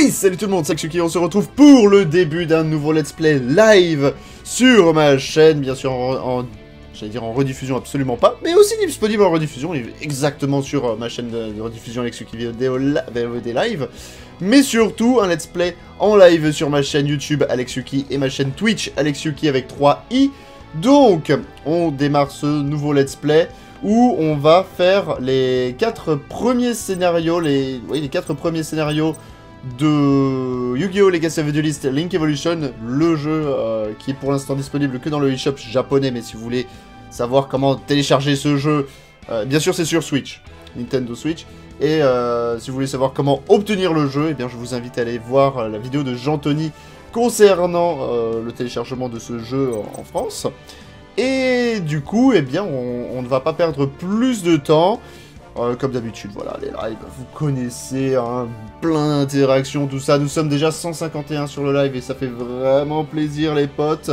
Peace! Salut tout le monde, c'est AlexYuki, on se retrouve pour le début d'un nouveau let's play live sur ma chaîne, bien sûr en rediffusion absolument pas, mais aussi disponible en rediffusion, exactement sur ma chaîne de rediffusion AlexYuki VOD Live, mais surtout un let's play en live sur ma chaîne YouTube AlexYuki et ma chaîne Twitch AlexYuki avec 3i, donc on démarre ce nouveau let's play où on va faire les 4 premiers scénarios, les 4 premiers scénarios de Yu-Gi-Oh Legacy of the Duelist Link Evolution, le jeu qui est pour l'instant disponible que dans le eShop japonais, mais si vous voulez savoir comment télécharger ce jeu, bien sûr c'est sur Switch, Nintendo Switch, et si vous voulez savoir comment obtenir le jeu, eh bien je vous invite à aller voir la vidéo de Jean-Thony concernant le téléchargement de ce jeu en France. Et du coup, eh bien, on ne va pas perdre plus de temps. Comme d'habitude, voilà, les lives, vous connaissez, hein, plein d'interactions, tout ça. Nous sommes déjà 151 sur le live et ça fait vraiment plaisir, les potes.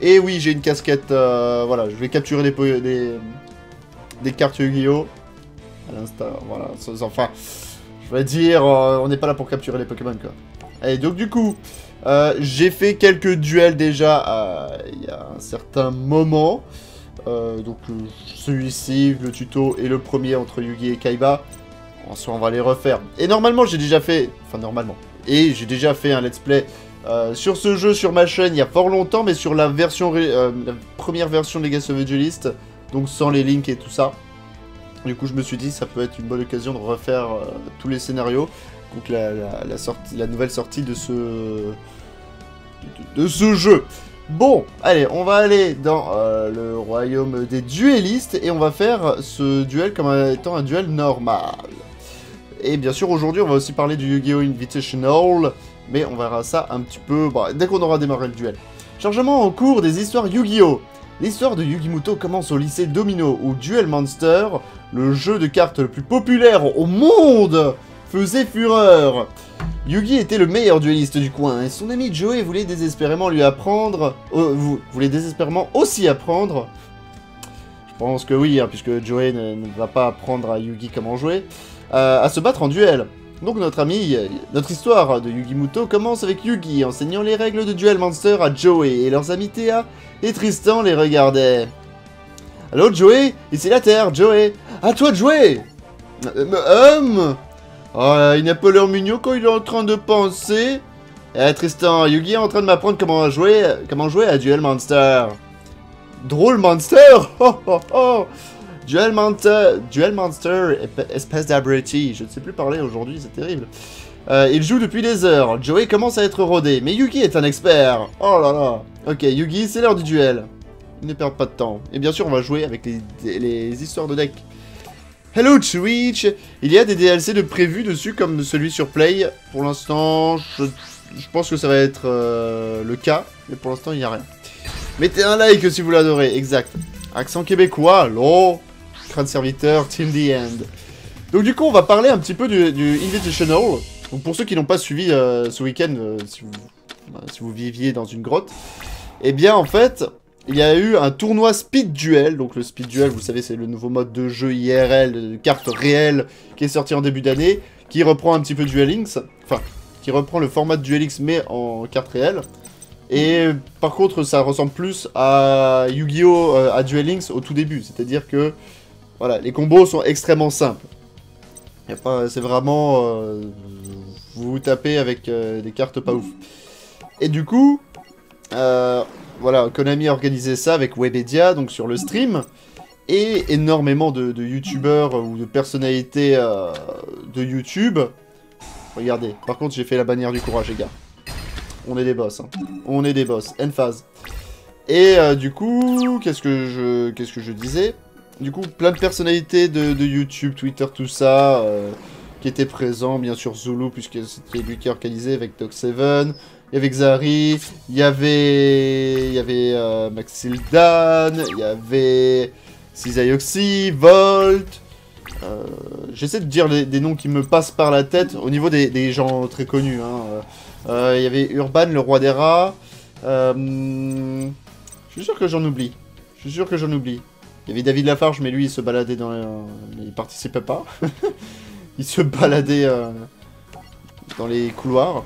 Et oui, j'ai une casquette, voilà, je vais capturer des cartes Yu-Gi-Oh! À l'instar, voilà, enfin, je vais dire, on n'est pas là pour capturer les Pokémon, quoi. Allez, donc du coup, j'ai fait quelques duels déjà il y a un certain moment. Donc celui-ci, le tuto et le premier entre Yugi et Kaiba. En soi, on va les refaire. Et normalement, j'ai déjà fait... Enfin, normalement. Et j'ai déjà fait un let's play sur ce jeu, sur ma chaîne, il y a fort longtemps, mais sur la version... la première version de Legacy of the Duelist, donc sans les links et tout ça. Du coup, je me suis dit, ça peut être une bonne occasion de refaire tous les scénarios. Donc la nouvelle sortie de ce... de ce jeu. Bon, allez, on va aller dans le royaume des duellistes et on va faire ce duel comme étant un duel normal. Et bien sûr, aujourd'hui, on va aussi parler du Yu-Gi-Oh! Invitational, mais on verra ça un petit peu dès qu'on aura démarré le duel. Chargement en cours des histoires Yu-Gi-Oh! L'histoire de Yugi Muto commence au lycée Domino, où Duel Monster, le jeu de cartes le plus populaire au monde, faisait fureur. Yugi était le meilleur dueliste du coin, et son ami Joey voulait désespérément lui apprendre... voulait désespérément aussi apprendre... Je pense que oui, hein, puisque Joey ne va pas apprendre à Yugi comment jouer... à se battre en duel. Donc notre histoire de Yugi Muto commence avec Yugi, enseignant les règles de Duel Monster à Joey, et leurs amis Théa et Tristan les regardaient. « Allô Joey, ici la Terre, Joey. À toi Joey !»« Oh, il n'a pas l'air mignon quand il est en train de penser. » Eh Tristan, Yugi est en train de m'apprendre comment jouer à Duel Monster. Drôle Monster. Oh oh oh. Duel Monster, espèce d'abruti. Je ne sais plus parler aujourd'hui, c'est terrible. Il joue depuis des heures. Joey commence à être rodé, mais Yugi est un expert. Oh là là. Ok, Yugi, c'est l'heure du duel. Ne perd pas de temps. Et bien sûr, on va jouer avec les histoires de deck. Hello Twitch! Il y a des DLC de prévus dessus comme celui sur Play. Pour l'instant, je pense que ça va être le cas. Mais pour l'instant, il n'y a rien. Mettez un like si vous l'adorez, exact. Accent québécois, l'eau. Crâne serviteur, till the end. Donc du coup, on va parler un petit peu du Invitational. Donc pour ceux qui n'ont pas suivi ce week-end, si vous viviez dans une grotte, eh bien en fait... Il y a eu un tournoi Speed Duel, donc le Speed Duel, vous le savez, c'est le nouveau mode de jeu IRL, de cartes réelles, qui est sorti en début d'année, qui reprend un petit peu Duel Links, enfin, qui reprend le format de Duel Links, mais en cartes réelles. Et par contre, ça ressemble plus à Yu-Gi-Oh! À Duel Links au tout début, c'est-à-dire que, voilà, les combos sont extrêmement simples. C'est vraiment, vous vous tapez avec des cartes pas ouf. Et du coup, voilà, Konami a organisé ça avec Webedia, donc sur le stream, et énormément de youtubeurs ou de personnalités de YouTube. Regardez, par contre j'ai fait la bannière du courage, les gars. On est des boss, hein. On est des boss, Enphase. Et du coup, qu'est-ce que je disais? Du coup, plein de personnalités de YouTube, Twitter, tout ça, qui étaient présents, bien sûr Zoulou, puisque c'était lui qui organisait avec Doc7. Il y avait Xari, il y avait Maximillion, il y avait Cizaïoxi, Volt. J'essaie de dire des noms qui me passent par la tête au niveau des gens très connus. Hein. Il y avait Urban, le roi des rats. Je suis sûr que j'en oublie. Il y avait David Lafarge, mais lui il se baladait dans les... il participait pas. Il se baladait... dans les couloirs.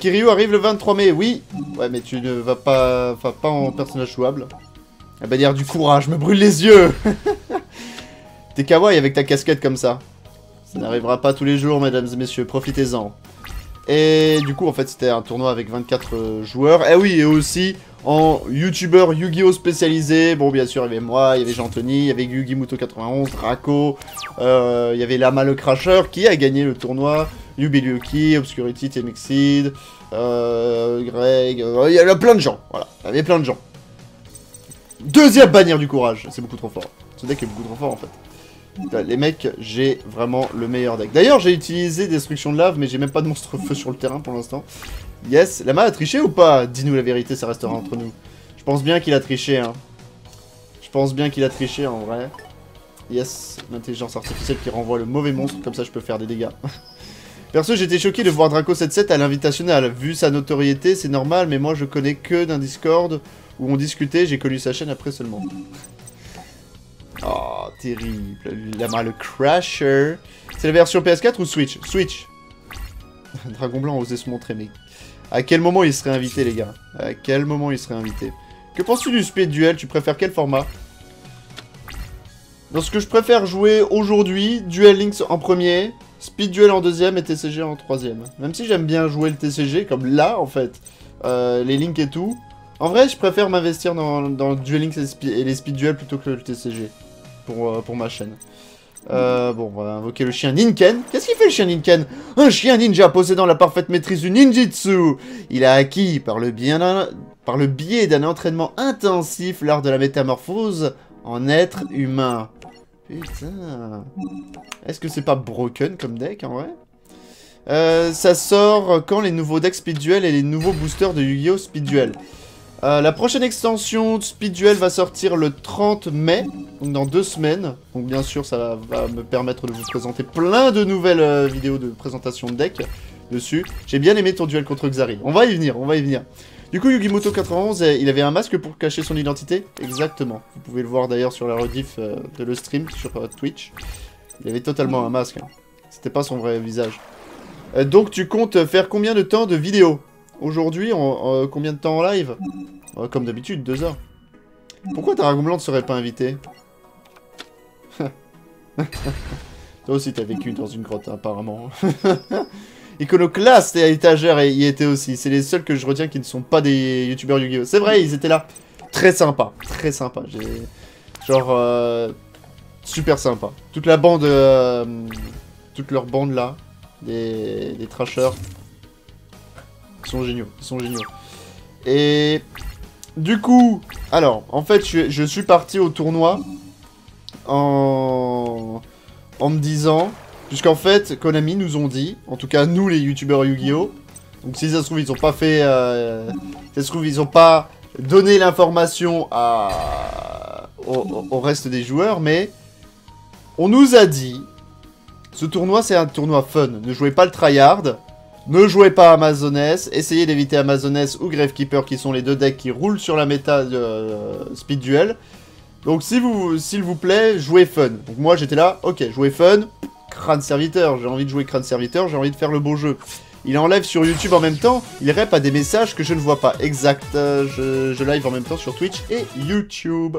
Kiryu arrive le 23 mai, oui. Ouais, mais tu ne vas pas, enfin, pas en personnage jouable. La bannière du courage me brûle les yeux. T'es kawaii avec ta casquette comme ça. Ça n'arrivera pas tous les jours, mesdames et messieurs, profitez-en. Et du coup, en fait, c'était un tournoi avec 24 joueurs. Eh oui, et aussi en youtubeur Yu-Gi-Oh spécialisé. Bon, bien sûr, il y avait moi, il y avait Jean-Thony, il y avait Yugi Muto 91, Draco, il y avait Lama le crasher qui a gagné le tournoi. Yubiluki, Obscurity, Temixid, Greg, il y avait plein de gens, voilà, il y avait plein de gens. Deuxième bannière du courage, c'est beaucoup trop fort. Ce deck est beaucoup trop fort en fait. Les mecs, j'ai vraiment le meilleur deck. D'ailleurs, j'ai utilisé Destruction de Lave, mais j'ai même pas de monstre feu sur le terrain pour l'instant. Yes, Lama a triché ou pas? Dis-nous la vérité, ça restera entre nous. Je pense bien qu'il a triché, hein. Je pense bien qu'il a triché en vrai. Yes, l'intelligence artificielle qui renvoie le mauvais monstre, comme ça je peux faire des dégâts. Perso, j'étais choqué de voir Draco77 à l'invitationnel. Vu sa notoriété, c'est normal, mais moi je connais que d'un Discord où on discutait, j'ai connu sa chaîne après seulement. Oh, terrible. Lama le crasher. C'est la version PS4 ou Switch? Switch. Dragon Blanc osait se montrer, mais... à quel moment il serait invité, les gars? À quel moment il serait invité? Que penses-tu du Speed Duel? Tu préfères quel format? Dans ce que je préfère jouer aujourd'hui, Duel Links en premier... Speed Duel en deuxième et TCG en troisième. Même si j'aime bien jouer le TCG, comme là en fait, les links et tout. En vrai, je préfère m'investir dans le Duel Links et les Speed Duel plutôt que le TCG pour ma chaîne. Bon, on va invoquer le chien Ninken. Qu'est-ce qu'il fait le chien Ninken? Un chien ninja possédant la parfaite maîtrise du ninjitsu. Il a acquis par le biais d'un entraînement intensif l'art de la métamorphose en être humain. Putain... est-ce que c'est pas broken comme deck, en vrai? Ça sort quand les nouveaux decks Speed Duel et les nouveaux boosters de Yu-Gi-Oh! Speed Duel? La prochaine extension de Speed Duel va sortir le 30 mai, donc dans 2 semaines. Donc bien sûr, ça va me permettre de vous présenter plein de nouvelles vidéos de présentation de deck dessus. J'ai bien aimé ton duel contre Xari. On va y venir, on va y venir. Du coup, Yugi Muto 91, il avait un masque pour cacher son identité. Exactement. Vous pouvez le voir d'ailleurs sur la rediff de le stream sur Twitch. Il avait totalement un masque. Hein. C'était pas son vrai visage. Donc, tu comptes faire combien de temps de vidéo? Aujourd'hui, combien de temps en live? Comme d'habitude, 2 heures. Pourquoi Dragon Blanc ne serait pas invité? Toi aussi, t'as vécu dans une grotte, apparemment. Iconoclaste et étagère y était aussi. C'est les seuls que je retiens qui ne sont pas des youtubeurs Yu-Gi-Oh. C'est vrai, ils étaient là. Très sympa, très sympa. Genre... super sympa. Toute la bande... toute leur bande là. Des trashers. Ils sont géniaux, ils sont géniaux. Et... du coup... alors, en fait, je suis parti au tournoi en me disant... puisqu'en fait, Konami nous ont dit, en tout cas nous les youtubeurs Yu-Gi-Oh! Donc si ça se trouve, ils ont pas fait... si ça se trouve, ils ont pas donné l'information au reste des joueurs, mais... on nous a dit... ce tournoi, c'est un tournoi fun. Ne jouez pas le tryhard. Ne jouez pas Amazoness. Essayez d'éviter Amazoness ou Gravekeeper, qui sont les 2 decks qui roulent sur la méta de Speed Duel. Donc s'il vous plaît, jouez fun. Donc moi, j'étais là, ok, jouez fun... Crâne serviteur, j'ai envie de jouer crâne serviteur, j'ai envie de faire le beau jeu. Il en live sur YouTube en même temps, il rep à des messages que je ne vois pas. Exact, je live en même temps sur Twitch et YouTube.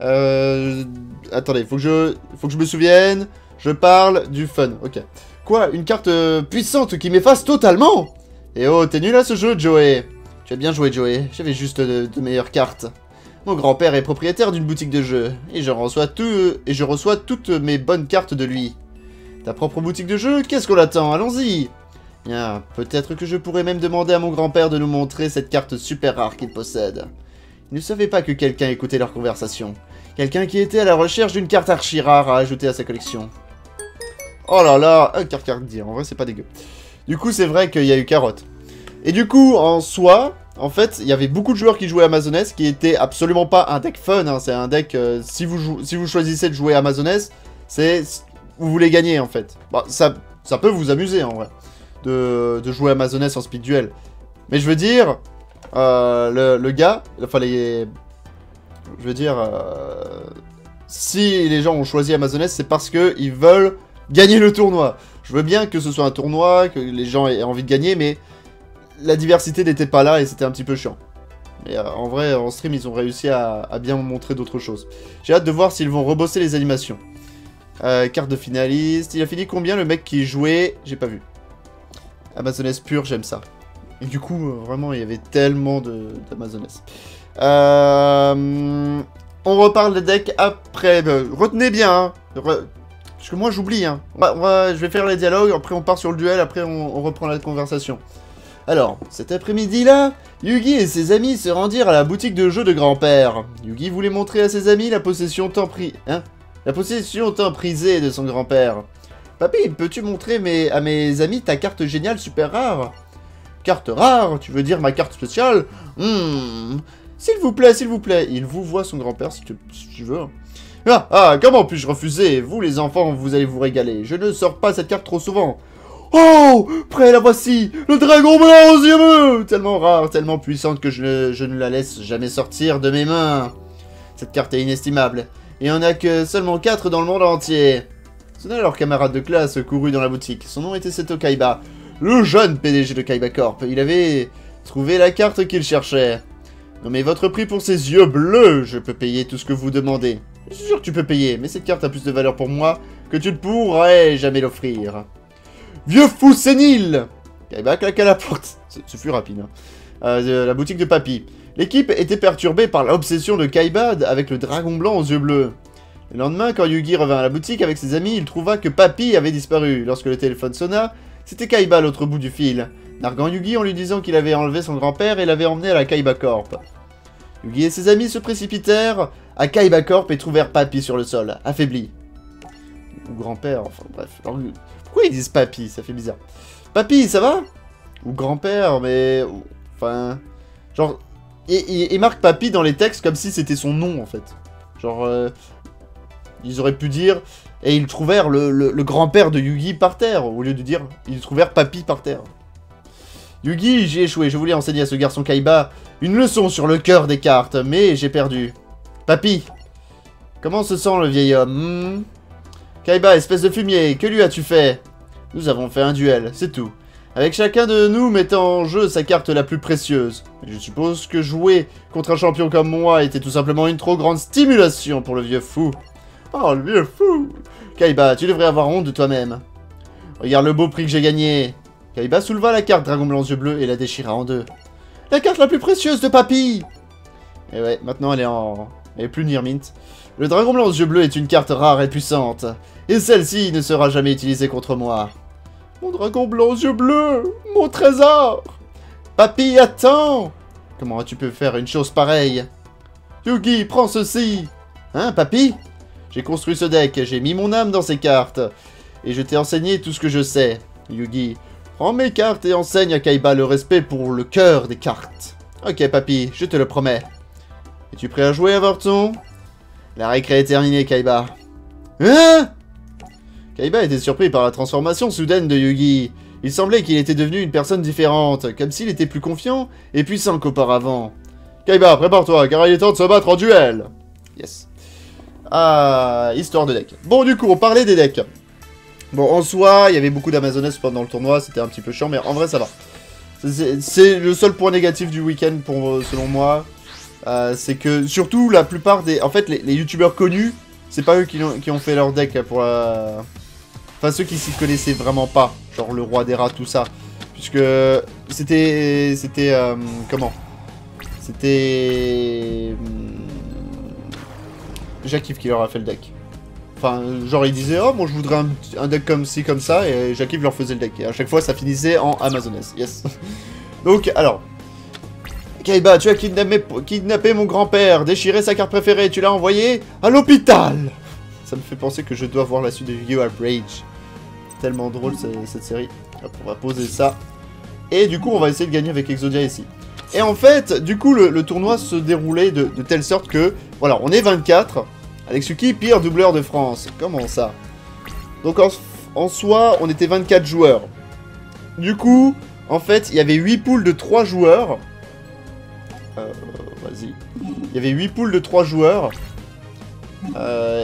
Attendez, faut que je me souvienne. Je parle du fun, ok. Quoi, une carte puissante qui m'efface totalement? Eh oh, t'es nul à ce jeu, Joey. Tu as bien joué, Joey, j'avais juste de meilleures cartes. Mon grand-père est propriétaire d'une boutique de jeux, et je reçois toutes mes bonnes cartes de lui. Ta propre boutique de jeux? Qu'est-ce qu'on attend? Allons-y! Bien, peut-être que je pourrais même demander à mon grand-père de nous montrer cette carte super rare qu'il possède. Ils ne savaient pas que quelqu'un écoutait leur conversation. Quelqu'un qui était à la recherche d'une carte archi rare à ajouter à sa collection. Oh là là, un carte-dire, en vrai c'est pas dégueu. Du coup c'est vrai qu'il y a eu carotte. Et du coup, en soi... en fait, il y avait beaucoup de joueurs qui jouaient Amazoness, qui était absolument pas un deck fun, hein. C'est un deck, si vous choisissez de jouer Amazoness, c'est... vous voulez gagner, en fait. Bon, ça peut vous amuser, en vrai, de jouer Amazoness en Speed Duel. Mais je veux dire, le gars... enfin, les... je veux dire... si les gens ont choisi Amazoness, c'est parce qu'ils veulent gagner le tournoi. Je veux bien que ce soit un tournoi, que les gens aient envie de gagner, mais la diversité n'était pas là et c'était un petit peu chiant. Mais en vrai, en stream, ils ont réussi à bien montrer d'autres choses. J'ai hâte de voir s'ils vont rebosser les animations. Carte de finaliste. Il a fini combien le mec qui jouait? J'ai pas vu. Amazonesse pure, j'aime ça. Et du coup, vraiment, il y avait tellement d'Amazonesse. On reparle des decks après. Retenez bien, hein. Parce que moi, j'oublie, hein. Je vais faire les dialogues, après on part sur le duel, après on reprend la conversation. Alors, cet après-midi-là, Yugi et ses amis se rendirent à la boutique de jeux de grand-père. Yugi voulait montrer à ses amis la possession tant prisée de son grand-père. « Papy, peux-tu montrer à mes amis ta carte géniale super rare ?»« Carte rare? Tu veux dire ma carte spéciale? S'il vous plaît, s'il vous plaît. » Il vous voit son grand-père si tu veux. « Ah, comment puis-je refuser? Vous les enfants, vous allez vous régaler. Je ne sors pas cette carte trop souvent. » Oh! Prêt, la voici! Le dragon blanc aux yeux bleus! Tellement rare, tellement puissante que je ne la laisse jamais sortir de mes mains. Cette carte est inestimable. Il n'y en a que seulement 4 dans le monde entier. Sonna leur camarade de classe courut dans la boutique. Son nom était Seto Kaiba, le jeune PDG de Kaiba Corp. Il avait trouvé la carte qu'il cherchait. Non mais votre prix pour ces yeux bleus, je peux payer tout ce que vous demandez. Je suis sûr que tu peux payer, mais cette carte a plus de valeur pour moi que tu ne pourrais jamais l'offrir. Vieux fou sénile! Kaiba claqua la porte. Ce fut rapide. La boutique de papy. L'équipe était perturbée par l'obsession de Kaiba avec le dragon blanc aux yeux bleus. Le lendemain, quand Yugi revint à la boutique avec ses amis, il trouva que papy avait disparu. Lorsque le téléphone sonna, c'était Kaiba à l'autre bout du fil, narguant Yugi en lui disant qu'il avait enlevé son grand-père et l'avait emmené à la Kaiba Corp. Yugi et ses amis se précipitèrent à Kaiba Corp et trouvèrent papy sur le sol, affaibli. Ou grand-père, enfin bref. Pourquoi ils disent papy? Ça fait bizarre. Papy, ça va? Ou grand-père, mais... Enfin... Genre... Il marque papy dans les textes comme si c'était son nom, en fait. Genre... Ils auraient pu dire... Et ils trouvèrent le grand-père de Yugi par terre, au lieu de dire... Ils trouvèrent papy par terre. Yugi, j'ai échoué. Je voulais enseigner à ce garçon Kaiba une leçon sur le cœur des cartes, mais j'ai perdu. Papy! Comment se sent le vieil homme? Kaiba, espèce de fumier, que lui as-tu fait? Nous avons fait un duel, c'est tout. Avec chacun de nous mettant en jeu sa carte la plus précieuse. Je suppose que jouer contre un champion comme moi était tout simplement une trop grande stimulation pour le vieux fou. Oh, le vieux fou! Kaiba, tu devrais avoir honte de toi-même. Regarde le beau prix que j'ai gagné. Kaiba souleva la carte dragon blanc yeux bleus et la déchira en deux. La carte la plus précieuse de papy! Et ouais, maintenant elle est Elle est plus Nirmint. Le dragon blanc aux yeux bleus est une carte rare et puissante. Et celle-ci ne sera jamais utilisée contre moi. Mon dragon blanc aux yeux bleus! Mon trésor! Papy, attends! Comment as-tu pu faire une chose pareille? Yugi, prends ceci! Hein, papy? J'ai construit ce deck, j'ai mis mon âme dans ces cartes. Et je t'ai enseigné tout ce que je sais. Yugi, prends mes cartes et enseigne à Kaiba le respect pour le cœur des cartes. Ok, papy, je te le promets. Es-tu prêt à jouer, Avorton? La récré est terminée, Kaiba. Hein? Kaiba était surpris par la transformation soudaine de Yugi. Il semblait qu'il était devenu une personne différente, comme s'il était plus confiant et puissant qu'auparavant. Kaiba, prépare-toi, car il est temps de se battre en duel. Yes. Ah, histoire de deck. Bon, du coup, on parlait des decks. Bon, en soi, il y avait beaucoup d'Amazoness pendant le tournoi, c'était un petit peu chiant, mais en vrai, ça va. C'est le seul point négatif du week-end, selon moi. C'est que surtout la plupart des... En fait les youtubeurs connus, c'est pas eux qui ont fait leur deck pour la... Enfin ceux qui s'y connaissaient vraiment pas, genre le roi des rats, tout ça. Puisque c'était... comment? C'était... Jakif qui leur a fait le deck. Enfin genre ils disaient oh moi je voudrais un deck comme ci comme ça et Jakif leur faisait le deck. Et à chaque fois ça finissait en Amazoness, yes. Donc alors... Kaiba, tu as kidnappé mon grand-père, déchiré sa carte préférée, tu l'as envoyé à l'hôpital! Ça me fait penser que je dois voir la suite de Yu-Gi-Oh! Rage. Tellement drôle cette série. Hop, on va poser ça. Et du coup, on va essayer de gagner avec Exodia ici. Et en fait, du coup, le tournoi se déroulait de telle sorte que... Voilà, on est 24. AlexYuki, pire doubleur de France. Comment ça? Donc en soi, on était 24 joueurs. Du coup, en fait, il y avait 8 poules de 3 joueurs. Vas-y. Il y avait 8 poules de 3 joueurs.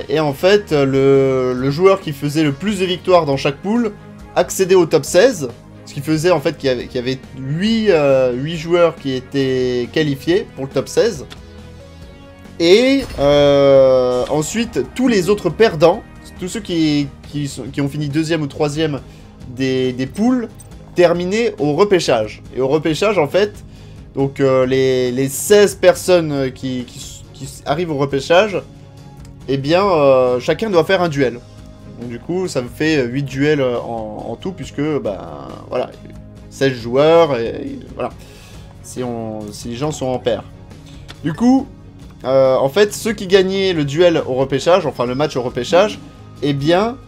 Et en fait, le joueur qui faisait le plus de victoires dans chaque poule accéder au top 16, ce qui faisait en fait qu'il y avait 8 joueurs qui étaient qualifiés pour le top 16. Et ensuite, tous les autres perdants, tous ceux qui ont fini deuxième ou troisième des poules, terminaient au repêchage. Et au repêchage, en fait, donc les 16 personnes qui arrivent au repêchage, eh bien, chacun doit faire un duel. Donc du coup, ça me fait 8 duels en tout, puisque, ben, voilà, 16 joueurs, et voilà, si les gens sont en paire. Du coup, en fait, ceux qui gagnaient le duel au repêchage, enfin le match au repêchage, eh bien,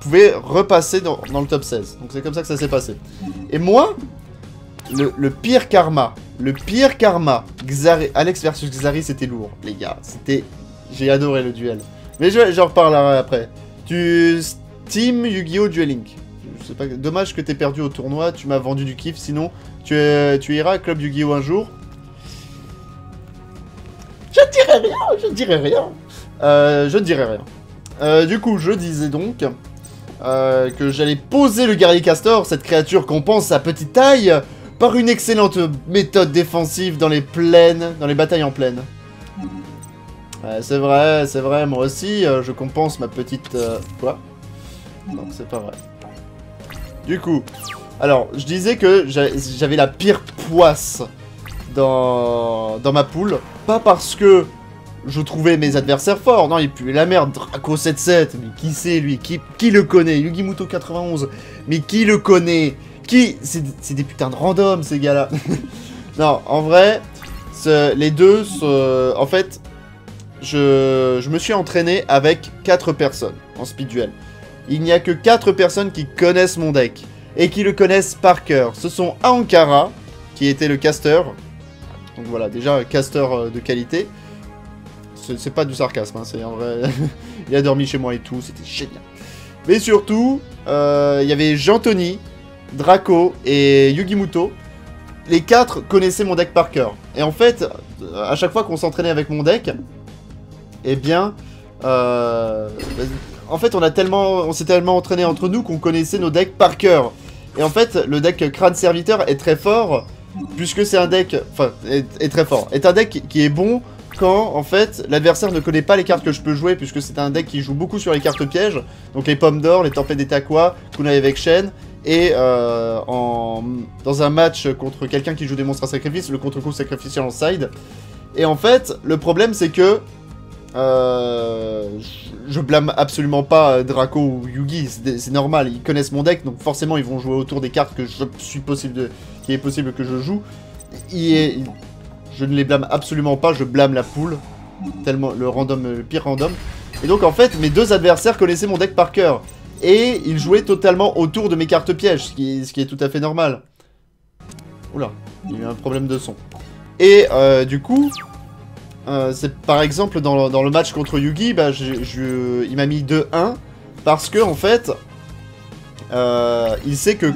pouvaient repasser dans le top 16. Donc c'est comme ça que ça s'est passé. Et moi, le pire karma, Xari, Alex versus Xari, c'était lourd, les gars. J'ai adoré le duel. Mais j'en reparlerai après. Team Yu-Gi-Oh! Duel Link. Je sais pas, dommage que t'aies perdu au tournoi, tu m'as vendu du kiff, sinon tu iras à Club Yu-Gi-Oh! Un jour. Je ne dirai rien. Du coup, je disais donc que j'allais poser le guerrier castor, cette créature qu'on pense à petite taille, par une excellente méthode défensive dans les plaines, dans les batailles en plaine. C'est vrai, moi aussi, je compense ma petite... quoi ? Non, c'est pas vrai. Du coup, alors, je disais que j'avais la pire poisse dans ma poule. Pas parce que je trouvais mes adversaires forts, non, il puait la merde, Draco77, mais qui c'est lui, qui le connaît, Yugi Muto 91, mais qui le connaît, c'est des putains de randoms, ces gars-là. Non, en vrai, les deux, en fait... Je me suis entraîné avec 4 personnes en speed duel. Il n'y a que 4 personnes qui connaissent mon deck et qui le connaissent par cœur. Ce sont Ankara, qui était le caster. Donc voilà, déjà un caster de qualité. C'est pas du sarcasme, hein, c'est en vrai. Il a dormi chez moi et tout, c'était génial. Mais surtout, il y avait Jean-Thony, Draco et Yugi Muto. Les 4 connaissaient mon deck par cœur. Et en fait, à chaque fois qu'on s'entraînait avec mon deck... Eh bien, en fait, on s'est tellement entraîné entre nous qu'on connaissait nos decks par cœur. Et en fait, le deck Crâne Serviteur est très fort, puisque c'est un deck... Enfin, est très fort. Est un deck qui est bon quand, en fait, l'adversaire ne connaît pas les cartes que je peux jouer, puisque c'est un deck qui joue beaucoup sur les cartes pièges. Donc les Pommes d'Or, les Tempêtes des Takwa, Kunai avec Shen, et dans un match contre quelqu'un qui joue des monstres à sacrifice, le contre-coup sacrificiel en side. Et en fait, le problème, c'est que... je blâme absolument pas Draco ou Yugi, c'est normal, ils connaissent mon deck, donc forcément ils vont jouer autour des cartes qu'il est possible que je joue. Je ne les blâme absolument pas, je blâme la poule, tellement le pire random. Et donc en fait, mes deux adversaires connaissaient mon deck par cœur, et ils jouaient totalement autour de mes cartes pièges, ce qui est tout à fait normal. Oula, il y a eu un problème de son. Et du coup... c'est par exemple dans le match contre Yugi, bah, il m'a mis 2-1 parce que en fait il sait que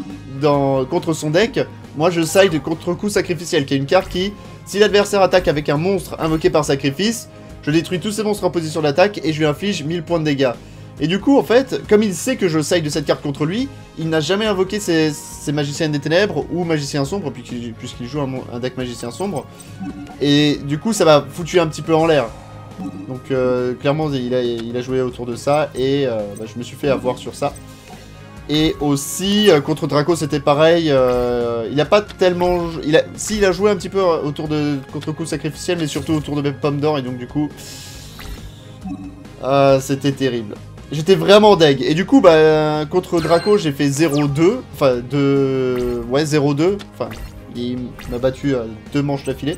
contre son deck, moi je side contre-coup sacrificiel, qui est une carte qui, si l'adversaire attaque avec un monstre invoqué par sacrifice, je détruis tous ses monstres en position d'attaque et je lui inflige 1000 points de dégâts. Et du coup en fait, comme il sait que je side de cette carte contre lui, il n'a jamais invoqué ses magiciennes des ténèbres ou magicien sombre, puisqu'il joue un deck magicien sombre. Et du coup ça m'a foutu un petit peu en l'air. Donc clairement il a joué autour de ça et bah, je me suis fait avoir sur ça. Et aussi contre Draco c'était pareil, il n'a pas tellement... il a joué un petit peu autour de contre-coup sacrificiel, mais surtout autour de mes pommes d'or, et donc du coup... c'était terrible. J'étais vraiment deg. Et du coup, bah, contre Draco, j'ai fait 0-2. Enfin, 0-2. Enfin, il m'a battu à 2 manches d'affilée.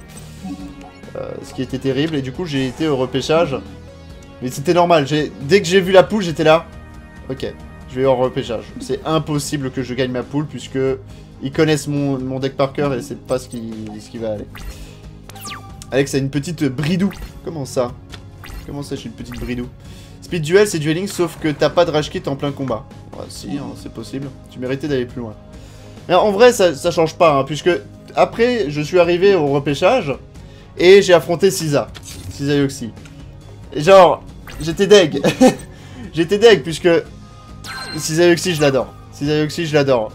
Ce qui était terrible. Et du coup, j'ai été au repêchage. Mais c'était normal. Dès que j'ai vu la poule, j'étais là. Ok, je vais au repêchage. C'est impossible que je gagne ma poule, puisque ils connaissent mon deck par cœur et c'est pas ce qui va aller. Alex a une petite bridou. Comment ça ? Comment ça, je suis une petite bridou? Speed Duel, c'est dueling, sauf que t'as pas de rage kit en plein combat. Ouais, si, hein, c'est possible. Tu méritais d'aller plus loin. Mais en vrai, ça change pas, hein, puisque après, je suis arrivé au repêchage et j'ai affronté Cizaïoxi. Genre, j'étais deg. J'étais deg, puisque Cizaïoxi, je l'adore. Cizaïoxi, je l'adore.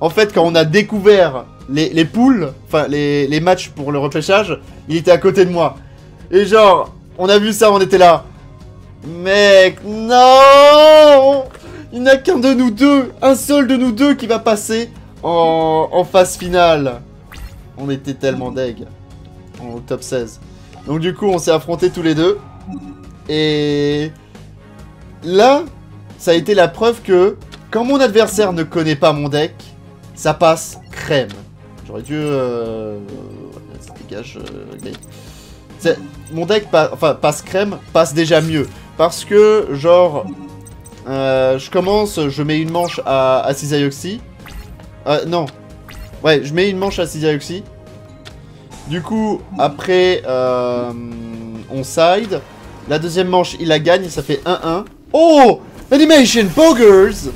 En fait, quand on a découvert les poules, enfin les matchs pour le repêchage, il était à côté de moi. Et genre, on a vu ça, on était là. Mec, non! Il n'y a qu'un de nous deux, un seul de nous deux qui va passer en phase finale. On était tellement deg. En top 16. Donc du coup, on s'est affrontés tous les deux. Et là, ça a été la preuve que quand mon adversaire ne connaît pas mon deck, ça passe crème. J'aurais dû... Ça dégage... Mon deck passe crème, passe déjà mieux. Parce que, genre... je commence, je mets une manche à Cizaïoxi. Non. Ouais, je mets une manche à Cizaïoxi. Du coup, après, on side. La deuxième manche, il la gagne, ça fait 1-1. Oh! Animation Bogers!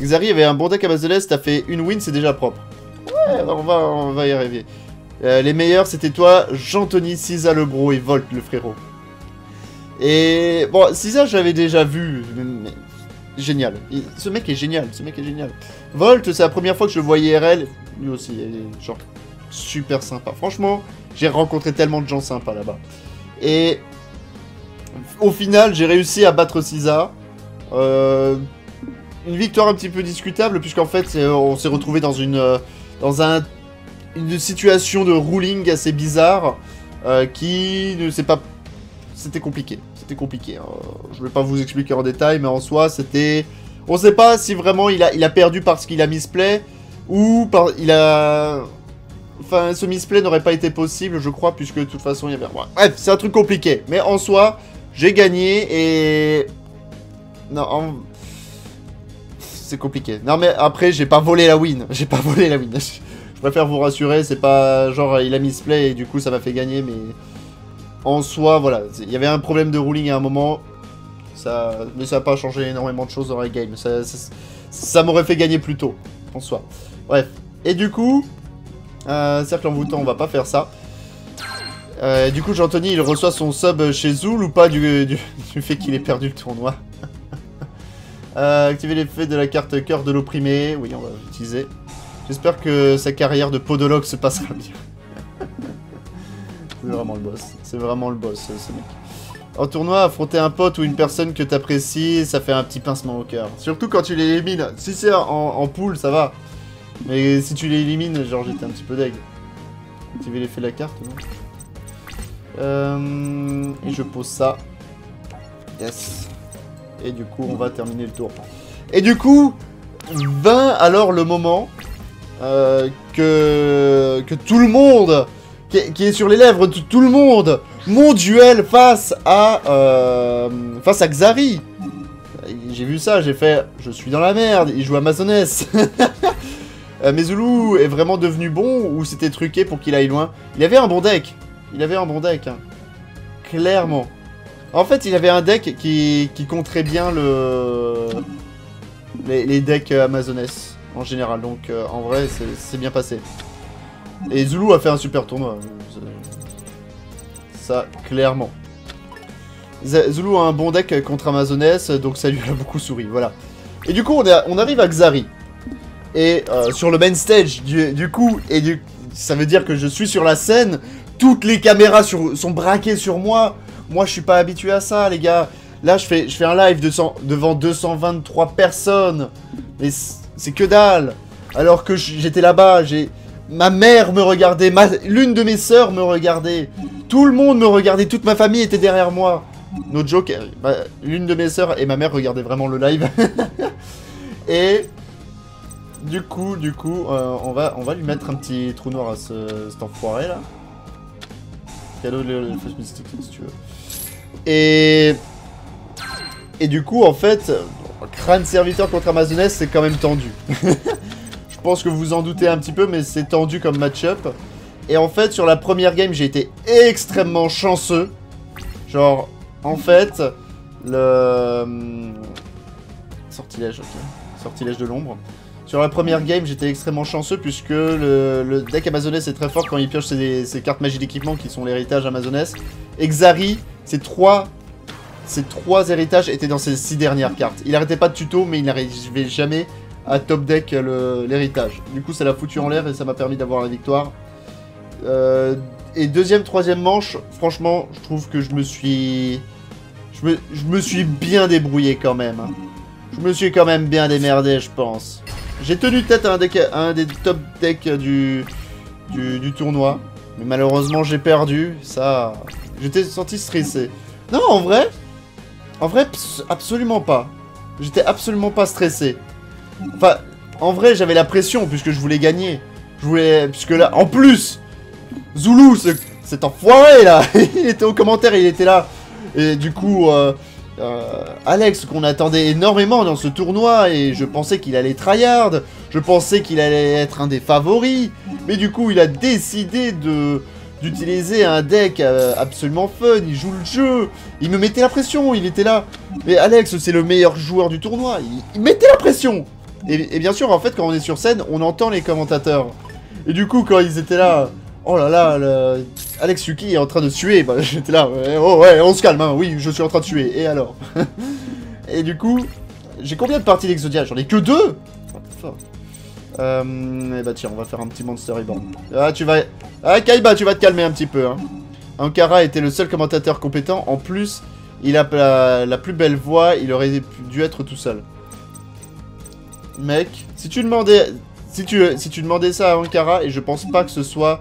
Xari avait un bon deck à base de l'Est, t'as fait une win, c'est déjà propre. Ouais, on va y arriver. Les meilleurs, c'était toi, Jean-Thony, Ciza le gros et Volt le frérot. Et bon, Ciza, j'avais déjà vu. Mais... Génial. Ce mec est génial, ce mec est génial. Volt, c'est la première fois que je voyais RL. Lui aussi, il est genre super sympa. Franchement, j'ai rencontré tellement de gens sympas là-bas. Et au final, j'ai réussi à battre Ciza. Une victoire un petit peu discutable, puisqu'en fait, on s'est retrouvé dans une situation de ruling assez bizarre qui ne s'est pas... C'était compliqué, c'était compliqué. Je vais pas vous expliquer en détail, mais en soi, c'était... On sait pas si vraiment il a perdu parce qu'il a misplay, ou par... il a... Enfin, ce misplay n'aurait pas été possible, je crois, puisque de toute façon, il y avait... Bref, c'est un truc compliqué. Mais en soi, j'ai gagné et... Non, en... C'est compliqué. Non, mais après, j'ai pas volé la win. J'ai pas volé la win. Je préfère vous rassurer, c'est pas genre il a misplay et du coup, ça m'a fait gagner, mais... En soi, voilà, il y avait un problème de ruling à un moment, ça, mais ça n'a pas changé énormément de choses dans la game, ça m'aurait fait gagner plus tôt, en soi. Bref, et du coup, cercle envoûtant, on va pas faire ça. Du coup, Jean-Thony, il reçoit son sub chez Zoul ou pas du fait qu'il ait perdu le tournoi. Activer l'effet de la carte cœur de l'opprimé, oui, on va l'utiliser. J'espère que sa carrière de podologue se passera bien. C'est vraiment le boss, c'est vraiment le boss, ce mec. En tournoi, affronter un pote ou une personne que t'apprécies, ça fait un petit pincement au cœur. Surtout quand tu l'élimines. Si c'est en poule, ça va. Mais si tu l'élimines, genre j'étais un petit peu deg. Activer l'effet de la carte, non ? Et je pose ça. Yes. Et du coup, on va terminer le tour. Et du coup, vint alors le moment que tout le monde... Qui est sur les lèvres de tout le monde. Mon duel face à Xari. J'ai vu ça, j'ai fait... Je suis dans la merde, il joue à Maçonnesse. Mais Zoulou est vraiment devenu bon ou c'était truqué pour qu'il aille loin? Il avait un bon deck. Il avait un bon deck. Hein. Clairement. En fait, il avait un deck qui compterait bien les decks Maçonnesse en général. Donc, en vrai, c'est bien passé. Et Zoulou a fait un super tournoi. Ça, clairement. Zoulou a un bon deck contre Amazonès, donc ça lui a beaucoup souri, voilà. Et du coup, on arrive à Xari. Et sur le main stage, ça veut dire que je suis sur la scène. Toutes les caméras sont braquées sur moi. Moi, je suis pas habitué à ça, les gars. Là, je fais un live devant 223 personnes. Mais c'est que dalle. Alors que j'étais là-bas, ma mère me regardait, l'une de mes sœurs me regardait, tout le monde me regardait, toute ma famille était derrière moi. No joke, l'une de mes sœurs et ma mère regardaient vraiment le live. Et du coup, on va lui mettre un petit trou noir à cet enfoiré là. Cadeau de l'elfe mystique si tu veux. Et du coup, en fait, crâne serviteur contre Amazonès, c'est quand même tendu. Je pense que vous vous en doutez un petit peu, mais c'est tendu comme match-up. Et en fait, sur la première game, j'ai été extrêmement chanceux. Genre, en fait, le... Sortilège, ok. Sortilège de l'ombre. Sur la première game, j'étais extrêmement chanceux, puisque le deck Amazonès est très fort quand il pioche ses cartes magie d'équipement, qui sont l'héritage Amazonès. Xari, c'est 3... Ces trois héritages étaient dans ces 6 dernières cartes. Il arrêtait pas de tuto, mais il n'arrivait jamais à top deck l'héritage. Du coup, ça l'a foutu en l'air et ça m'a permis d'avoir la victoire. Et deuxième, troisième manche, franchement, je trouve que je me suis bien débrouillé quand même. Je me suis quand même bien démerdé, je pense. J'ai tenu tête à un des top decks du tournoi. Mais malheureusement, j'ai perdu. Ça, j'étais senti stressé. Non, en vrai, absolument pas. J'étais absolument pas stressé. Enfin, en vrai, j'avais la pression puisque je voulais gagner. Je voulais, puisque là, en plus, Zoulou, cet enfoiré là, il était aux commentaires, il était là. Et du coup, Alex, qu'on attendait énormément dans ce tournoi, et je pensais qu'il allait tryhard, je pensais qu'il allait être un des favoris, mais du coup, il a décidé d'utiliser un deck absolument fun, il joue le jeu, il me mettait la pression, il était là. Mais Alex, c'est le meilleur joueur du tournoi, il mettait la pression. Et bien sûr, en fait, quand on est sur scène, on entend les commentateurs. Et du coup, quand ils étaient là... Oh là là, AlexYuki est en train de suer. Bah, j'étais là, oh ouais, on se calme, hein. Oui, je suis en train de suer, et alors? Et du coup, j'ai combien de parties d'Exodia? J'en ai que 2. Et bah tiens, on va faire un petit Monster Reborn. Ah, tu vas... Ah, Kaiba, tu vas te calmer un petit peu, hein. Ankara était le seul commentateur compétent. En plus, il a la plus belle voix, il aurait dû être tout seul. Mec, si tu demandais ça à Ankara, et je pense pas que ce soit...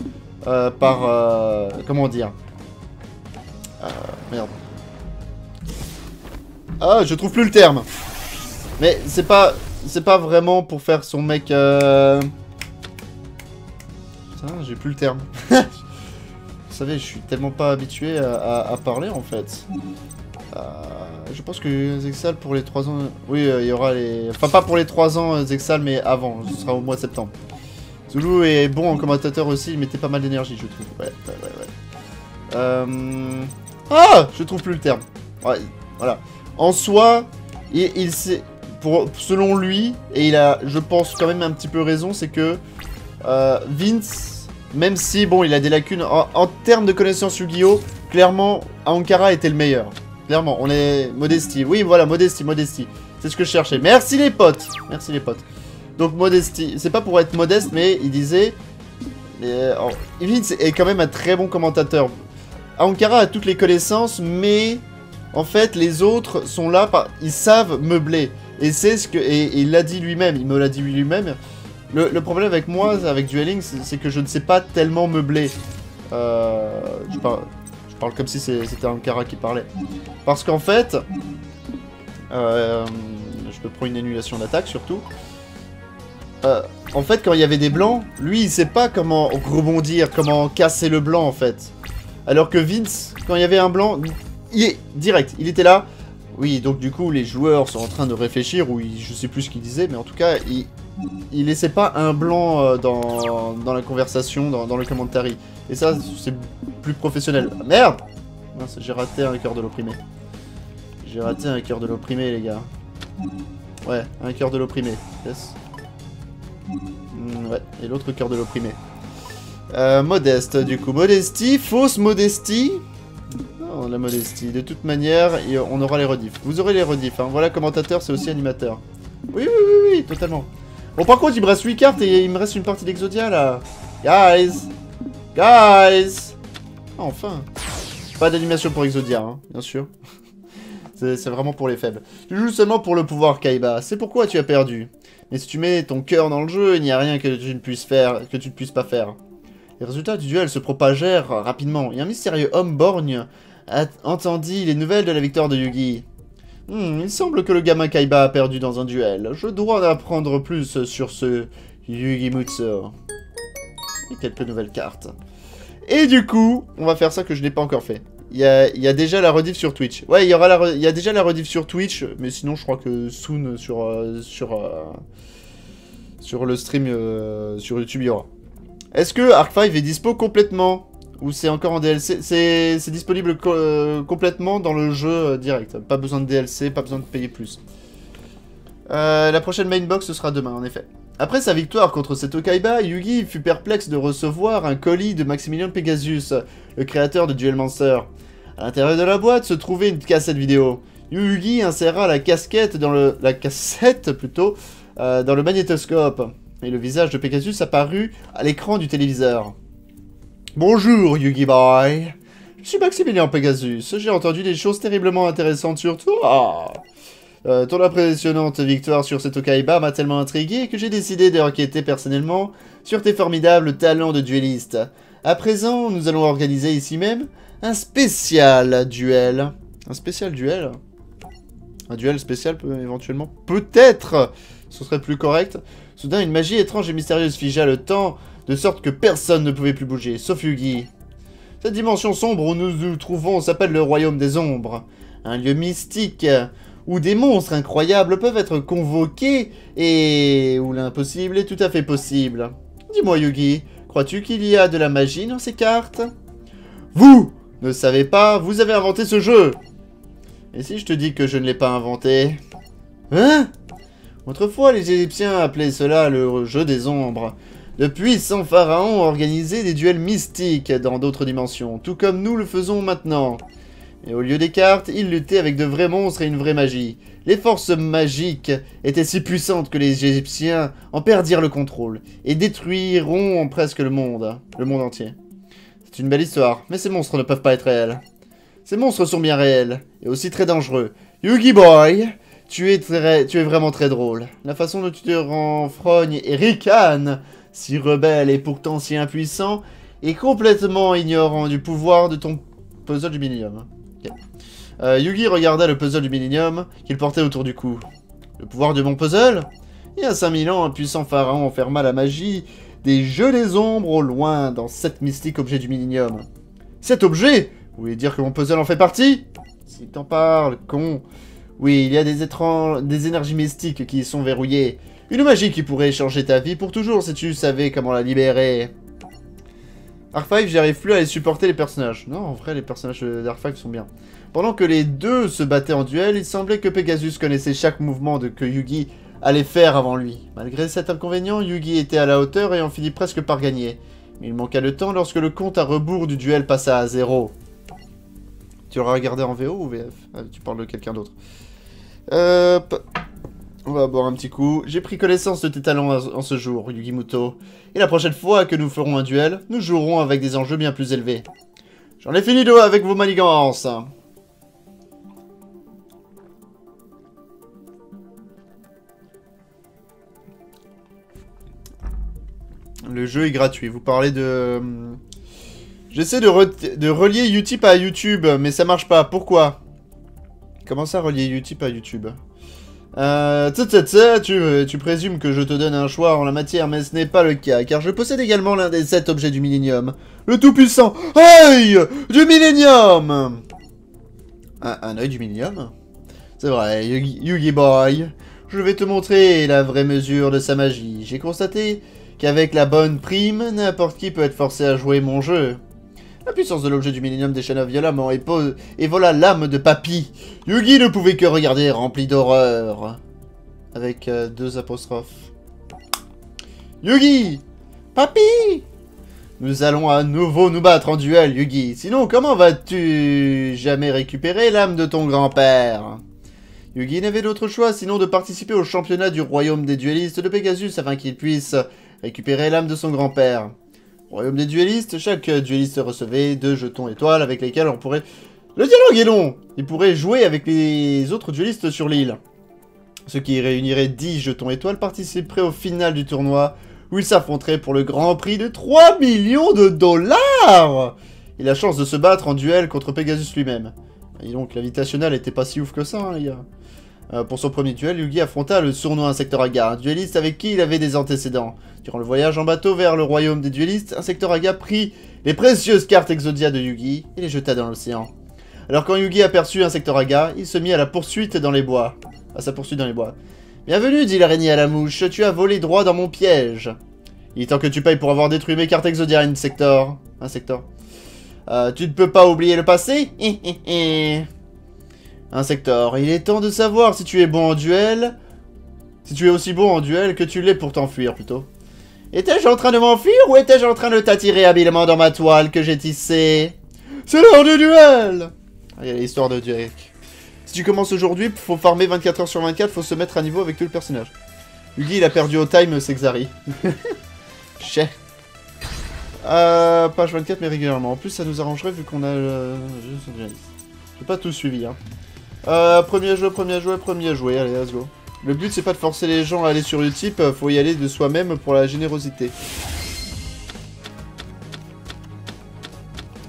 comment dire, merde. Ah, je trouve plus le terme. Mais c'est pas vraiment pour faire son mec. Putain, j'ai plus le terme. Vous savez, je suis tellement pas habitué à parler en fait. Je pense que Zexal pour les 3 ans. Oui, il y aura les. Enfin, pas pour les 3 ans Zexal, mais avant. Ce sera au mois de septembre. Zoulou est bon en commentateur aussi, il mettait pas mal d'énergie, je trouve. Ouais. Ah, je trouve plus le terme. Ouais, voilà. En soi, il sait, selon lui, et il a, je pense, quand même un petit peu raison, c'est que Vince, même si, bon, il a des lacunes, en termes de connaissances Yu-Gi-Oh, clairement, Ankara était le meilleur. Clairement, on est... Modestie. Oui, voilà, modestie. C'est ce que je cherchais. Merci les potes. Donc modestie, c'est pas pour être modeste, mais il disait... Vince est quand même un très bon commentateur. Ankara a toutes les connaissances, mais en fait les autres sont là, ils savent meubler. Et c'est ce que... Et il l'a dit lui-même, Le problème avec moi, avec Duel Links, c'est que je ne sais pas tellement meubler. Je parle comme si c'était Ankara qui parlait. Parce qu'en fait... je peux prendre une annulation d'attaque surtout. En fait, quand il y avait des blancs, lui, il sait pas comment rebondir, comment casser le blanc, en fait. Alors que Vince, quand il y avait un blanc, il est direct, il était là. Oui, donc du coup, les joueurs sont en train de réfléchir, ou je sais plus ce qu'il disait, mais en tout cas, il laissait pas un blanc dans la conversation, dans le commentary. Et ça, c'est plus professionnel. Ah, merde! J'ai raté un cœur de l'opprimé. J'ai raté un cœur de l'opprimé, les gars. Ouais, un cœur de l'opprimé. Yes. Ouais, et l'autre cœur de l'opprimé. Modeste, du coup. Modestie, fausse modestie. Non, la modestie. De toute manière, on aura les rediffs. Vous aurez les rediffs, hein. Voilà, commentateur, c'est aussi animateur. Oui, totalement. Bon, par contre, il me reste 8 cartes et il me reste une partie d'Exodia, là. Guys. Enfin. Pas d'animation pour Exodia, hein, bien sûr. C'est vraiment pour les faibles. Tu joues seulement pour le pouvoir, Kaiba. C'est pourquoi tu as perdu. Mais si tu mets ton cœur dans le jeu, il n'y a rien que tu ne puisses faire, que tu ne puisses pas faire. Les résultats du duel se propagèrent rapidement, et un mystérieux homme borgne entendit les nouvelles de la victoire de Yugi. Il semble que le gamin Kaiba a perdu dans un duel. Je dois en apprendre plus sur ce Yugi Muto. Et quelques nouvelles cartes. Et du coup, on va faire ça que je n'ai pas encore fait. Il y a déjà la rediff sur Twitch. Ouais, il y a déjà la rediff sur Twitch, mais sinon je crois que soon sur le stream sur YouTube il y aura. Est-ce que Arc 5 est dispo complètement ou c'est encore en DLC? C'est disponible complètement dans le jeu direct. Pas besoin de DLC, pas besoin de payer plus. La prochaine mainbox ce sera demain en effet. Après sa victoire contre Seto Kaiba, Yugi fut perplexe de recevoir un colis de Maximillion Pegasus, le créateur de Duel Monster. À l'intérieur de la boîte se trouvait une cassette vidéo. Yugi inséra la casquette dans le... la cassette plutôt, dans le magnétoscope. Et le visage de Pegasus apparut à l'écran du téléviseur. Bonjour Yugi Boy. Je suis Maximillion Pegasus. J'ai entendu des choses terriblement intéressantes sur toi. Ton impressionnante victoire sur Seto Kaiba m'a tellement intrigué que j'ai décidé d'enquêter personnellement sur tes formidables talents de dueliste. À présent, nous allons organiser ici même un spécial duel. Un spécial duel? Un duel spécial éventuellement? Peut-être! Ce serait plus correct. Soudain, une magie étrange et mystérieuse figea le temps, de sorte que personne ne pouvait plus bouger, sauf Yugi. Cette dimension sombre où nous nous trouvons s'appelle le Royaume des Ombres. Un lieu mystique où des monstres incroyables peuvent être convoqués et où l'impossible est tout à fait possible. Dis-moi Yugi, crois-tu qu'il y a de la magie dans ces cartes? Vous ne savez pas, vous avez inventé ce jeu! Et si je te dis que je ne l'ai pas inventé? Hein? Autrefois, les Égyptiens appelaient cela le jeu des ombres. De puissants pharaons organisaient des duels mystiques dans d'autres dimensions, tout comme nous le faisons maintenant. Et au lieu des cartes, ils luttaient avec de vrais monstres et une vraie magie. Les forces magiques étaient si puissantes que les Égyptiens en perdirent le contrôle et détruiront presque le monde entier. C'est une belle histoire, mais ces monstres ne peuvent pas être réels. Ces monstres sont bien réels, et aussi très dangereux. Yugi Boy! Tu es vraiment très drôle. La façon dont tu te renfrognes et ricanes, si rebelle et pourtant si impuissant, est complètement ignorant du pouvoir de ton puzzle du Millennium. Okay. Yugi regarda le puzzle du Millennium qu'il portait autour du cou. Le pouvoir de mon puzzle? Il y a 5000 ans, un puissant pharaon enferma la magie des jeux des ombres au loin dans cet mystique objet du Millennium. Cet objet? Vous voulez dire que mon puzzle en fait partie? S'il t'en parle, con. Oui, il y a des énergies mystiques qui sont verrouillées. Une magie qui pourrait changer ta vie pour toujours si tu savais comment la libérer. Arc5, j'arrive plus à les supporter les personnages. Non, en vrai, les personnages d'Arc5 sont bien. Pendant que les deux se battaient en duel, il semblait que Pegasus connaissait chaque mouvement que Yugi allait faire avant lui. Malgré cet inconvénient, Yugi était à la hauteur et en finit presque par gagner. Mais il manqua le temps lorsque le compte à rebours du duel passa à 0. Tu l'auras regardé en VO ou VF? Ah, tu parles de quelqu'un d'autre. Hop. On va boire un petit coup. J'ai pris connaissance de tes talents en ce jour, Yugi Muto. Et la prochaine fois que nous ferons un duel, nous jouerons avec des enjeux bien plus élevés. J'en ai fini avec vos manigances. Le jeu est gratuit. Vous parlez de... J'essaie de relier Utip à YouTube, mais ça marche pas. Pourquoi? Comment ça, relier Utip à YouTube? Tu présumes que je te donne un choix en la matière, mais ce n'est pas le cas, car je possède également l'un des 7 objets du Millennium. Le tout-puissant œil du Millennium. Un œil du Millennium? C'est vrai, Yugi Boy. Je vais te montrer la vraie mesure de sa magie. J'ai constaté qu'avec la bonne prime, n'importe qui peut être forcé à jouer mon jeu. La puissance de l'objet du Millennium déchaîna violemment et voilà l'âme de Papy. Yugi ne pouvait que regarder, rempli d'horreur. Avec 2 apostrophes. Yugi! Papy! Nous allons à nouveau nous battre en duel, Yugi. Sinon, comment vas-tu jamais récupérer l'âme de ton grand-père? Yugi n'avait d'autre choix sinon de participer au championnat du royaume des duellistes de Pegasus afin qu'il puisse récupérer l'âme de son grand-père. Royaume des duellistes, chaque duelliste recevait 2 jetons étoiles avec lesquels on pourrait... Le dialogue est long! Il pourrait jouer avec les autres duellistes sur l'île. Ceux qui réuniraient 10 jetons étoiles participeraient au final du tournoi où ils s'affronteraient pour le grand prix de 3 millions $! Et la chance de se battre en duel contre Pegasus lui-même. Et donc, l'invitationnel était pas si ouf que ça, hein, les gars. Pour son premier duel, Yugi affronta le sournois Insector Haga, un dueliste avec qui il avait des antécédents. Durant le voyage en bateau vers le royaume des duellistes, Insector Haga prit les précieuses cartes Exodia de Yugi et les jeta dans l'océan. Alors quand Yugi aperçut Insector Haga, il se mit à la poursuite dans les bois. À sa poursuite dans les bois. Bienvenue, dit l'araignée à la mouche, tu as volé droit dans mon piège. Il est temps que tu payes pour avoir détruit mes cartes Exodia, Insector. Tu ne peux pas oublier le passé? Insector, il est temps de savoir si tu es bon en duel. Si tu es aussi bon en duel que tu l'es pour t'enfuir, plutôt. Étais-je en train de m'enfuir ou étais-je en train de t'attirer habilement dans ma toile que j'ai tissée? C'est l'heure du duel! Il y a l'histoire de Dirk. Si tu commences aujourd'hui, faut farmer 24 h/24, faut se mettre à niveau avec tout le personnage. Yugi, il a perdu au time, c'est Xari. Chais. Page 24, mais régulièrement. En plus, ça nous arrangerait vu qu'on a... J'ai pas tout suivi, hein. Premier jeu, allez, let's go. Le but, c'est pas de forcer les gens à aller sur Utip, faut y aller de soi-même pour la générosité.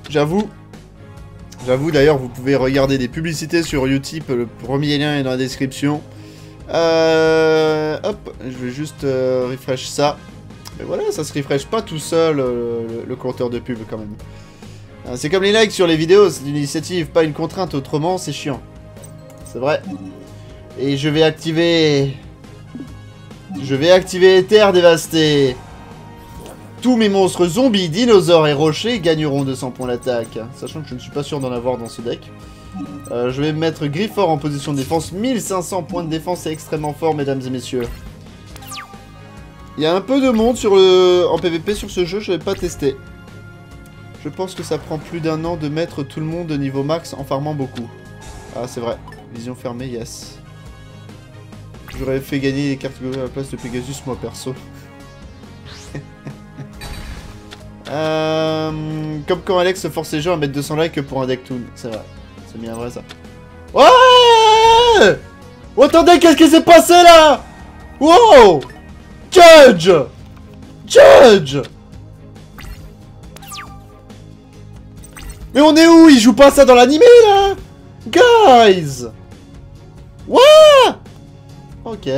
J'avoue, d'ailleurs, vous pouvez regarder des publicités sur Utip, le premier lien est dans la description. Hop, je vais juste refresh ça. Mais voilà, ça se refresh pas tout seul, le compteur de pub, quand même. C'est comme les likes sur les vidéos, c'est une initiative, pas une contrainte, autrement c'est chiant. C'est vrai. Et je vais activer... Terre dévastée. Tous mes monstres zombies, dinosaures et rochers gagneront 200 points d'attaque. Sachant que je ne suis pas sûr d'en avoir dans ce deck. Je vais mettre Grifford en position de défense. 1500 points de défense, c'est extrêmement fort, mesdames et messieurs. Il y a un peu de monde sur en PVP sur ce jeu, je ne vais pas tester. Je pense que ça prend plus d'un an de mettre tout le monde au niveau max en farmant beaucoup. Ah, c'est vrai. Vision fermée, yes. J'aurais fait gagner les cartes à la place de Pegasus, moi, perso. Comme quand Alex se force les gens à mettre 200 likes pour un deck toon. C'est vrai. C'est bien vrai, ça. Ouais! Oh, attendez, qu'est-ce qui s'est passé, là? Wow! Judge! Mais on est où? Il joue pas ça dans l'animé là? Guys! Wouah! Ok.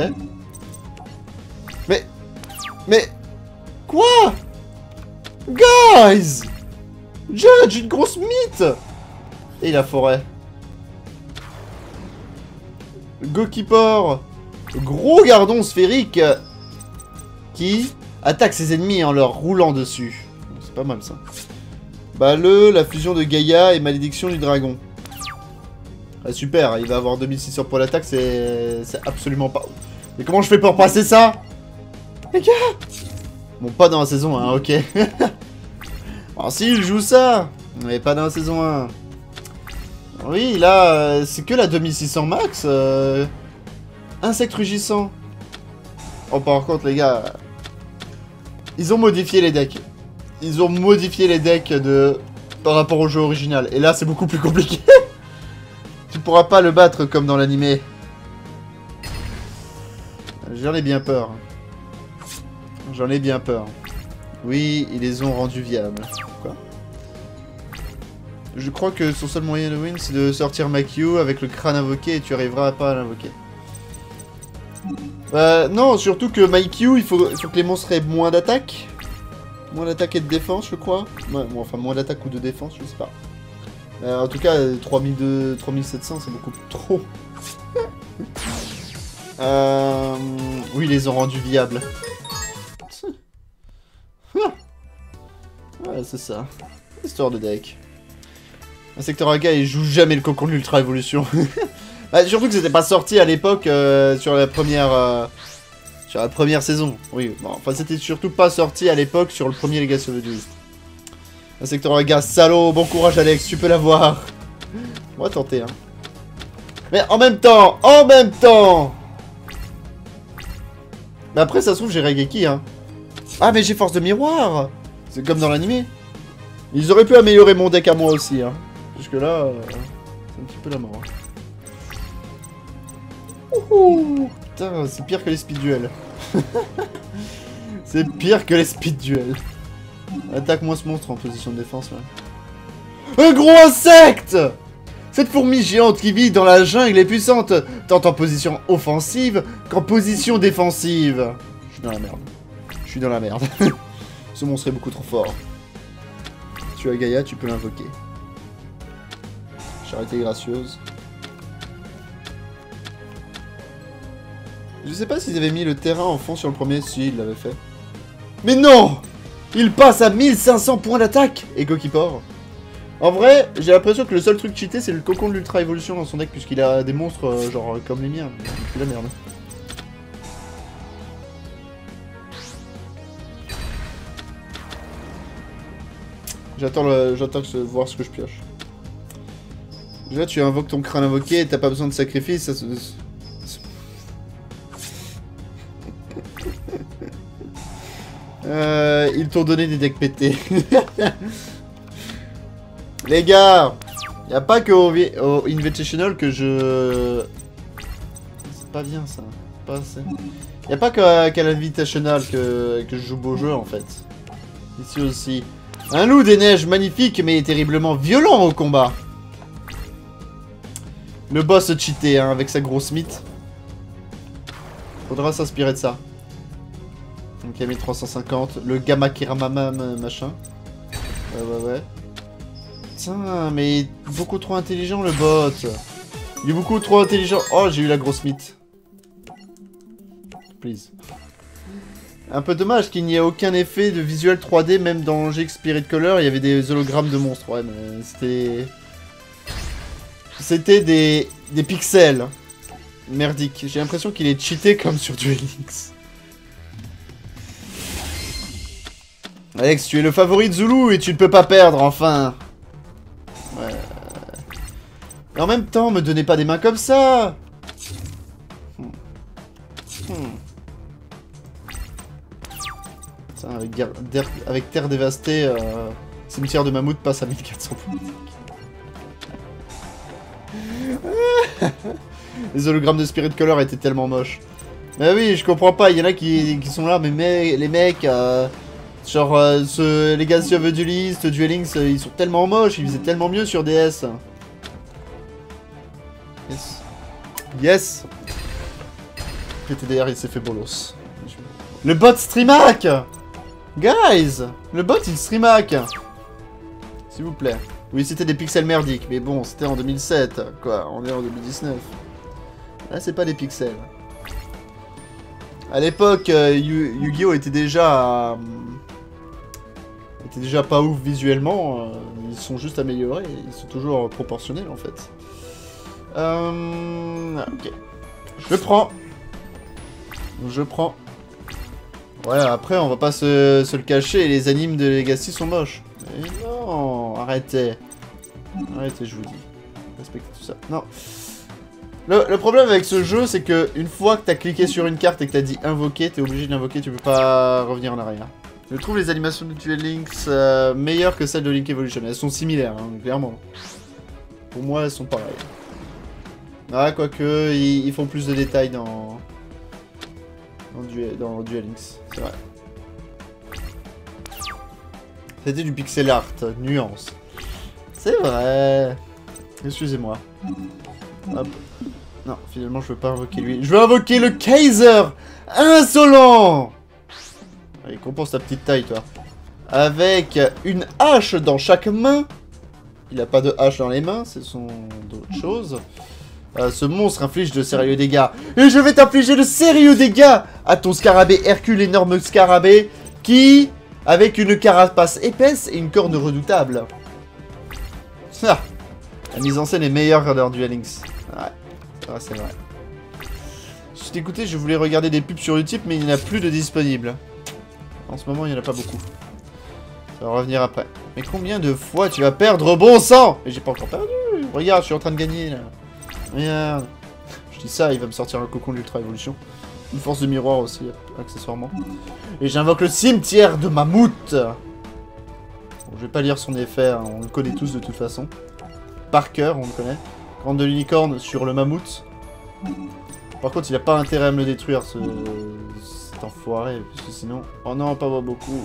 Mais... Quoi? Guys! Judge, une grosse mythe! Et la forêt. Goalkeeper. Gros gardon sphérique qui attaque ses ennemis en leur roulant dessus. C'est pas mal ça. Bah la fusion de Gaïa et Malédiction du Dragon. Ah, super, il va avoir 2600 pour l'attaque, c'est absolument pas... Mais comment je fais pour passer ça? Les gars! Bon, pas dans la saison 1, ok. Alors si, il joue ça, mais pas dans la saison 1. Oui, là, c'est que la 2600 max. Insecte rugissant. Oh, par contre, les gars, ils ont modifié les decks. Ils ont modifié les decks par rapport au jeu original. Et là, c'est beaucoup plus compliqué. Tu pourras pas le battre comme dans l'animé. J'en ai bien peur. Oui, ils les ont rendus viables. Quoi? Je crois que son seul moyen de win, c'est de sortir Makyu avec le crâne invoqué et tu arriveras pas à l'invoquer. Non, surtout que Makyu, il faut que les monstres aient moins d'attaque. Moins d'attaque et de défense, je crois. Ouais, bon, enfin, moins d'attaque ou de défense, je sais pas. En tout cas, 3700, c'est beaucoup trop. Oui, ils les ont rendus viables. Ouais, c'est ça. Histoire de deck. Insector Haga, il joue jamais le cocon de l'Ultra Evolution. Bah, surtout que c'était pas sorti à l'époque sur la première... Sur la première saison, oui. Bon, enfin, c'était surtout pas sorti à l'époque sur le premier Legacy of the Duelist. Insector Haga, salaud, bon courage Alex, tu peux l'avoir. On va tenter, hein. Mais en même temps. Mais après, ça se trouve, j'ai Raigeki, hein. Ah, mais j'ai force de miroir. C'est comme dans l'animé. Ils auraient pu améliorer mon deck à moi aussi, hein. Jusque là, c'est un petit peu la mort. Hein. Ouhou. Putain, c'est pire que les Speed Duel. Attaque-moi ce monstre en position de défense, ouais. Un gros insecte! Cette fourmi géante qui vit dans la jungle est puissante, tant en position offensive qu'en position défensive. Je suis dans la merde. Ce monstre est beaucoup trop fort. Tu as Gaïa, tu peux l'invoquer. Charité gracieuse. Je sais pas s'ils avaient mis le terrain en fond sur le premier, si ils l'avaient fait. Mais non! Il passe à 1500 points d'attaque! Et Goalkeeper. En vrai, j'ai l'impression que le seul truc cheaté, c'est le cocon de l'Ultra Evolution dans son deck, puisqu'il a des monstres genre comme les miens. C'est la merde. J'attends voir ce que je pioche. Déjà, tu invoques ton crâne invoqué et t'as pas besoin de sacrifice. Ça se... ils t'ont donné des decks pétés. Les gars, y a pas que au Invitational que je... C'est pas bien ça. Pas assez. Y a pas qu'à l'Invitational que je joue beau jeu en fait. Ici aussi. Un loup des neiges magnifique mais terriblement violent au combat. Le boss cheaté hein, avec sa grosse mythe. Faudra s'inspirer de ça. Donc il y a 1350, le Gamma Kiramamam machin. Ouais. Putain, mais beaucoup trop intelligent le bot. Il est beaucoup trop intelligent. Oh, j'ai eu la grosse mythe. Please. Un peu dommage qu'il n'y ait aucun effet de visuel 3D, même dans GX Spirit Color, il y avait des hologrammes de monstres. Ouais, mais c'était... C'était des pixels. Merdique. J'ai l'impression qu'il est cheaté comme sur Duel Links. Alex, tu es le favori de Zoulou et tu ne peux pas perdre, enfin. Ouais. Et en même temps, me donnez pas des mains comme ça. Putain, avec terre dévastée, cimetière de mammouth passe à 1400 points. Les hologrammes de Spirit Color étaient tellement moches. Mais oui, je comprends pas, il y en a qui sont là, mais les mecs... Genre, ce Legacy of the Duelist, Duel Links, ils sont tellement moches, ils faisaient tellement mieux sur DS. Yes. Yes. PTDR, il s'est fait bolos. Le bot streamac. Guys, le bot, il streamac. S'il vous plaît. Oui, c'était des pixels merdiques, mais bon, c'était en 2007, quoi. On est en 2019. Là, c'est pas des pixels. À l'époque, Yu-Gi-Oh était déjà... C'est déjà pas ouf visuellement, ils sont juste améliorés, ils sont toujours proportionnels en fait. Ok. Je prends. Voilà, après on va pas se le cacher, les animes de Legacy sont moches. Mais non, arrêtez, je vous dis. Respectez tout ça. Non. Le problème avec ce jeu, c'est que une fois que t'as cliqué sur une carte et que t'as dit invoquer, t'es obligé de l'invoquer, tu peux pas revenir en arrière. Je trouve les animations de Duel Links meilleures que celles de Link Evolution. Elles sont similaires, hein, clairement. Pour moi, elles sont pareilles. Ah, quoique, ils font plus de détails dans Duel Links, c'est vrai. C'était du pixel art, nuance. C'est vrai. Excusez-moi. Hop. Non, finalement, je veux pas invoquer lui. Je veux invoquer le Kaiser insolent. Allez, compense ta petite taille, toi. Avec une hache dans chaque main. Il n'a pas de hache dans les mains, c'est son d'autres choses. Ce monstre inflige de sérieux dégâts. Et je vais t'infliger de sérieux dégâts à ton scarabée Hercule, énorme scarabée, qui, avec une carapace épaisse et une corne redoutable. Ah, la mise en scène est meilleure dans Duel Links. Ouais, c'est vrai. Je t'ai écouté, je voulais regarder des pubs sur Utip, mais il n'y en a plus de disponibles. En ce moment, il n'y en a pas beaucoup. Ça va revenir après. Mais combien de fois tu vas perdre, bon sang? Mais j'ai pas encore perdu. Regarde, je suis en train de gagner, là. Regarde. Je dis ça, il va me sortir un cocon d'Ultra Evolution. Une force de miroir aussi, accessoirement. Et j'invoque le cimetière de mammouth. Bon, je vais pas lire son effet, hein. On le connaît tous de toute façon. Par cœur, on le connaît. Grande de l'unicorne sur le mammouth. Par contre, il n'a pas intérêt à me le détruire, ce... Enfoiré, parce que sinon... Oh non, pas beaucoup.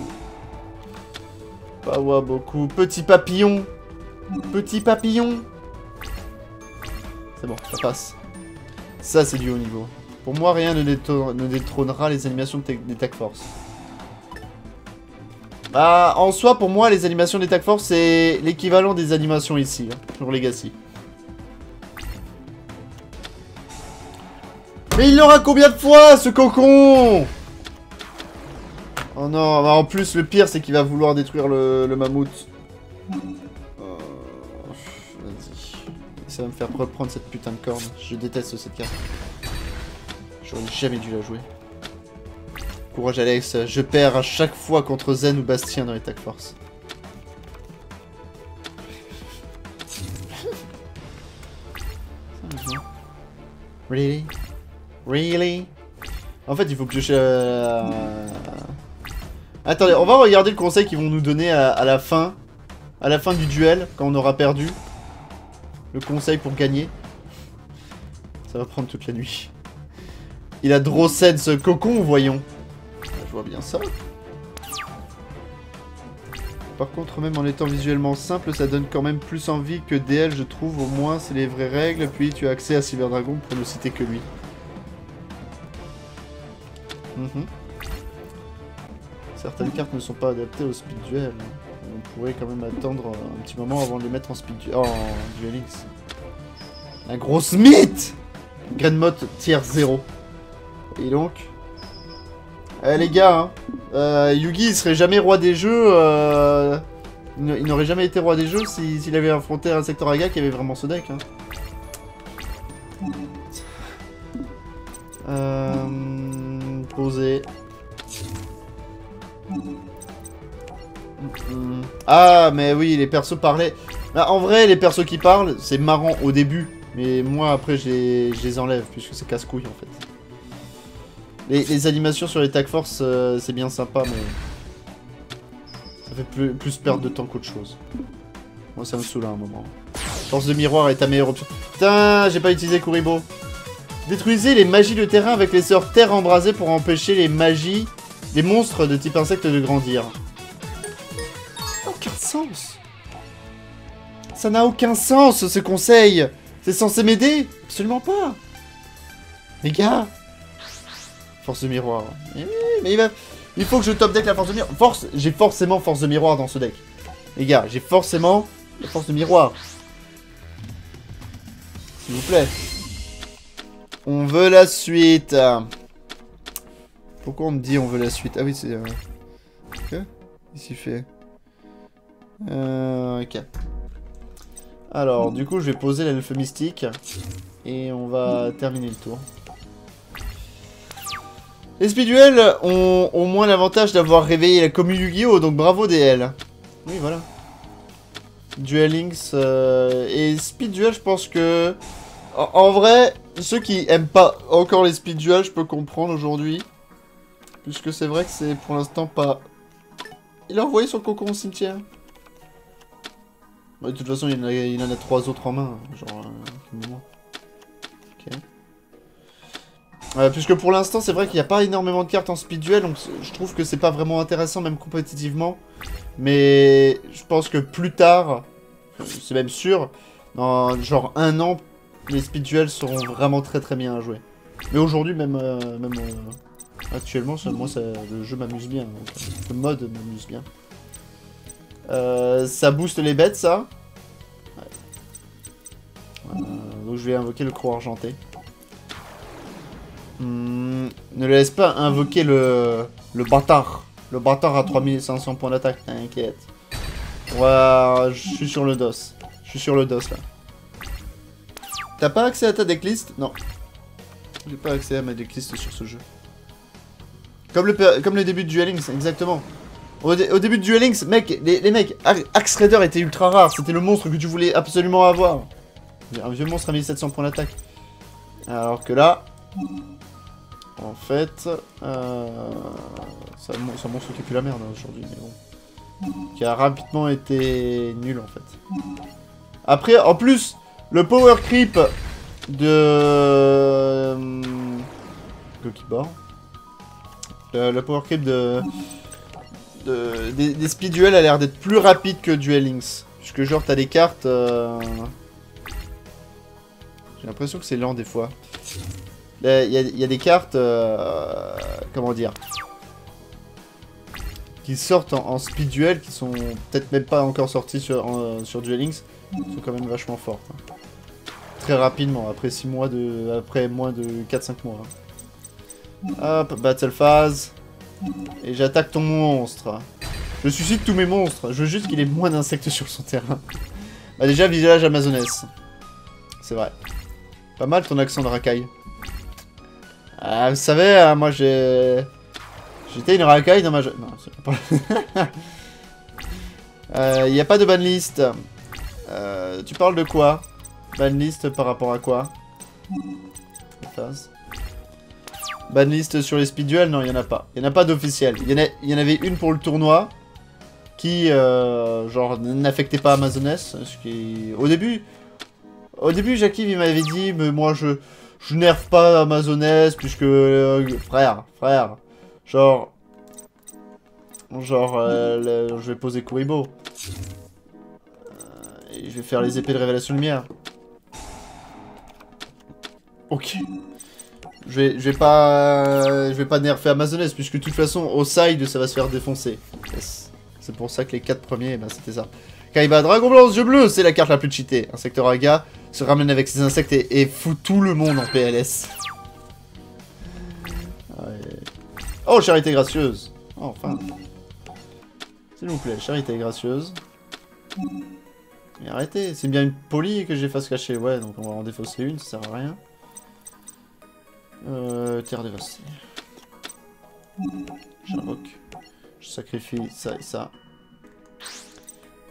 Pas beaucoup. Petit papillon. Petit papillon. C'est bon, ça passe. Ça, c'est du haut niveau. Pour moi, rien ne détrônera les animations des Tag Force. Bah, en soi, pour moi, les animations des Tag Force, c'est l'équivalent des animations ici, hein, sur Legacy. Mais il l'aura combien de fois, ce cocon? Oh non, bah en plus le pire c'est qu'il va vouloir détruire le mammouth. Vas-y. Ça va me faire reprendre cette putain de corne. Je déteste cette carte. J'aurais jamais dû la jouer. Courage Alex, je perds à chaque fois contre Zen ou Bastien dans les Tag Force. Really? Really? En fait, il faut que je... Attendez, on va regarder le conseil qu'ils vont nous donner à la fin. À la fin du duel, quand on aura perdu. Le conseil pour gagner. Ça va prendre toute la nuit. Il a Drossen, ce cocon, voyons. Je vois bien ça. Par contre, même en étant visuellement simple, ça donne quand même plus envie que DL, je trouve. Au moins, c'est les vraies règles. Puis, tu as accès à Cyberdragon pour ne citer que lui. Certaines cartes ne sont pas adaptées au speed duel. On pourrait quand même attendre un petit moment avant de les mettre en speed duel. Oh, en duel X. La grosse mythe! Grenmoth tier 0. Et donc... Eh les gars, hein, Yugi il serait jamais roi des jeux, il n'aurait jamais été roi des jeux s'il avait affronté un Insector Haga qui avait vraiment ce deck. Hein. Poser. Ah mais oui, les persos parlaient. Bah, en vrai les persos qui parlent c'est marrant au début, mais moi après je les enlève puisque c'est casse-couille en fait. Les animations sur les Tag Force, c'est bien sympa, mais ça fait plus perdre de temps qu'autre chose. Moi, ça me saoule à un moment. Force de miroir est ta meilleure option. Putain, j'ai pas utilisé Kuribo. Détruisez les magies de terrain avec les sorts terre embrasées pour empêcher les magies, les monstres de type insecte de grandir. Aucun sens. Ça n'a aucun sens, ce conseil. C'est censé m'aider? Absolument pas. Les gars. Force de miroir. Mais oui, mais il faut que je top deck la force de miroir. J'ai forcément force de miroir dans ce deck. Les gars, j'ai forcément la force de miroir. S'il vous plaît. On veut la suite. Pourquoi on me dit on veut la suite? Ah oui, c'est... Qu'est-ce qu'il fait? Ok. Alors, du coup, je vais poser l'elfe mystique. Et on va terminer le tour. Les speed duels ont au moins l'avantage d'avoir réveillé la commu Yu-Gi-Oh, donc bravo DL. Oui, voilà. Duel Links et speed duel, je pense que... En vrai, ceux qui aiment pas encore les speed duels, je peux comprendre aujourd'hui. Puisque c'est vrai que c'est pour l'instant pas... Il a envoyé son cocon au cimetière. Bah, de toute façon, il en a 3 autres en main, genre... Ok. Puisque pour l'instant c'est vrai qu'il n'y a pas énormément de cartes en speed duel, donc je trouve que c'est pas vraiment intéressant même compétitivement. Mais je pense que plus tard, c'est même sûr, dans genre un an, les speed duels seront vraiment très bien à jouer. Mais aujourd'hui même, actuellement, moi ça, le jeu m'amuse bien, le mode m'amuse bien. Ça booste les bêtes ça. Ouais. Donc je vais invoquer le croc argenté. Ne le laisse pas invoquer le bâtard. Le bâtard à 3500 points d'attaque, t'inquiète. Ouah, je suis sur le dos. Je suis sur le dos là. T'as pas accès à ta decklist? Non. J'ai pas accès à ma decklist sur ce jeu. Comme le début de Duel Links, exactement. Au début de Duel Links, mec, les mecs, Axe Raider était ultra rare. C'était le monstre que tu voulais absolument avoir. Un vieux monstre à 1700 points d'attaque. Alors que là... En fait, c'est un monstre qui pue la merde hein, aujourd'hui, mais bon. Qui a rapidement été nul en fait. Après, en plus, le power creep de. Gokibor. Le power creep des speed duels a l'air d'être plus rapide que Duel Links. Puisque, genre, t'as des cartes. J'ai l'impression que c'est lent des fois. Il y a des cartes, comment dire, qui sortent en speed duel, qui sont peut-être même pas encore sorties sur Duel Links, qui sont quand même vachement fortes. Hein. Très rapidement, après 6 mois de, après moins de 4-5 mois. Hein. Hop, battle phase, et j'attaque ton monstre. Je suscite tous mes monstres, je veux juste qu'il ait moins d'insectes sur son terrain. Bah déjà, village amazonesse. C'est vrai. Pas mal ton accent de racaille. Vous savez, moi j'étais une racaille dans ma jeune... Non, c'est pas... Il n'y a pas de banlist. Tu parles de quoi? Banlist par rapport à quoi? Banlist sur les speed duels, non, il n'y en a pas. Il n'y en a pas d'officiel. Il y en avait une pour le tournoi qui, genre, n'affectait pas Amazonès. Ce qui... Au début, Jackie, il m'avait dit, mais moi, je nerve pas Amazonès, puisque... frère. Genre, je vais poser Kuribo. Et je vais faire les épées de révélation lumière. Ok. Je vais pas nerfer Amazonès, puisque de toute façon, au side, ça va se faire défoncer. Yes. C'est pour ça que les 4 premiers, ben, c'était ça. Kaiba, Dragon Blanc aux yeux bleus, c'est la carte la plus cheatée. Insector Haga se ramène avec ses insectes et fout tout le monde en PLS. Ouais. Oh, charité gracieuse. Oh, enfin. S'il vous plaît, charité gracieuse. Mais arrêtez, c'est bien une polie que j'ai face cachée. Ouais, donc on va en défausser une, ça sert à rien. Terre dévastée. J'invoque. Je sacrifie ça et ça.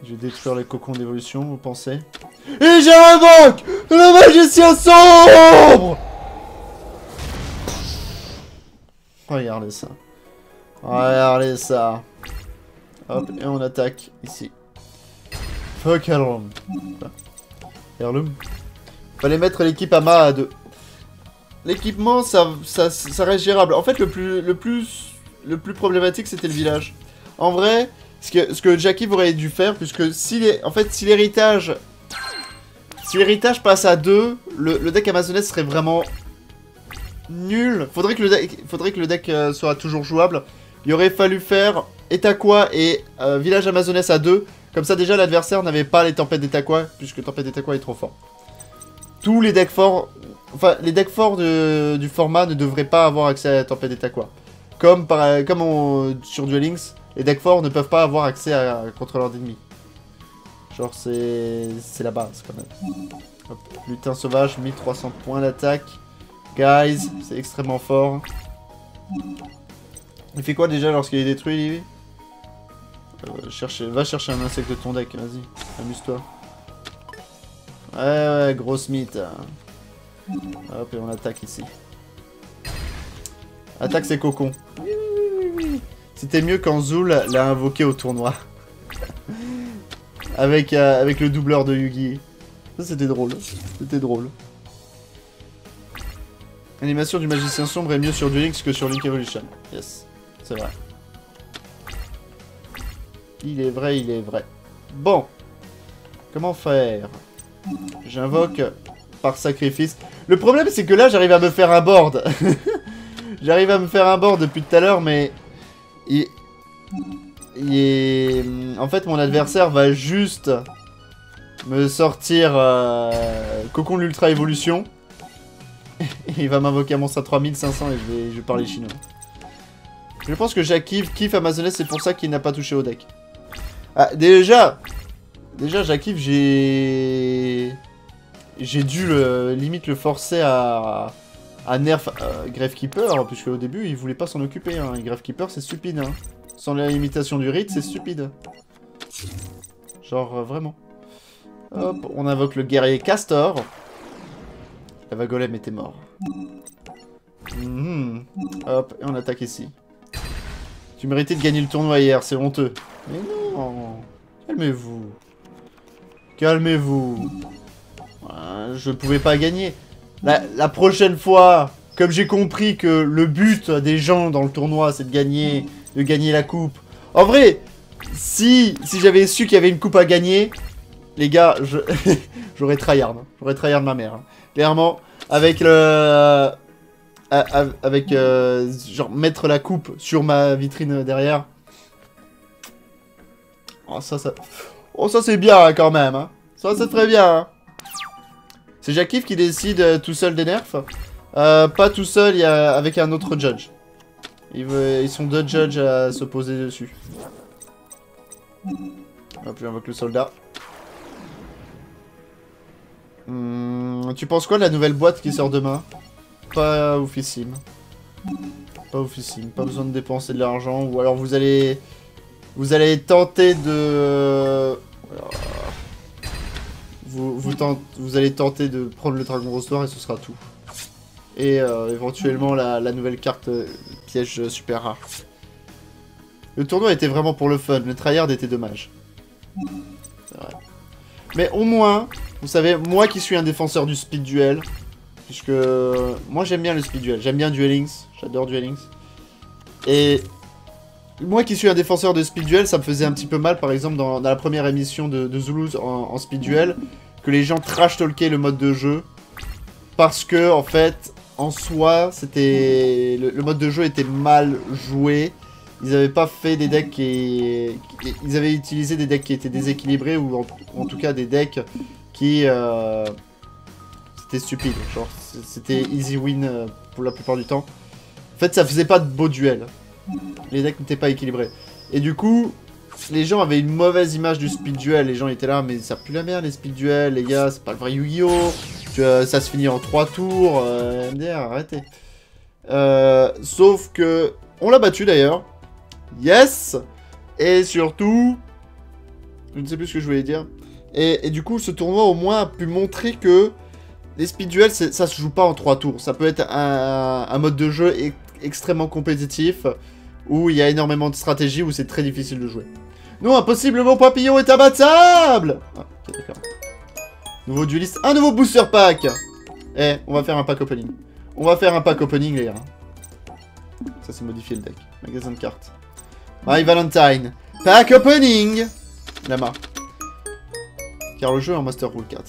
Je vais détruire les cocons d'évolution, vous pensez? Et j'invoque le magicien sombre. Regardez ça. Regardez ça. Hop, et on attaque ici. Fuck Heirloom. Heirloom. Fallait mettre l'équipe à ma à 2. L'équipement, ça reste gérable. En fait, le plus problématique, c'était le village. En vrai, ce que Jackie aurait dû faire, puisque si l'héritage... Si l'héritage passe à 2, le deck amazonais serait vraiment nul. Faudrait que le deck soit toujours jouable. Il aurait fallu faire Etaqua et village amazonais à 2. Comme ça, déjà, l'adversaire n'avait pas les tempêtes d'Etaqua, puisque tempête d'Etaqua est trop fort. Tous les decks forts... Enfin, les decks forts du format ne devraient pas avoir accès à la tempête d'Etaqua. Comme sur Duel Links, les decks forts ne peuvent pas avoir accès à contrôleur d'ennemis. Genre, c'est la base, quand même. Hop, lutin sauvage, 1300 points d'attaque. Guys, c'est extrêmement fort. Il fait quoi, déjà, lorsqu'il est détruit, va chercher un insecte de ton deck, vas-y. Amuse-toi. Ouais, grosse mythe. Hop, et on attaque ici. Attaque ses cocons. C'était mieux quand Zoul l'a invoqué au tournoi. avec le doubleur de Yugi. Ça, c'était drôle. C'était drôle. L'animation du magicien sombre est mieux sur Duel Links que sur Link Evolution. Yes, c'est vrai. Il est vrai. Bon. Comment faire? J'invoque... par sacrifice. Le problème, c'est que là, j'arrive à me faire un board. J'arrive à me faire un board depuis tout à l'heure, mais... En fait, mon adversaire va juste me sortir Cocon de l'Ultra Évolution. Il va m'invoquer à mon Monstre à 3500 et je vais parler chinois. Je pense que Jackie kiffe Amazonès, c'est pour ça qu'il n'a pas touché au deck. Ah, déjà, Jackie, j'ai dû limite le forcer à nerf Gravekeeper, puisque au début il voulait pas s'en occuper. Hein. Gravekeeper, c'est stupide. Hein. Sans la limitation du rite, c'est stupide. Genre vraiment. Hop, on invoque le guerrier Castor. La Vagolem était mort. Hop, et on attaque ici. Tu méritais de gagner le tournoi hier, c'est honteux. Mais non, calmez-vous. Je pouvais pas gagner. La prochaine fois, comme j'ai compris que le but des gens dans le tournoi, c'est de gagner la coupe. En vrai, si j'avais su qu'il y avait une coupe à gagner, les gars, j'aurais tryhard. J'aurais tryhard ma mère. Hein. Clairement, avec genre mettre la coupe sur ma vitrine derrière. Oh ça c'est bien hein, quand même. Hein. Ça c'est très bien. Hein. C'est Jackie qui décide tout seul des nerfs. Pas tout seul, il y a avec un autre judge. Ils sont deux judges à se poser dessus. Hop, j'invoque le soldat. Tu penses quoi de la nouvelle boîte qui sort demain? Pas oufissime. Pas besoin de dépenser de l'argent. Ou alors vous allez tenter de... Vous allez tenter de prendre le dragon rose noir et ce sera tout. et éventuellement la nouvelle carte piège super rare. Le tournoi était vraiment pour le fun, le tryhard était dommage. C'est vrai. Mais au moins, vous savez, moi qui suis un défenseur du speed duel, puisque moi j'aime bien le speed duel, j'aime bien Duel Links, j'adore Duel Links. Et moi qui suis un défenseur de speed duel, ça me faisait un petit peu mal par exemple dans la première émission de Zoulou en speed duel, que les gens trash talkaient le mode de jeu, parce que en fait, en soi, c'était le mode de jeu était mal joué. Ils n'avaient pas fait des decks qui... Ils avaient utilisé des decks qui étaient déséquilibrés, ou en tout cas des decks qui... C'était stupide, genre c'était easy win pour la plupart du temps. En fait, ça faisait pas de beaux duels. Les decks n'étaient pas équilibrés. Et du coup, les gens avaient une mauvaise image du speed duel. Les gens étaient là, mais ça pue la merde les speed duels, les gars, c'est pas le vrai Yu-Gi-Oh! Ça se finit en 3 tours, MDR, arrêtez. Sauf que... On l'a battu d'ailleurs. Yes! Et surtout... Je ne sais plus ce que je voulais dire. Et du coup, ce tournoi au moins a pu montrer que les speed duels, ça se joue pas en 3 tours. Ça peut être un mode de jeu extrêmement compétitif, où il y a énormément de stratégies, où c'est très difficile de jouer. Non, impossible, mon papillon est abattable! Ah, ok, d'accord. Nouveau dueliste, un nouveau booster pack! Eh, on va faire un pack opening. On va faire un pack opening, les gars. Ça, c'est modifié le deck. Magasin de cartes. Mai Valentine. Pack opening! Lama. Car le jeu est en Master Rule 4.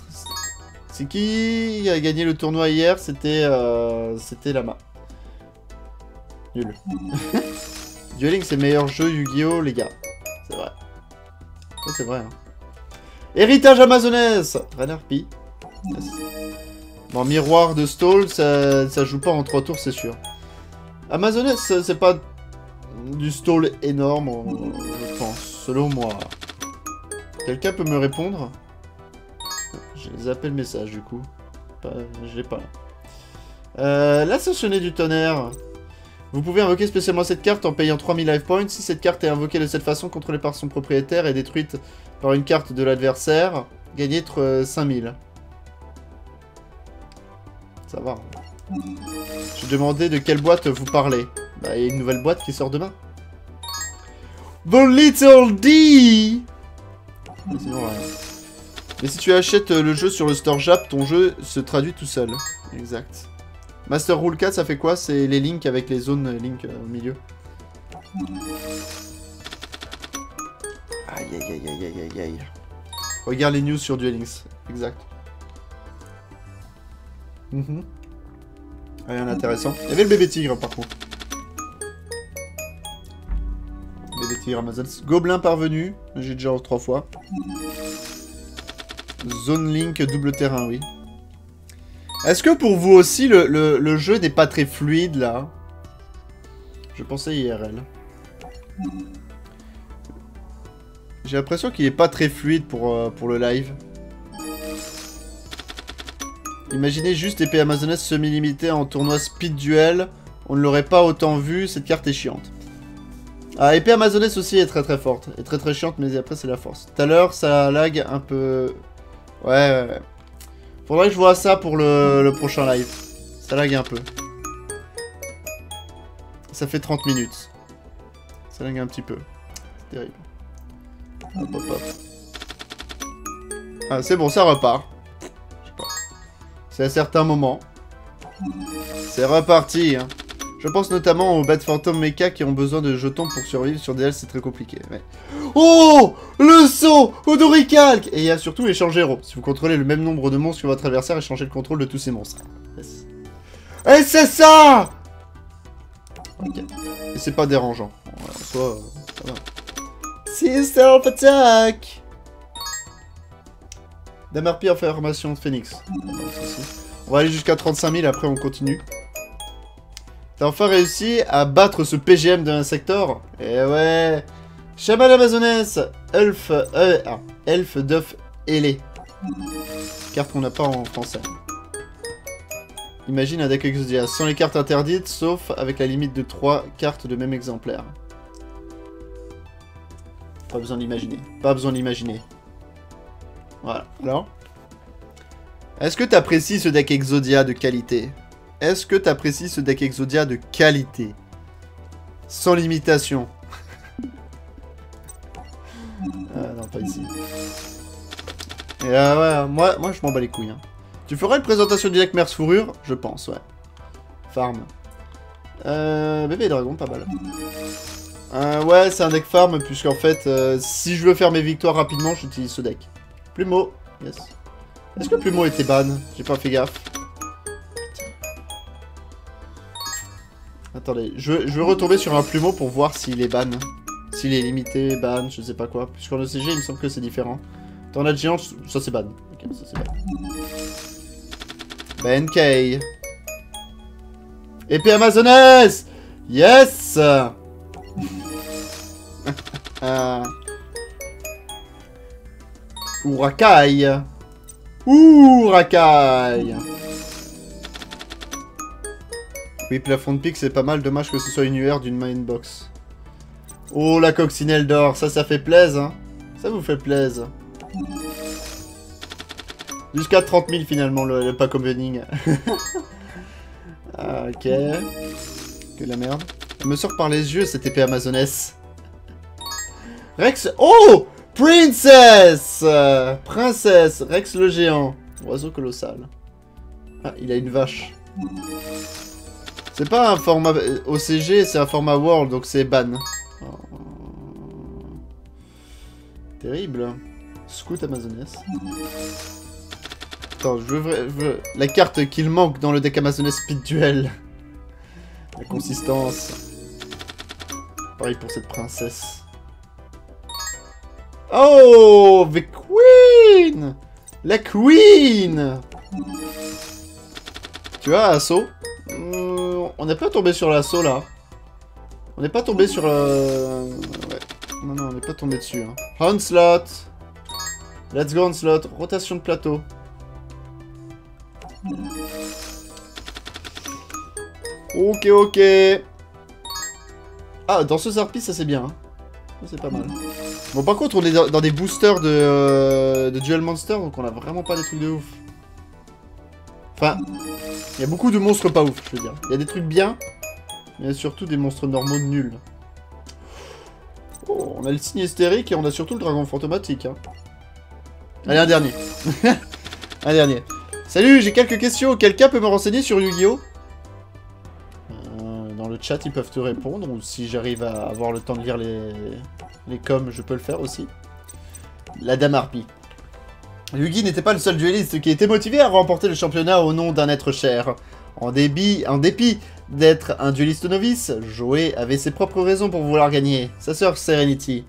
C'est qui a gagné le tournoi hier? C'était... c'était Lama. Nul. Duel Links, c'est le meilleur jeu Yu-Gi-Oh, les gars. C'est vrai. Ça, c'est vrai, hein. Héritage amazonaise! Vanarpi. Yes. Bon, miroir de stall, ça joue pas en 3 tours, c'est sûr. Amazones, c'est pas du stall énorme, je pense, selon moi. Quelqu'un peut me répondre? J'ai zappé le message, du coup. Je l'ai pas là. L'ascensionné du tonnerre. Vous pouvez invoquer spécialement cette carte en payant 3000 life points. Si cette carte est invoquée de cette façon, contrôlée par son propriétaire et détruite par une carte de l'adversaire, gagnez 5000. Ça va. Je demandais de quelle boîte vous parlez. Bah, il y a une nouvelle boîte qui sort demain. The Little D. Sinon, mais si tu achètes le jeu sur le store Jap, ton jeu se traduit tout seul. Exact. Master Rule 4, ça fait quoi? C'est les links avec les zones link au milieu. Aïe, aïe, aïe, aïe, aïe, aïe. Regarde les news sur Duel Links. Exact. Rien d'intéressant. Il y avait le bébé tigre par contre. Bébé tigre Amazon. Gobelin parvenu. J'ai déjà 3 fois. Zone Link double terrain, oui. Est-ce que pour vous aussi le jeu n'est pas très fluide là? Je pensais IRL. J'ai l'impression qu'il n'est pas très fluide pour le live. Imaginez juste épée amazonaise semi-limitée en tournoi speed duel. On ne l'aurait pas autant vu, cette carte est chiante. Ah, épée amazonaise aussi est très forte. Et très chiante, mais après c'est la force. Tout à l'heure, ça lag un peu... Ouais. Faudrait que je vois ça pour le prochain live. Ça lag un peu. Ça fait 30 minutes. Ça lag un petit peu. C'est terrible. Hop, hop, hop. Ah, c'est bon, ça repart. C'est à certains moments. C'est reparti, hein. Je pense notamment aux bêtes fantômes mecha qui ont besoin de jetons pour survivre. Sur DL, c'est très compliqué. Mais... Oh! Le saut odoricalque. Et il y a surtout échange héros. Si vous contrôlez le même nombre de monstres que votre adversaire, échangez le contrôle de tous ces monstres. Yes. Et c'est ça! Okay. Et c'est pas dérangeant. En soit, ça va. Sister Attack! Damarpi en formation de Phoenix. On va aller jusqu'à 35 000, après on continue. T'as enfin réussi à battre ce PGM de l'insector? Eh ouais. Chaman amazonesse. Elf d'œuf ailé. Carte qu'on n'a pas en français. Imagine un deck Exodia sans les cartes interdites, sauf avec la limite de 3 cartes de même exemplaire. Pas besoin d'imaginer. Pas besoin d'imaginer. Voilà, alors. Est-ce que tu apprécies ce deck Exodia de qualité? Est-ce que t'apprécies ce deck Exodia de qualité? Sans limitation. Ah non, pas ici. Et ouais, moi je m'en bats les couilles. Hein. Tu feras une présentation du deck Merce Fourrure? Je pense, ouais. Farm. Bébé Dragon, pas mal. Ouais, c'est un deck farm, puisqu'en fait, si je veux faire mes victoires rapidement, j'utilise ce deck. Plumeau, yes. Est-ce que Plumeau était ban? J'ai pas fait gaffe. Attendez, je veux retomber sur un Plumeau pour voir s'il est ban. S'il est limité, ban, je sais pas quoi. Puisqu'en ECG, il me semble que c'est différent. Tornade géante, ça c'est ban. Ok, ça c'est ban. BNK. Épée Amazonaise! Yes! Ourakai. Ourakai. Oui, plafond de pique, c'est pas mal. Dommage que ce soit une UR d'une mainbox. Oh, la coccinelle d'or. Ça fait plaisir. Hein. Ça vous fait plaisir. Jusqu'à 30 000, finalement, le pack opening. Ok. Que de la merde. Elle me sort par les yeux, cette épée amazonesse. Rex... Oh! Princess! Princesse! Rex le géant. Oiseau colossal. Ah, il a une vache. C'est pas un format OCG, c'est un format World, donc c'est ban. Oh. Terrible. Scout amazonesse. Attends, je veux... La carte qu'il manque dans le deck amazonesse Speed Duel. La consistance. Pareil pour cette princesse. Oh, the queen! La queen! Tu vois, assaut. On n'est pas tombé sur l'assaut, là. On n'est pas tombé sur le... Ouais. Non, on n'est pas tombé dessus. Hein. Onslaught. Let's go, Onslaught. Rotation de plateau. Ok. Ah, dans ce Zarpi, ça c'est bien. Hein. C'est pas mal. Bon, par contre, on est dans des boosters de Duel Monster, donc on a vraiment pas des trucs de ouf. Enfin, il y a beaucoup de monstres pas ouf, je veux dire. Il y a des trucs bien, mais il y a surtout des monstres normaux nuls. Oh, on a le signe hystérique et on a surtout le dragon fantomatique. Hein. Allez, un dernier. Un dernier. Salut, j'ai quelques questions. Quelqu'un peut me renseigner sur Yu-Gi-Oh? Le chat, ils peuvent te répondre, ou si j'arrive à avoir le temps de lire les coms, je peux le faire aussi. La dame harpie. Yugi n'était pas le seul dueliste qui était motivé à remporter le championnat au nom d'un être cher. En dépit d'être un dueliste novice, Joey avait ses propres raisons pour vouloir gagner. Sa sœur Serenity.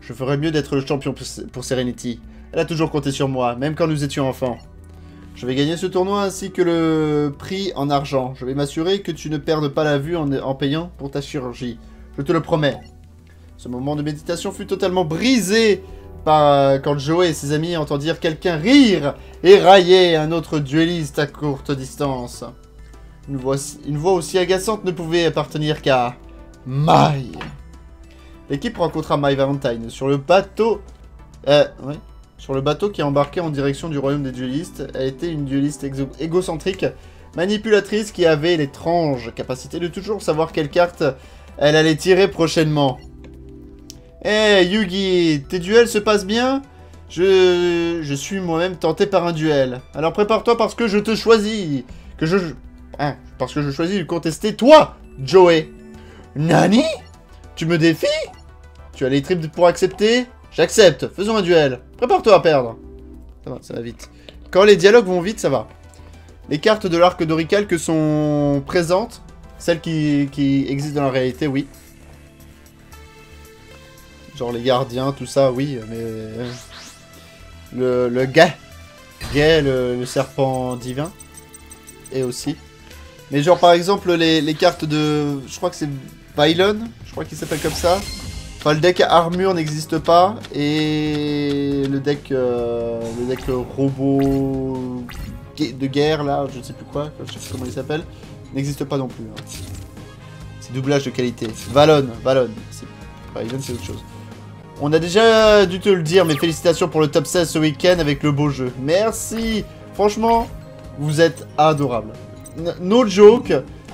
Je ferais mieux d'être le champion pour Serenity. Elle a toujours compté sur moi, même quand nous étions enfants. Je vais gagner ce tournoi ainsi que le prix en argent. Je vais m'assurer que tu ne perdes pas la vue en payant pour ta chirurgie. Je te le promets. Ce moment de méditation fut totalement brisé quand Joey et ses amis entendirent quelqu'un rire et railler un autre dueliste à courte distance. Une voix aussi agaçante ne pouvait appartenir qu'à Mai. L'équipe rencontra Mai Valentine sur le bateau... oui. Sur le bateau qui embarquait en direction du royaume des duelistes, elle était une dueliste égocentrique, manipulatrice qui avait l'étrange capacité de toujours savoir quelle carte elle allait tirer prochainement. Hé Yugi, tes duels se passent bien? Je suis moi-même tenté par un duel. Alors prépare-toi parce que je te choisis. Parce que je choisis de contester toi, Joey. Nani? Tu me défies? Tu as les tripes pour accepter? J'accepte, faisons un duel. Prépare-toi à perdre. Ça va vite. Quand les dialogues vont vite, ça va. Les cartes de l'arc dorical que sont présentes, celles qui existent dans la réalité, oui. Genre les gardiens, tout ça, oui, mais... Le gay, le serpent divin. Et aussi. Mais genre par exemple les cartes de... Je crois que c'est Bylon, je crois qu'il s'appelle comme ça. Enfin, le deck armure n'existe pas, et le deck robot de guerre, là, je ne sais plus quoi, je sais plus comment il s'appelle, n'existe pas non plus. Hein. C'est doublage de qualité. Valon, c'est autre chose. On a déjà dû te le dire, mais félicitations pour le top 16 ce week-end avec le beau jeu. Merci. Franchement, vous êtes adorables. no joke,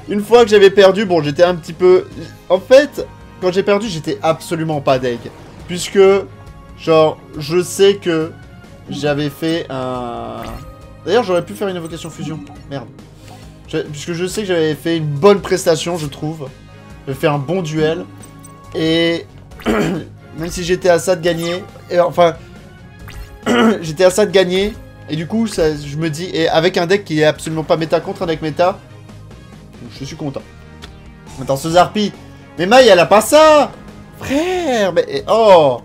une fois que j'avais perdu, bon j'étais un petit peu... En fait, quand j'ai perdu, j'étais absolument pas deck. Puisque, genre, je sais que j'avais fait un... D'ailleurs, j'aurais pu faire une invocation fusion. Merde. Puisque je sais que j'avais fait une bonne prestation, je trouve. J'avais fait un bon duel. Et... Même si j'étais à ça de gagner... Et enfin... j'étais à ça de gagner. Et du coup, ça, je me dis... Et avec un deck qui est absolument pas méta contre un deck méta... Je suis content. Attends, ce Zarpi... Mais Mai, elle a pas ça! Frère! Mais... Oh!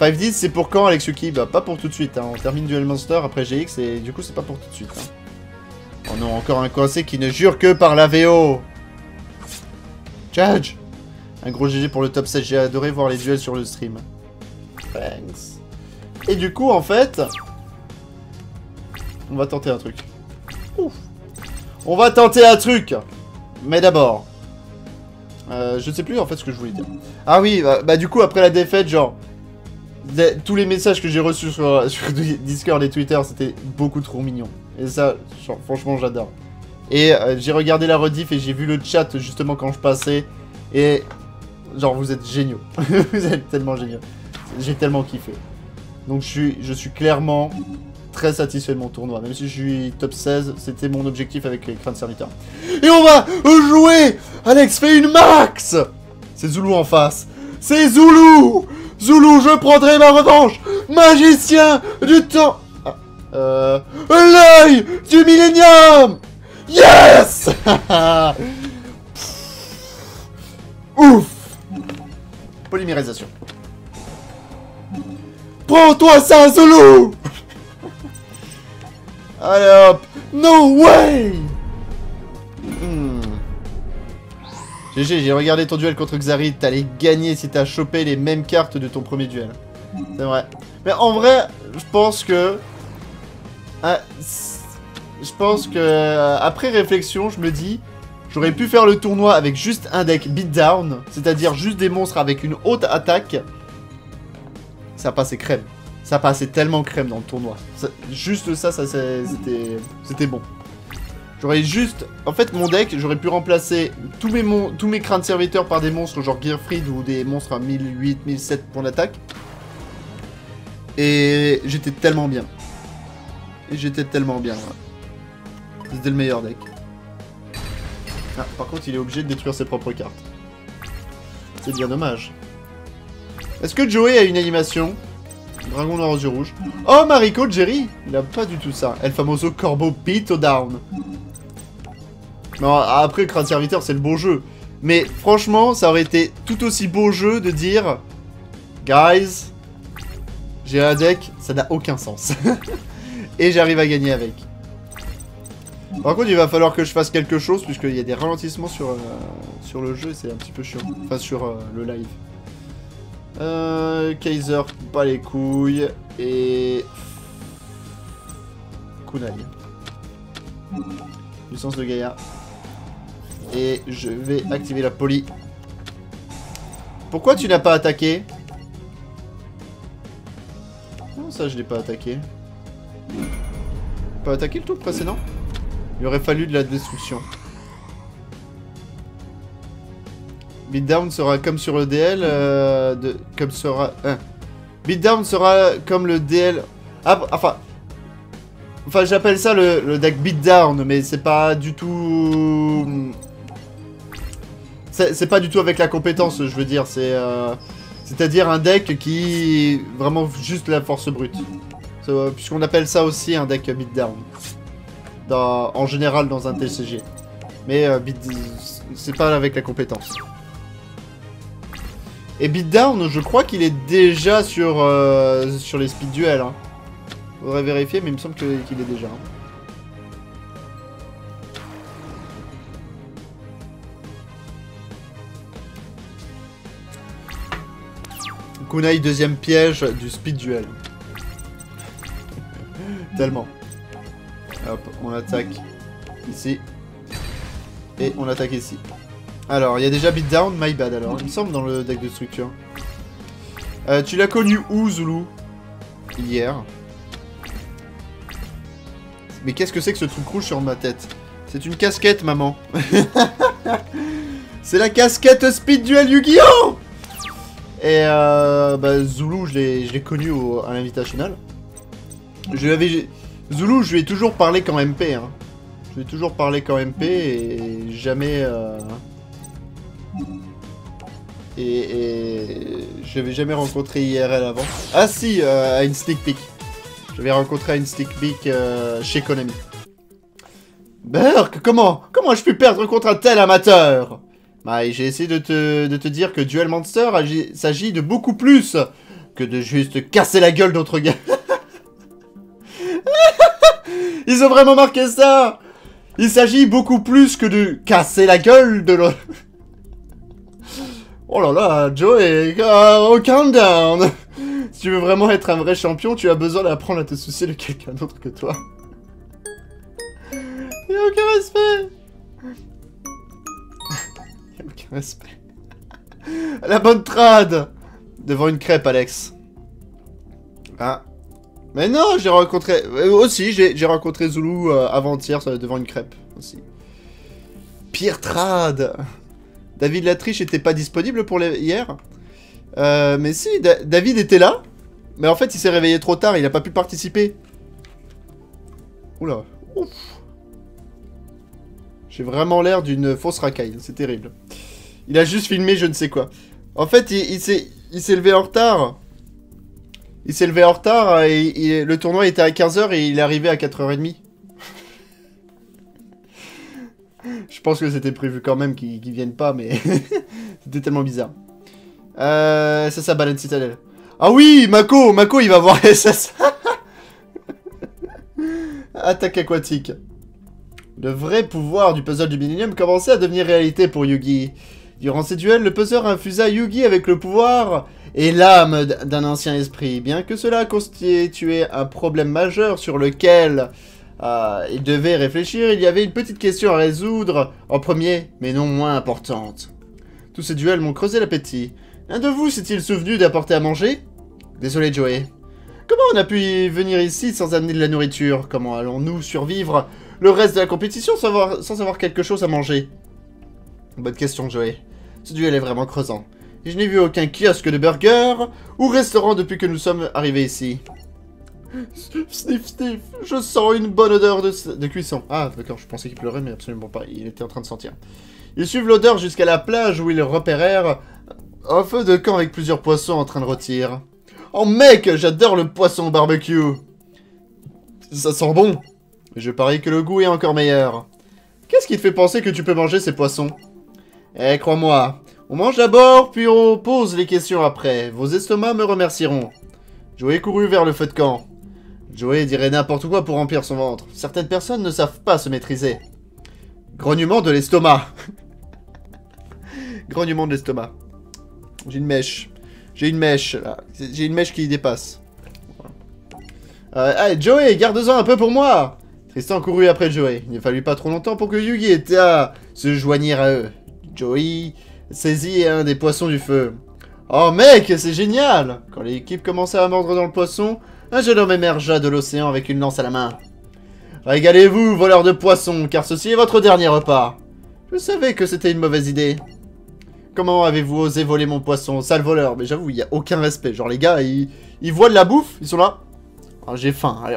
5-10, c'est pour quand, AlexYuki? Bah, pas pour tout de suite, hein. On termine Duel Monster, après GX, et du coup, c'est pas pour tout de suite, hein. Oh non, encore un coincé qui ne jure que par la VO! Judge! Un gros GG pour le top 7, j'ai adoré voir les duels sur le stream. Thanks. Et du coup, en fait... On va tenter un truc. Ouf! On va tenter un truc! Mais d'abord... je ne sais plus en fait ce que je voulais dire. Ah oui, bah du coup après la défaite, genre tous les messages que j'ai reçus sur Discord et Twitter, c'était beaucoup trop mignon. Et ça, genre, franchement j'adore. Et j'ai regardé la rediff et j'ai vu le chat justement quand je passais. Et genre vous êtes géniaux. Vous êtes tellement géniaux. J'ai tellement kiffé. Donc je suis clairement très satisfait de mon tournoi. Même si je suis top 16, c'était mon objectif avec les crânes serviteurs. Et on va jouer. Alex fait une max. C'est Zoulou en face. C'est Zoulou. Zoulou, je prendrai ma revanche. Magicien du temps. L'œil du millénium. Yes. Ouf. Polymérisation. Prends-toi ça, Zoulou. Allez hop! No way! GG, j'ai regardé ton duel contre Xari, t'allais gagner si t'as chopé les mêmes cartes de ton premier duel. C'est vrai. Mais en vrai, je pense que... Je pense que... Après réflexion, je me dis... J'aurais pu faire le tournoi avec juste un deck beatdown, c'est-à-dire juste des monstres avec une haute attaque. Ça passait crème. Ça passait tellement crème dans le tournoi. Ça, juste ça, c'était bon. J'aurais juste... En fait, mon deck, j'aurais pu remplacer tous mes crânes serviteurs par des monstres genre Gearfried ou des monstres à 1008, 1007 points d'attaque. Et j'étais tellement bien. Ouais. C'était le meilleur deck. Ah, par contre, il est obligé de détruire ses propres cartes. C'est bien dommage. Est-ce que Joey a une animation ? Dragon noir aux yeux rouges. Oh, Mariko Jerry, il a pas du tout ça. El famoso corbeau pito down. Non, après, crâne serviteur, c'est le beau jeu. Mais franchement, ça aurait été tout aussi beau jeu de dire... Guys, j'ai un deck, ça n'a aucun sens. Et j'arrive à gagner avec. Par contre, il va falloir que je fasse quelque chose, puisqu'il y a des ralentissements sur le jeu, c'est un petit peu chiant. Enfin, sur le live. Kaiser, pas les couilles, et... Kunai. Puissance de Gaïa. Et je vais activer la poly. Pourquoi tu n'as pas attaqué? Non, ça je l'ai pas attaqué. Pas attaqué le tour précédent? Il aurait fallu de la destruction. Beatdown sera comme sur le DL Beatdown sera comme le DL... Ah, enfin j'appelle ça le deck Beatdown, mais c'est pas du tout... C'est pas du tout avec la compétence, je veux dire, c'est... C'est-à-dire un deck qui... Vraiment juste la force brute. Puisqu'on appelle ça aussi un deck Beatdown. En général dans un TCG. Mais c'est pas avec la compétence. Et Beatdown, je crois qu'il est déjà sur les speed duels. Hein. Faudrait vérifier, mais il me semble qu'il est déjà. Hein. Kunai, deuxième piège du speed duel. Tellement. Hop, on attaque ici. Et on attaque ici. Alors, il y a déjà Beatdown, my bad alors, il me semble, dans le deck de structure. Tu l'as connu où, Zoulou? Hier. Mais qu'est-ce que c'est que ce truc rouge sur ma tête? C'est une casquette, maman. C'est la casquette Speed Duel Yu-Gi-Oh! Et bah, Zoulou, je l'ai connu à l'invitationnel. Zoulou, je lui ai toujours parlé qu'en MP. Hein. Je lui ai toujours parlé qu'en MP et jamais... je l'avais jamais rencontré IRL avant. Ah si, à une sneak peek. Je l'avais rencontré à une sneak peek chez Konami. Berk, comment je peux perdre contre un tel amateur? Bah, j'ai essayé de te dire que Duel Monster s'agit de beaucoup plus que de juste casser la gueule d'autres gars. Ils ont vraiment marqué ça. Il s'agit beaucoup plus que de casser la gueule de l'autre. Oh là là, Joey, oh, calm down. Si tu veux vraiment être un vrai champion, tu as besoin d'apprendre à te soucier de quelqu'un d'autre que toi. Il n'y a aucun respect. Il n'y a aucun respect. La bonne trad. Devant une crêpe, Alex. Ah. Mais non, j'ai rencontré... Aussi, j'ai rencontré Zoulou avant-hier devant une crêpe. Aussi. Pire trad. David Latriche n'était pas disponible pour hier. Mais si, David était là. Mais en fait, il s'est réveillé trop tard, il n'a pas pu participer. Oula. Ouf. J'ai vraiment l'air d'une fausse racaille, c'est terrible. Il a juste filmé je ne sais quoi. En fait, il s'est levé en retard. Il s'est levé en retard, et le tournoi était à 15 h et il est arrivé à 4 h 30. Je pense que c'était prévu quand même qu'ils viennent pas, mais c'était tellement bizarre. C'est ça, Baleine Citadelle. Ah oui, Mako, il va voir SS. Attaque aquatique. Le vrai pouvoir du puzzle du Millennium commençait à devenir réalité pour Yugi. Durant ces duels, le puzzler infusa Yugi avec le pouvoir et l'âme d'un ancien esprit, bien que cela constituait un problème majeur sur lequel... il devait réfléchir, il y avait une petite question à résoudre en premier, mais non moins importante. Tous ces duels m'ont creusé l'appétit. L'un de vous s'est-il souvenu d'apporter à manger? Désolé Joey. Comment on a pu venir ici sans amener de la nourriture? Comment allons-nous survivre le reste de la compétition sans avoir quelque chose à manger? Bonne question Joey. Ce duel est vraiment creusant. Et je n'ai vu aucun kiosque de burger ou restaurant depuis que nous sommes arrivés ici. Sniff, sniff, je sens une bonne odeur de cuisson. Ah, d'accord, je pensais qu'il pleurait, mais absolument pas. Il était en train de sentir. Ils suivent l'odeur jusqu'à la plage où ils repérèrent un feu de camp avec plusieurs poissons en train de rôtir. Oh mec, j'adore le poisson au barbecue. Ça sent bon. Je parie que le goût est encore meilleur. Qu'est-ce qui te fait penser que tu peux manger ces poissons? Eh, crois-moi, on mange d'abord, puis on pose les questions après. Vos estomacs me remercieront. Joey courut vers le feu de camp. Joey dirait n'importe quoi pour remplir son ventre. Certaines personnes ne savent pas se maîtriser. Grognement de l'estomac. Grognement de l'estomac. J'ai une mèche. J'ai une mèche, là. J'ai une mèche qui dépasse. Allez, Joey, garde-en un peu pour moi. Tristan courut après Joey. Il ne fallut pas trop longtemps pour que Yugi était à se joignir à eux. Joey saisit un des poissons du feu. Oh mec, c'est génial! Quand l'équipe commença à mordre dans le poisson, un jeune homme émergea de l'océan avec une lance à la main. Régalez-vous, voleurs de poissons, car ceci est votre dernier repas. Je savais que c'était une mauvaise idée. Comment avez-vous osé voler mon poisson, sale voleur? Mais j'avoue, il n'y a aucun respect. Genre les gars, ils voient de la bouffe, ils sont là. Oh, j'ai faim, allez,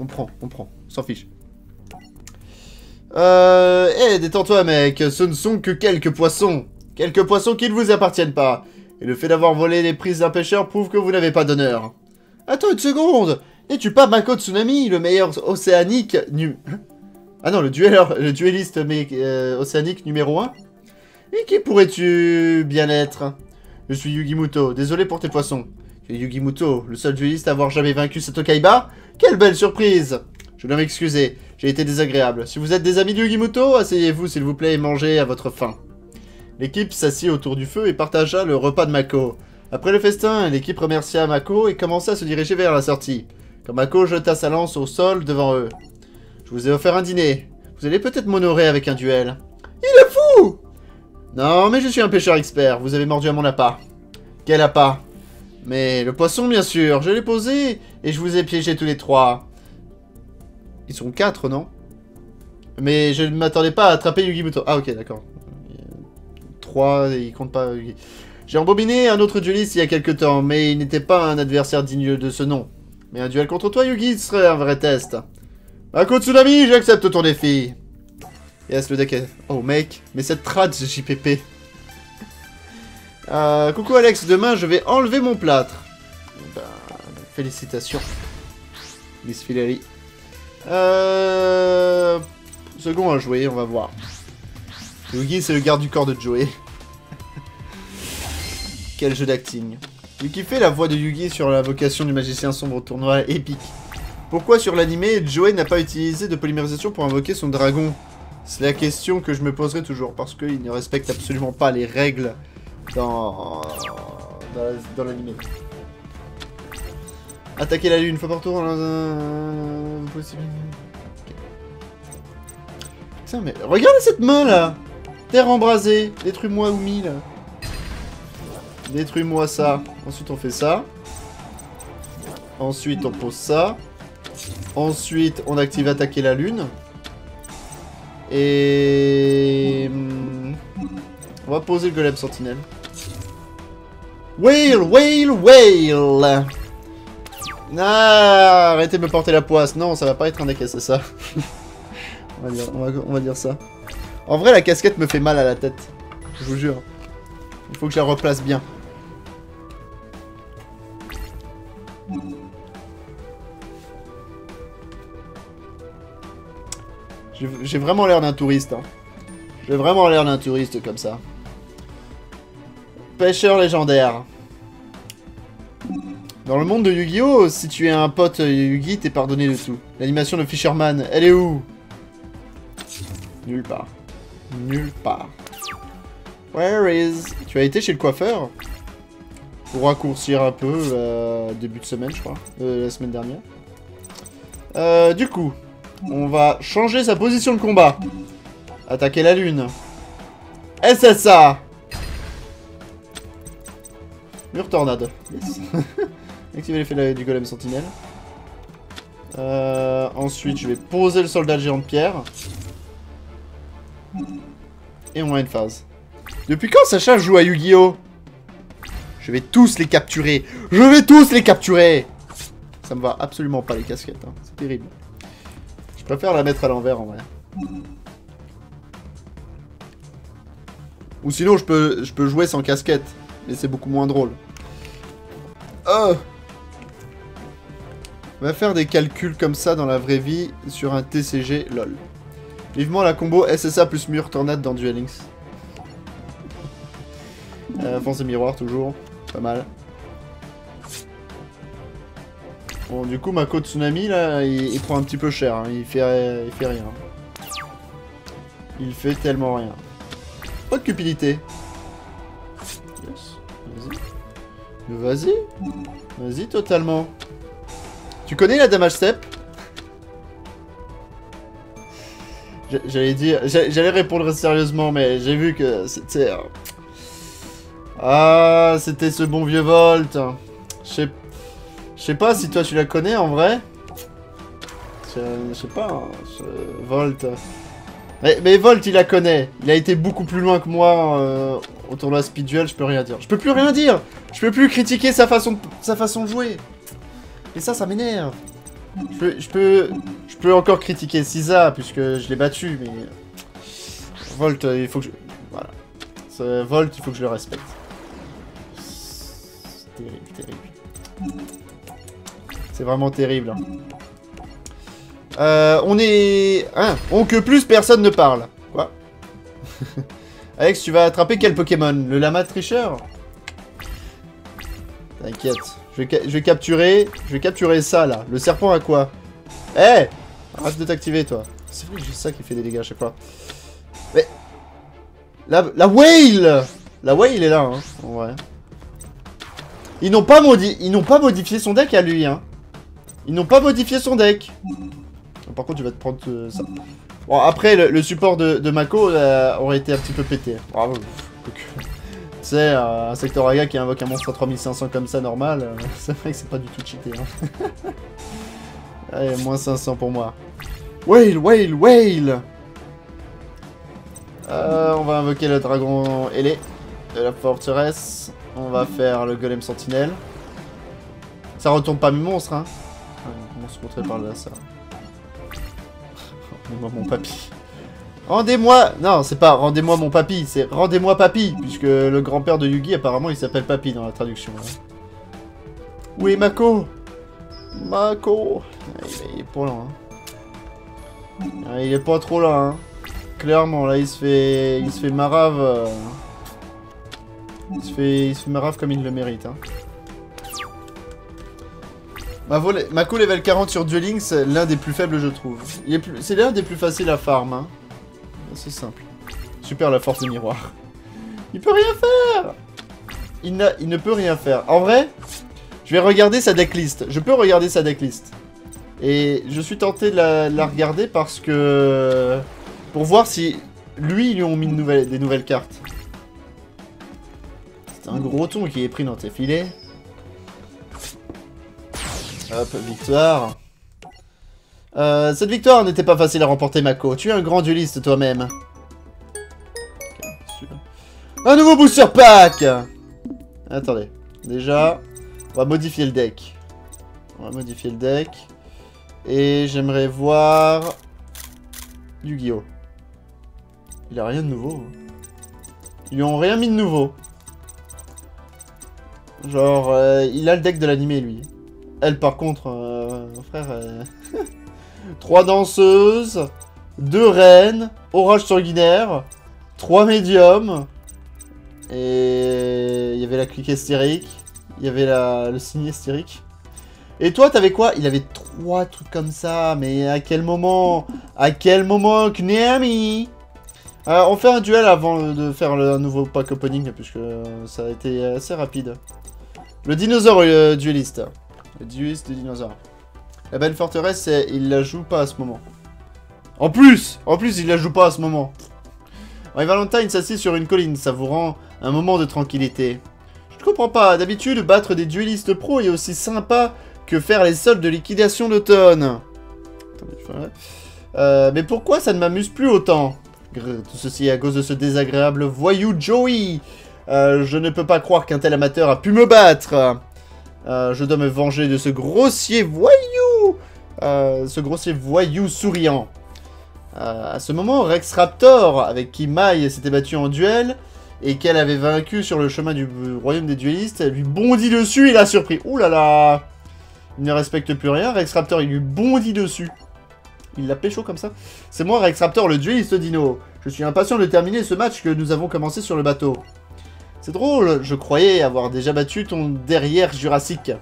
on prend, on s'en fiche. Hey, détends-toi mec, ce ne sont que quelques poissons. Quelques poissons qui ne vous appartiennent pas. Et le fait d'avoir volé les prises d'un pêcheur prouve que vous n'avez pas d'honneur. Attends une seconde! N'es-tu pas Mako Tsunami, le meilleur océanique Ah non, le duelliste océanique numéro 1? Et qui pourrais-tu bien être? Je suis Yugi Muto, désolé pour tes poissons. Tu es Yugi Muto, le seul duelliste à avoir jamais vaincu Seto Kaiba? Quelle belle surprise! Je dois m'excuser, j'ai été désagréable. Si vous êtes des amis de Yugi Muto, asseyez-vous s'il vous plaît et mangez à votre faim. L'équipe s'assit autour du feu et partagea le repas de Mako. Après le festin, l'équipe remercia Mako et commença à se diriger vers la sortie, quand Mako jeta sa lance au sol devant eux. « Je vous ai offert un dîner. Vous allez peut-être m'honorer avec un duel. »« Il est fou !»« Non, mais je suis un pêcheur expert. Vous avez mordu à mon appât. »« Quel appât ?»« Mais le poisson, bien sûr. Je l'ai posé et je vous ai piégé tous les trois. » Ils sont 4, non ? Mais je ne m'attendais pas à attraper Yugi Muto. Ah ok, d'accord. 3, il compte pas. J'ai embobiné un autre dueliste il y a quelques temps, mais il n'était pas un adversaire digne de ce nom. Mais un duel contre toi, Yugi, serait un vrai test. Mako Tsunami, j'accepte ton défi. Yes, le deck est... Oh mec, mais cette trad de JPP. Coucou Alex, demain je vais enlever mon plâtre. Bah, félicitations. Miss Filari. Second à jouer, on va voir. Yugi, c'est le garde du corps de Joey. Quel jeu d'acting. Yuki fait la voix de Yugi sur la vocation du magicien sombre au tournoi épique. Pourquoi sur l'animé, Joey n'a pas utilisé de polymérisation pour invoquer son dragon? C'est la question que je me poserai toujours, parce qu'il ne respecte absolument pas les règles dans l'animé. Attaquer la lune une fois par tour. Possible. Putain, mais regardez cette main là. Terre embrasée. Détruis-moi Oumi là. Détruis-moi ça. Ensuite on fait ça. Ensuite on pose ça. Ensuite on active attaquer la lune. Et... on va poser le golem sentinelle. Whale, whale, whale. Ah, arrêtez de me porter la poisse. Non, ça va pas être un deck SSA. On va dire ça. En vrai, la casquette me fait mal à la tête. Je vous jure. Il faut que je la replace bien. J'ai vraiment l'air d'un touriste. Hein. J'ai vraiment l'air d'un touriste comme ça. Pêcheur légendaire. Dans le monde de Yu-Gi-Oh, si tu es un pote Yugi, t'es pardonné de tout. L'animation de Fisherman, elle est où? Nulle part. Nulle part. Where is... Tu as été chez le coiffeur? Pour raccourcir un peu, début de semaine, je crois. La semaine dernière. Du coup, on va changer sa position de combat. Attaquer la lune. SSA! Mur tornade. Yes. Activer l'effet du golem sentinelle. Ensuite, je vais poser le soldat géant de pierre. Et on a une phase. Depuis quand Sacha joue à Yu-Gi-Oh? Je vais tous les capturer. Je vais tous les capturer. Ça me va absolument pas les casquettes. Hein. C'est terrible. Je préfère la mettre à l'envers en vrai. Ou sinon, je peux jouer sans casquette. Mais c'est beaucoup moins drôle. Oh! On va faire des calculs comme ça dans la vraie vie sur un TCG, lol. Vivement la combo SSA plus mur tornade dans Duel Links. Fonce et miroir toujours, pas mal. Bon du coup Mako Tsunami là, il prend un petit peu cher, hein. il fait rien. Il fait tellement rien. Pas de cupidité. Yes, vas-y. Vas-y totalement. Tu connais la damage step? J'allais répondre sérieusement, mais j'ai vu que c'était... Ah, c'était ce bon vieux Volt. Je sais pas si toi tu la connais en vrai. Je sais pas, hein. Volt. Mais Volt il la connaît. Il a été beaucoup plus loin que moi au tournoi Speed Duel, je peux rien dire. Je peux plus rien dire. Je peux plus critiquer sa façon de jouer. Et ça m'énerve. Je peux encore critiquer Cisa puisque je l'ai battu, mais... Volt, il faut que je... Voilà. Ce Volt, il faut que je le respecte. C'est terrible, terrible. C'est vraiment terrible. Hein. On est... Hein? On que plus personne ne parle. Quoi? Alex, tu vas attraper quel Pokémon? Le Lama tricheur? T'inquiète. Je vais capturer ça, là. Le serpent à quoi? Eh hey, arrête de t'activer, toi. C'est vrai que j'ai ça qui fait des dégâts, je sais pas. Mais... La whale! La whale est là, hein. Ouais. Ils n'ont pas modifié son deck à lui, hein. Ils n'ont pas modifié son deck. Par contre, tu vas te prendre ça. Bon, après, le support de Mako aurait été un petit peu pété. Bravo. C'est Insector Haga qui invoque un monstre à 3500 comme ça, normal. C'est vrai que c'est pas du tout cheaté. Hein. Allez, moins 500 pour moi. Whale, whale, whale. On va invoquer le dragon ailé de la forteresse. On va faire le golem sentinelle. Ça retombe pas mes monstres, hein. On se montrait par là, ça. Rendez-moi mon papy. Rendez-moi... Non, c'est pas rendez-moi mon papy, c'est rendez-moi papy. Puisque le grand-père de Yugi, apparemment, il s'appelle papy dans la traduction. Hein. Où est Mako? Mako. Il est pas loin. Hein. Il est pas trop là, hein. Clairement, là, il se fait marave. Il se fait marave comme il le mérite, hein. Mako level 40 sur Duel Links, c'est l'un des plus faibles, je trouve. C'est l'un des plus faciles à farm, hein. C'est simple. Super la force du miroir. Il peut rien faire. Il ne peut rien faire. En vrai, je vais regarder sa decklist. Je peux regarder sa decklist. Et je suis tenté de la regarder parce que... Pour voir si lui, ils lui ont mis des nouvelles cartes. C'est un gros ton qui est pris dans tes filets. Hop, victoire. Cette victoire n'était pas facile à remporter, Mako. Tu es un grand dueliste toi-même. Okay, un nouveau booster pack. Attendez. Déjà, on va modifier le deck. On va modifier le deck. Et j'aimerais voir... Yu-Gi-Oh. Il a rien de nouveau. Ils lui ont rien mis de nouveau. Genre, il a le deck de l'animé, lui. Elle, par contre, mon frère... 3 danseuses, 2 reines, orage sanguinaire, 3 médiums, et il y avait la clique hystérique, il y avait le signe hystérique. Et toi, t'avais quoi? Il avait 3 trucs comme ça, mais à quel moment? À quel moment, Konami? On fait un duel avant de faire un nouveau pack opening, puisque ça a été assez rapide. Le dinosaure dueliste. Le dueliste du dinosaure. La belle forteresse, il la joue pas à ce moment. En plus, il la joue pas à ce moment. Mai Valentine s'assit sur une colline, savourant un moment de tranquillité. Je ne comprends pas, d'habitude, battre des duellistes pros est aussi sympa que faire les soldes de liquidation d'automne. Mais pourquoi ça ne m'amuse plus autant? Grrr, tout ceci à cause de ce désagréable voyou Joey. Je ne peux pas croire qu'un tel amateur a pu me battre. Je dois me venger de ce grossier voyou. Souriant. À ce moment, Rex Raptor, avec qui Mai s'était battu en duel, et qu'elle avait vaincu sur le chemin du royaume des duellistes, lui bondit dessus et l'a surpris. Ouh là là. Il ne respecte plus rien. Rex Raptor, il lui bondit dessus. Il l'a pécho comme ça. C'est moi, Rex Raptor, le dueliste dino. Je suis impatient de terminer ce match que nous avons commencé sur le bateau. C'est drôle, je croyais avoir déjà battu ton derrière jurassique.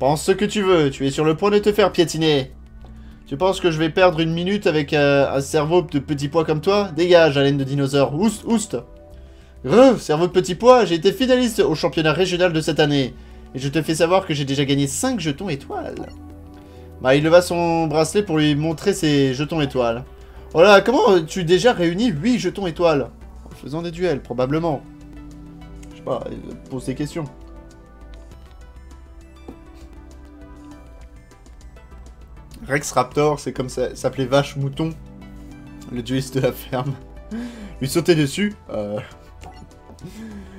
Pense ce que tu veux, tu es sur le point de te faire piétiner. Tu penses que je vais perdre une minute avec un cerveau de petit pois comme toi? Dégage, haleine de dinosaure, oust, oust. Grrr, cerveau de petit pois, j'ai été finaliste au championnat régional de cette année. Et je te fais savoir que j'ai déjà gagné 5 jetons étoiles. Bah, il leva son bracelet pour lui montrer ses jetons étoiles. Oh là, comment tu as déjà réuni 8 jetons étoiles? En faisant des duels, probablement. Bah, pose des questions. Rex Raptor, c'est comme ça s'appelait Vache Mouton, le dueliste de la ferme. Lui sauter dessus.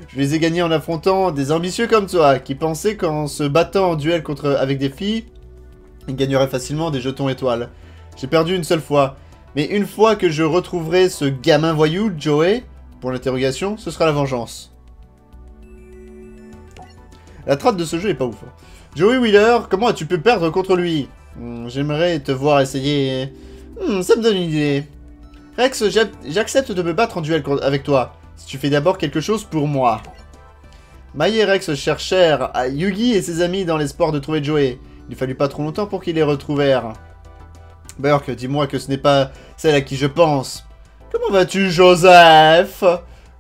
Je les ai gagnés en affrontant des ambitieux comme toi, qui pensaient qu'en se battant en duel avec des filles, ils gagneraient facilement des jetons étoiles. J'ai perdu une seule fois. Mais une fois que je retrouverai ce gamin voyou, Joey, pour l'interrogation, ce sera la vengeance. La trappe de ce jeu est pas ouf. Joey Wheeler, comment as-tu pu perdre contre lui? J'aimerais te voir essayer... ça me donne une idée. Rex, j'accepte de me battre en duel avec toi, si tu fais d'abord quelque chose pour moi. Mai et Rex cherchèrent à Yugi et ses amis dans l'espoir de trouver Joey. Il ne fallut pas trop longtemps pour qu'ils les retrouvèrent. Burke, dis-moi que ce n'est pas celle à qui je pense. Comment vas-tu, Joseph?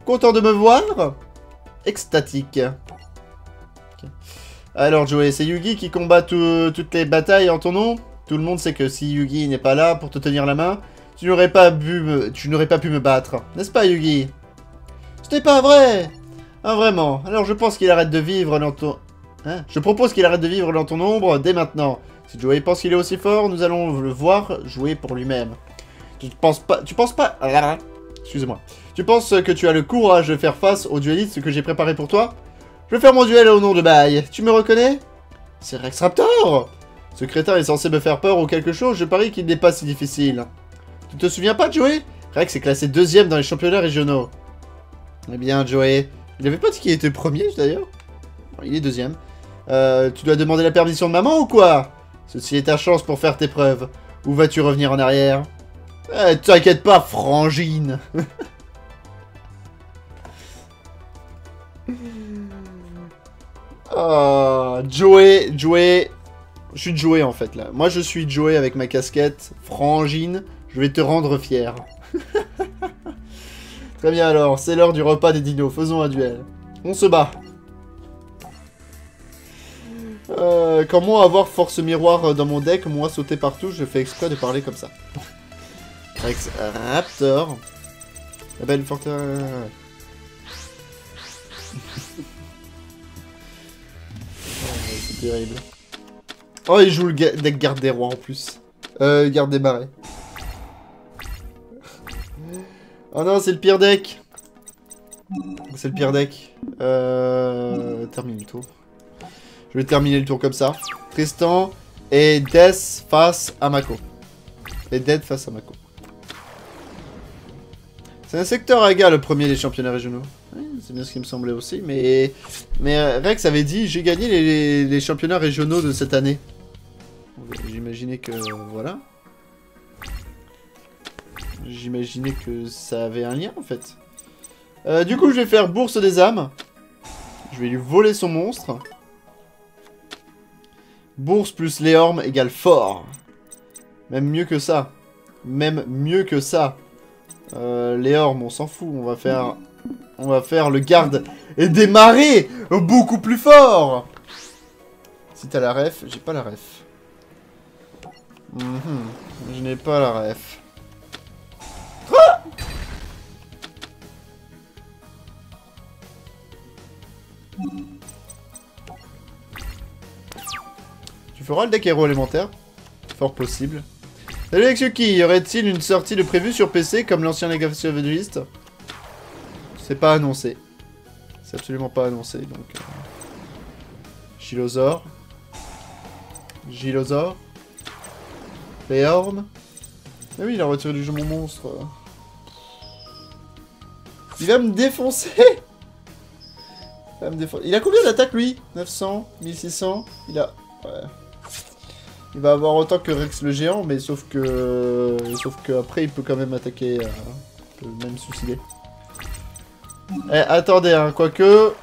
Content de me voir? Extatique. Alors Joey, c'est Yugi qui combat toutes les batailles en ton nom. Tout le monde sait que si Yugi n'est pas là pour te tenir la main, tu n'aurais pas pu me battre, n'est-ce pas Yugi? Ce n'est pas vrai. Ah vraiment? Alors je pense qu'il arrête de vivre dans ton... Hein? Je propose qu'il arrête de vivre dans ton ombre dès maintenant. Si Joey pense qu'il est aussi fort, nous allons le voir jouer pour lui-même. Tu penses pas... Excusez-moi. Tu penses que tu as le courage de faire face au dueliste que j'ai préparé pour toi? Je vais faire mon duel au nom de Baï. Tu me reconnais? C'est Rex Raptor. Ce crétin est censé me faire peur ou quelque chose, je parie qu'il n'est pas si difficile. Tu te souviens pas, Joey? Rex est classé deuxième dans les championnats régionaux. Eh bien, Joey, il n'avait pas dit qu'il était premier, d'ailleurs. Il est deuxième. Tu dois demander la permission de maman ou quoi? Ceci est ta chance pour faire tes preuves. Ou vas-tu revenir en arrière? T'inquiète pas, frangine. Oh, Joey, Joey. Je suis Joey en fait là. Moi je suis Joey avec ma casquette. Frangine, je vais te rendre fier. Très bien alors, c'est l'heure du repas des dinos. Faisons un duel. On se bat. Comment avoir force miroir dans mon deck, moi sauter partout, je fais exprès de parler comme ça. Rex Raptor. La belle fortune. C'est terrible. Oh, il joue le deck garde des rois en plus. Garde des barrés. Oh non, c'est le pire deck. C'est le pire deck. Termine le tour. Je vais terminer le tour comme ça. Tristan et Death face à Mako. Et Dead face à Mako. C'est Insector Haga le premier des championnats régionaux. Ouais, c'est bien ce qui me semblait aussi. Mais Rex avait dit j'ai gagné les championnats régionaux de cette année. J'imaginais que... Voilà. J'imaginais que ça avait un lien en fait. Du coup je vais faire Bourse des âmes. Je vais lui voler son monstre. Bourse plus Léorme égale fort. Même mieux que ça. Même mieux que ça. Léorme, on s'en fout. On va faire le garde et démarrer beaucoup plus fort. Si t'as la ref, j'ai pas la ref. Je n'ai pas la ref. Ah, tu feras le deck héros élémentaire. Fort possible. Salut AlexYuki, y aurait-il une sortie de prévue sur PC comme l'ancien Legacy of the Duelist? C'est pas annoncé. C'est absolument pas annoncé, donc... Gilosaur. Gilosaur. Léorme. Ah oui, il a retiré du jeu mon monstre. Il va me défoncer. Il va me défoncer. Il a combien d'attaques, lui? 900 1600. Il a... Ouais. Il va avoir autant que Rex le géant, mais sauf que après il peut quand même attaquer, il peut même suicider. Eh, attendez, hein, quoique,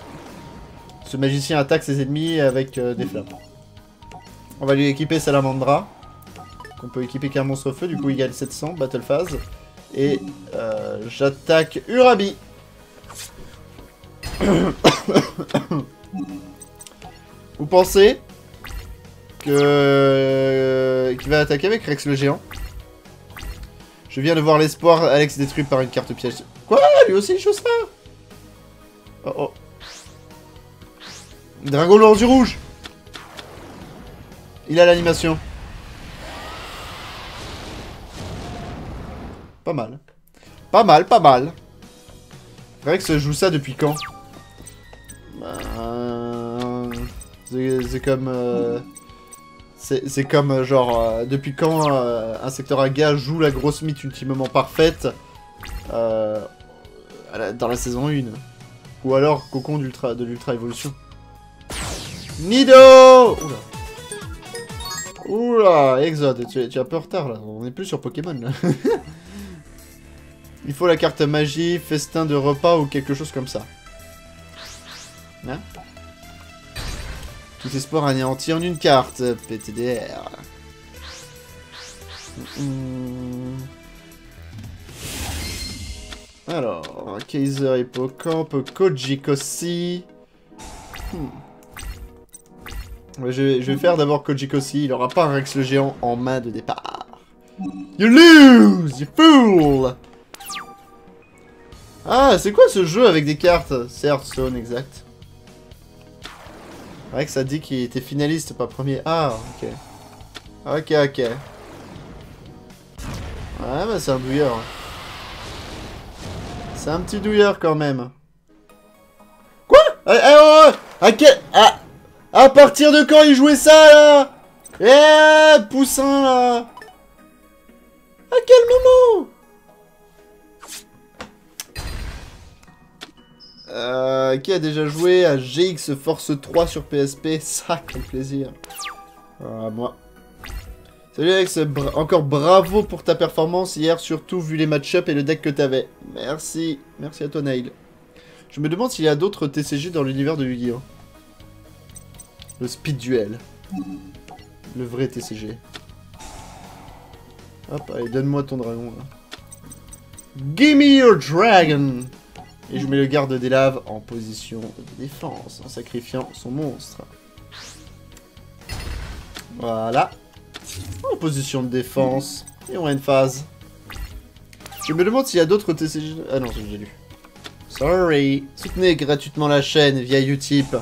ce magicien attaque ses ennemis avec des flammes. On va lui équiper Salamandra, qu'on peut équiper qu'un monstre feu, du coup il gagne 700, battle phase. Et j'attaque Urabi. Vous pensez qui va attaquer avec Rex le géant. Je viens de voir l'espoir Alex détruit par une carte piège. Quoi? Lui aussi il joue ça? Oh oh. Dragolord du rouge. Il a l'animation. Pas mal. Pas mal, pas mal. Rex joue ça depuis quand? C'est comme... C'est comme, genre, depuis quand Insector Haga joue la grosse mythe ultimement parfaite dans la saison 1. Ou alors Cocon de l'Ultra Evolution. Nido. Oula. Oula, Exode, tu es un peu en retard, là. On n'est plus sur Pokémon, là. Il faut la carte magie, festin de repas ou quelque chose comme ça. Hein? Tout espoir anéanti en une carte, PTDR. Alors, Kaiser Hippocampe, Kojikosi. Je vais faire d'abord Kojikosi, il aura pas un Rex le géant en main de départ. You lose, you fool! Ah, c'est quoi ce jeu avec des cartes? Certes, Stone, exact. Rex a dit qu'il était finaliste, pas premier. Ah, ok. Ok, ok. Ouais, bah c'est un bouilleur. C'est un petit douilleur quand même. Quoi? À partir de quand il jouait ça là? Eh, poussin là! À quel moment? Qui a déjà joué à GX Force 3 sur PSP? Ça, quel plaisir. Ah, moi. Salut Alex, encore bravo pour ta performance hier, surtout vu les match-up et le deck que t'avais. Merci, merci à toi Nail. Je me demande s'il y a d'autres TCG dans l'univers de Yu-Gi-Oh. Le Speed Duel. Le vrai TCG. Hop, allez, donne-moi ton dragon là. Gimme your dragon. Et je mets le garde des laves en position de défense, en sacrifiant son monstre. Voilà. En position de défense. Et on a une phase. Je me demande s'il y a d'autres TCG... Ah non, c'est que j'ai lu. Sorry. Soutenez gratuitement la chaîne via Utip.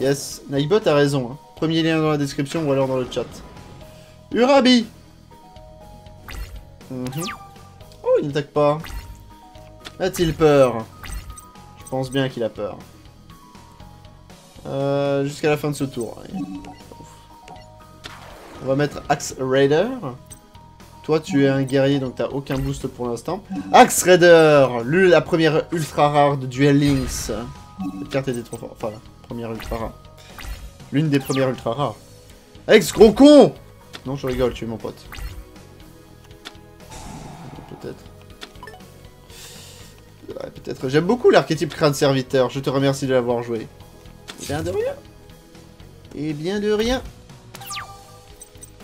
Yes, Naibot a raison. Hein. Premier lien dans la description ou alors dans le chat. Urabi. Oh, il n'attaque pas. A-t-il peur? Je pense bien qu'il a peur. Jusqu'à la fin de ce tour. On va mettre Axe Raider. Toi, tu es un guerrier, donc t'as aucun boost pour l'instant. Axe Raider, la première ultra rare de Duel Links. Cette carte était trop forte. Enfin, la première ultra rare. L'une des premières ultra rares. Axe, gros con! Non, je rigole, tu es mon pote. Peut-être. Ouais, peut-être. J'aime beaucoup l'archétype crâne serviteur. Je te remercie de l'avoir joué. Et bien de rien. Et bien de rien.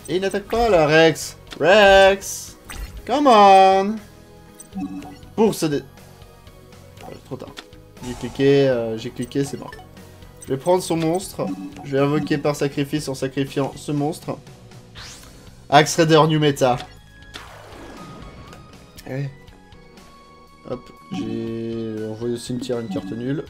Et il n'attaque pas là, Rex. Rex. Come on. Pour se dé... Ah, trop tard. J'ai cliqué, c'est mort. Je vais prendre son monstre. Je vais invoquer par sacrifice en sacrifiant ce monstre. Axe Raider New Meta. Ouais. Hop, j'ai envoyé au cimetière une carte nulle.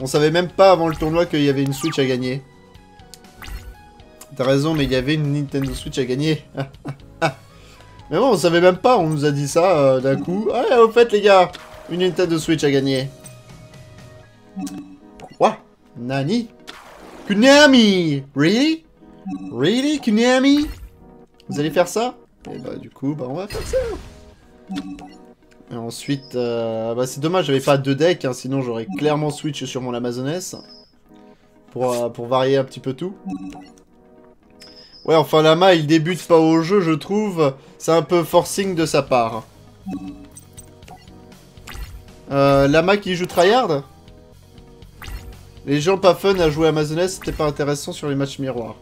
On savait même pas avant le tournoi qu'il y avait une Switch à gagner. T'as raison, mais il y avait une Nintendo Switch à gagner. Mais bon, on savait même pas, on nous a dit ça d'un coup. Ah, au fait les gars, une Nintendo Switch à gagner. Quoi? Nani? Konami! Really? Really, Konami? Vous allez faire ça? Et bah du coup, bah on va faire ça. Et ensuite, bah c'est dommage, j'avais pas deux decks, hein, sinon j'aurais clairement switch sur mon Amazoness. Pour varier un petit peu tout. Ouais, enfin Lama, il débute pas au jeu, je trouve. C'est un peu forcing de sa part. Lama qui joue tryhard? Les gens pas fun à jouer Amazonais, c'était pas intéressant sur les matchs miroirs.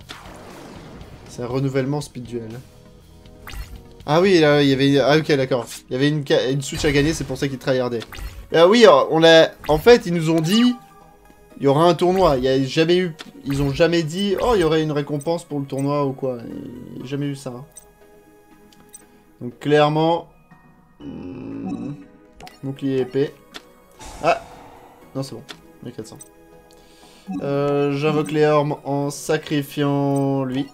C'est un renouvellement Speed Duel. Ah oui, là, il y avait... Ah ok, d'accord. Il y avait une Switch à gagner, c'est pour ça qu'ils tryhardaient. Ah oui, on l'a... En fait, ils nous ont dit... Il y aura un tournoi. Il y a jamais eu... Ils ont jamais dit... Oh, il y aurait une récompense pour le tournoi ou quoi. Il n'y a jamais eu ça. Hein. Donc clairement... Bouclier épée. Ah! Non, c'est bon. 1400. J'invoque les ormes en sacrifiant lui.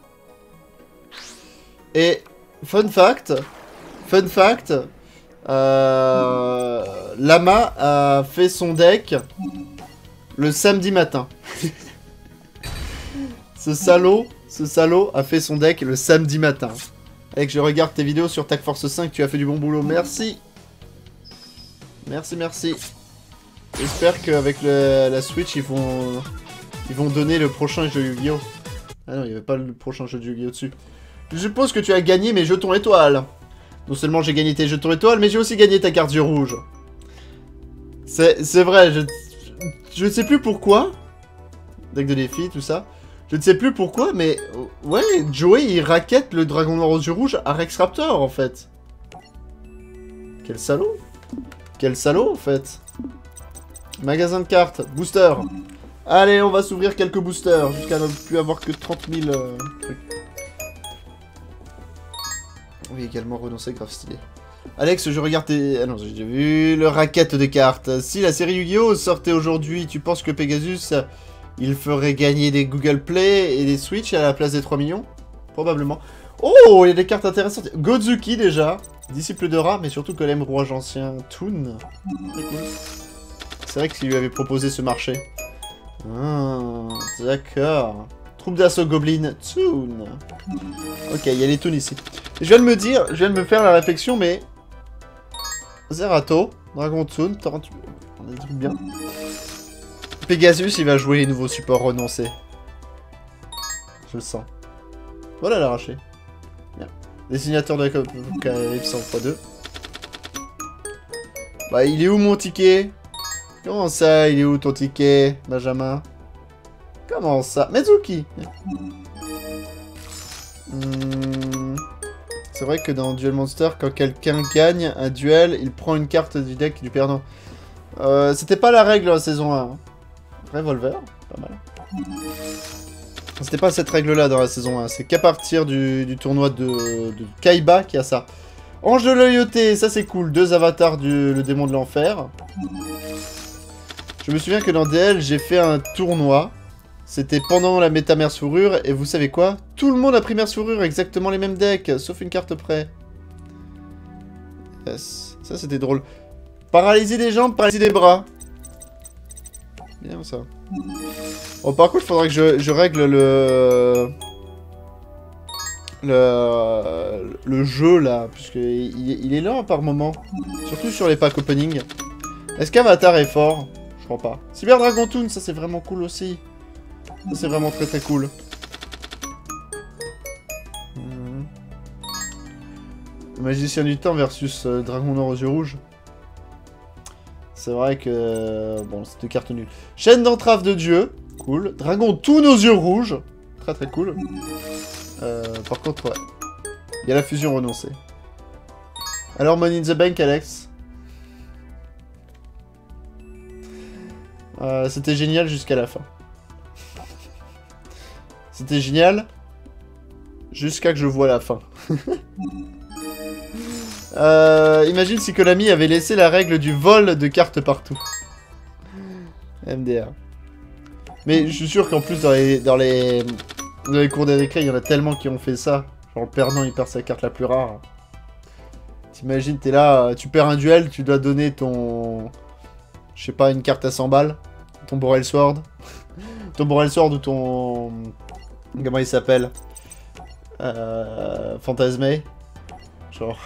Et fun fact, Lama a fait son deck le samedi matin. ce salaud a fait son deck le samedi matin. Alex, je regarde tes vidéos sur Tag Force 5, tu as fait du bon boulot, merci. Merci, merci. J'espère qu'avec la Switch, ils vont donner le prochain jeu Yu-Gi-Oh! Ah non, il n'y avait pas le prochain jeu de Yu-Gi-Oh! Dessus. Je suppose que tu as gagné mes jetons étoiles. Non seulement j'ai gagné tes jetons étoiles, mais j'ai aussi gagné ta carte yeux rouge. C'est vrai, je ne sais plus pourquoi. Deck de défi, tout ça. Je ne sais plus pourquoi, mais... Ouais, Joey, il raquette le dragon noir aux yeux rouges à Rex Raptor, en fait. Quel salaud. Quel salaud, en fait. Magasin de cartes, booster. Allez, on va s'ouvrir quelques boosters jusqu'à ne plus avoir que 30 000 trucs. Oui, également renoncer, grave stylé. Alex, je regarde tes... Ah non, j'ai vu le racket des cartes. Si la série Yu-Gi-Oh sortait aujourd'hui, tu penses que Pegasus Il ferait gagner des Google Play et des Switch à la place des 3 millions. Probablement. Oh, il y a des cartes intéressantes. Godzuki déjà. Disciple de Ra, mais surtout Golem Rouage Ancien Toon. C'est vrai qu'il lui avait proposé ce marché. Ah, d'accord. Troupe d'assaut Goblin Toon. Ok, il y a les Toons ici. Je viens de me dire, je viens de me faire la réflexion, mais... Zerato, Dragon Toon, Tarantula. On a des trucs bien. Pegasus, il va jouer les nouveaux supports renoncés. Je le sens. Voilà l'arraché. Bien. Dessinateur de la Cop KF100x2. Bah, il est où mon ticket? Comment ça, il est où ton ticket, Benjamin? Comment ça? Mezuki. C'est vrai que dans Duel Monster, quand quelqu'un gagne un duel, il prend une carte du deck du perdant. C'était pas la règle en saison 1. Hein. Revolver, pas mal. C'était pas cette règle-là dans la saison 1. C'est qu'à partir du tournoi de Kaiba qu'il y a ça. Ange de l'oyauté, ça c'est cool. Deux avatars du le démon de l'enfer. Je me souviens que dans DL, j'ai fait un tournoi. C'était pendant la méta mère fourrure. Et vous savez quoi? Tout le monde a pris mère fourrure, exactement les mêmes decks. Sauf une carte près. Yes. Ça c'était drôle. Paralyser des jambes, paralyser des bras. Bien ça. Bon, par contre, il faudrait que je règle le jeu là, puisque il est lent par moment. Surtout sur les packs opening. Est-ce qu'Avatar est fort? Je crois pas. Cyber Dragon Toon, ça c'est vraiment cool aussi. Ça c'est vraiment très très cool. Magicien du temps versus Dragon Noir aux yeux rouges. C'est vrai que... Bon, c'est deux cartes nulles. Chaîne d'entrave de Dieu. Cool. Dragon tous nos yeux rouges. Très très cool. Par contre, ouais. Il y a la fusion renoncée. Alors, Money in the Bank, Alex. C'était génial jusqu'à la fin. C'était génial jusqu'à que je vois la fin. Imagine si Konami avait laissé la règle du vol de cartes partout. MDR. Mais je suis sûr qu'en plus dans les cours des récré, il y en a tellement qui ont fait ça. Genre le perdant, il perd sa carte la plus rare. T'imagines, t'es là, tu perds un duel, tu dois donner ton... Je sais pas, une carte à 100 balles. Ton Borel Sword. Ton Borel Sword ou ton... Comment il s'appelle? Fantasmé. Genre...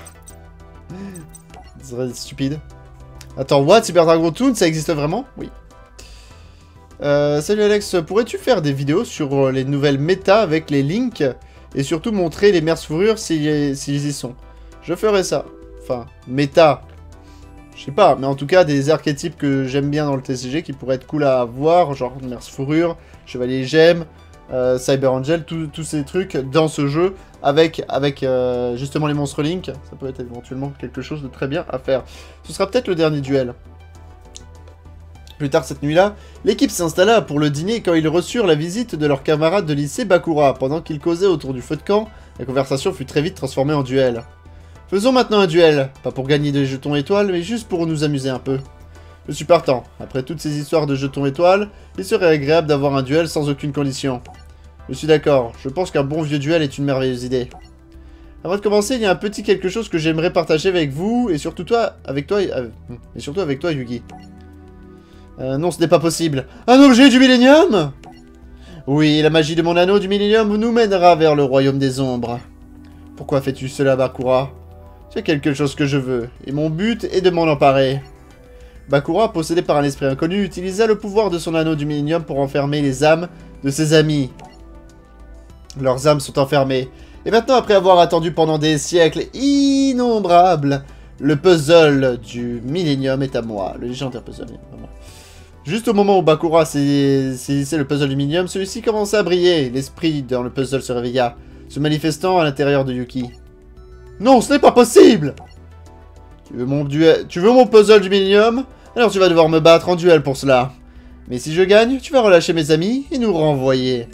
C'est stupide. Attends, what? Cyber Dragon Toon, ça existe vraiment? Oui. Salut Alex, pourrais-tu faire des vidéos sur les nouvelles méta avec les links? Et surtout montrer les mères fourrures s'ils y sont. Je ferai ça. Enfin, méta. Je sais pas, mais en tout cas des archétypes que j'aime bien dans le TCG qui pourraient être cool à voir. Genre mères fourrures, chevalier gemme, Cyber Angel, tous ces trucs dans ce jeu. Avec justement les monstres Link, ça peut être éventuellement quelque chose de très bien à faire. Ce sera peut-être le dernier duel. Plus tard cette nuit-là, l'équipe s'installa pour le dîner quand ils reçurent la visite de leur camarade de lycée Bakura. Pendant qu'ils causaient autour du feu de camp, la conversation fut très vite transformée en duel. Faisons maintenant un duel, pas pour gagner des jetons étoiles, mais juste pour nous amuser un peu. Je suis partant, après toutes ces histoires de jetons étoiles, il serait agréable d'avoir un duel sans aucune condition. Je suis d'accord, je pense qu'un bon vieux duel est une merveilleuse idée. Avant de commencer, il y a un petit quelque chose que j'aimerais partager avec vous, et surtout toi, avec toi Yugi. Non, ce n'est pas possible. Un objet du Millénium? Oui, la magie de mon anneau du Millénium nous mènera vers le royaume des ombres. Pourquoi fais-tu cela, Bakura? C'est quelque chose que je veux, et mon but est de m'en emparer. Bakura, possédé par un esprit inconnu, utilisa le pouvoir de son anneau du Millénium pour enfermer les âmes de ses amis. Leurs âmes sont enfermées. Et maintenant, après avoir attendu pendant des siècles innombrables, le puzzle du Millénium est à moi. Le légendaire puzzle est à moi. Juste au moment où Bakura saisissait le puzzle du Millénium, celui-ci commença à briller. L'esprit dans le puzzle se réveilla, se manifestant à l'intérieur de Yuki. Non, ce n'est pas possible! Tu veux mon puzzle du Millénium? Alors tu vas devoir me battre en duel pour cela. Mais si je gagne, tu vas relâcher mes amis et nous renvoyer.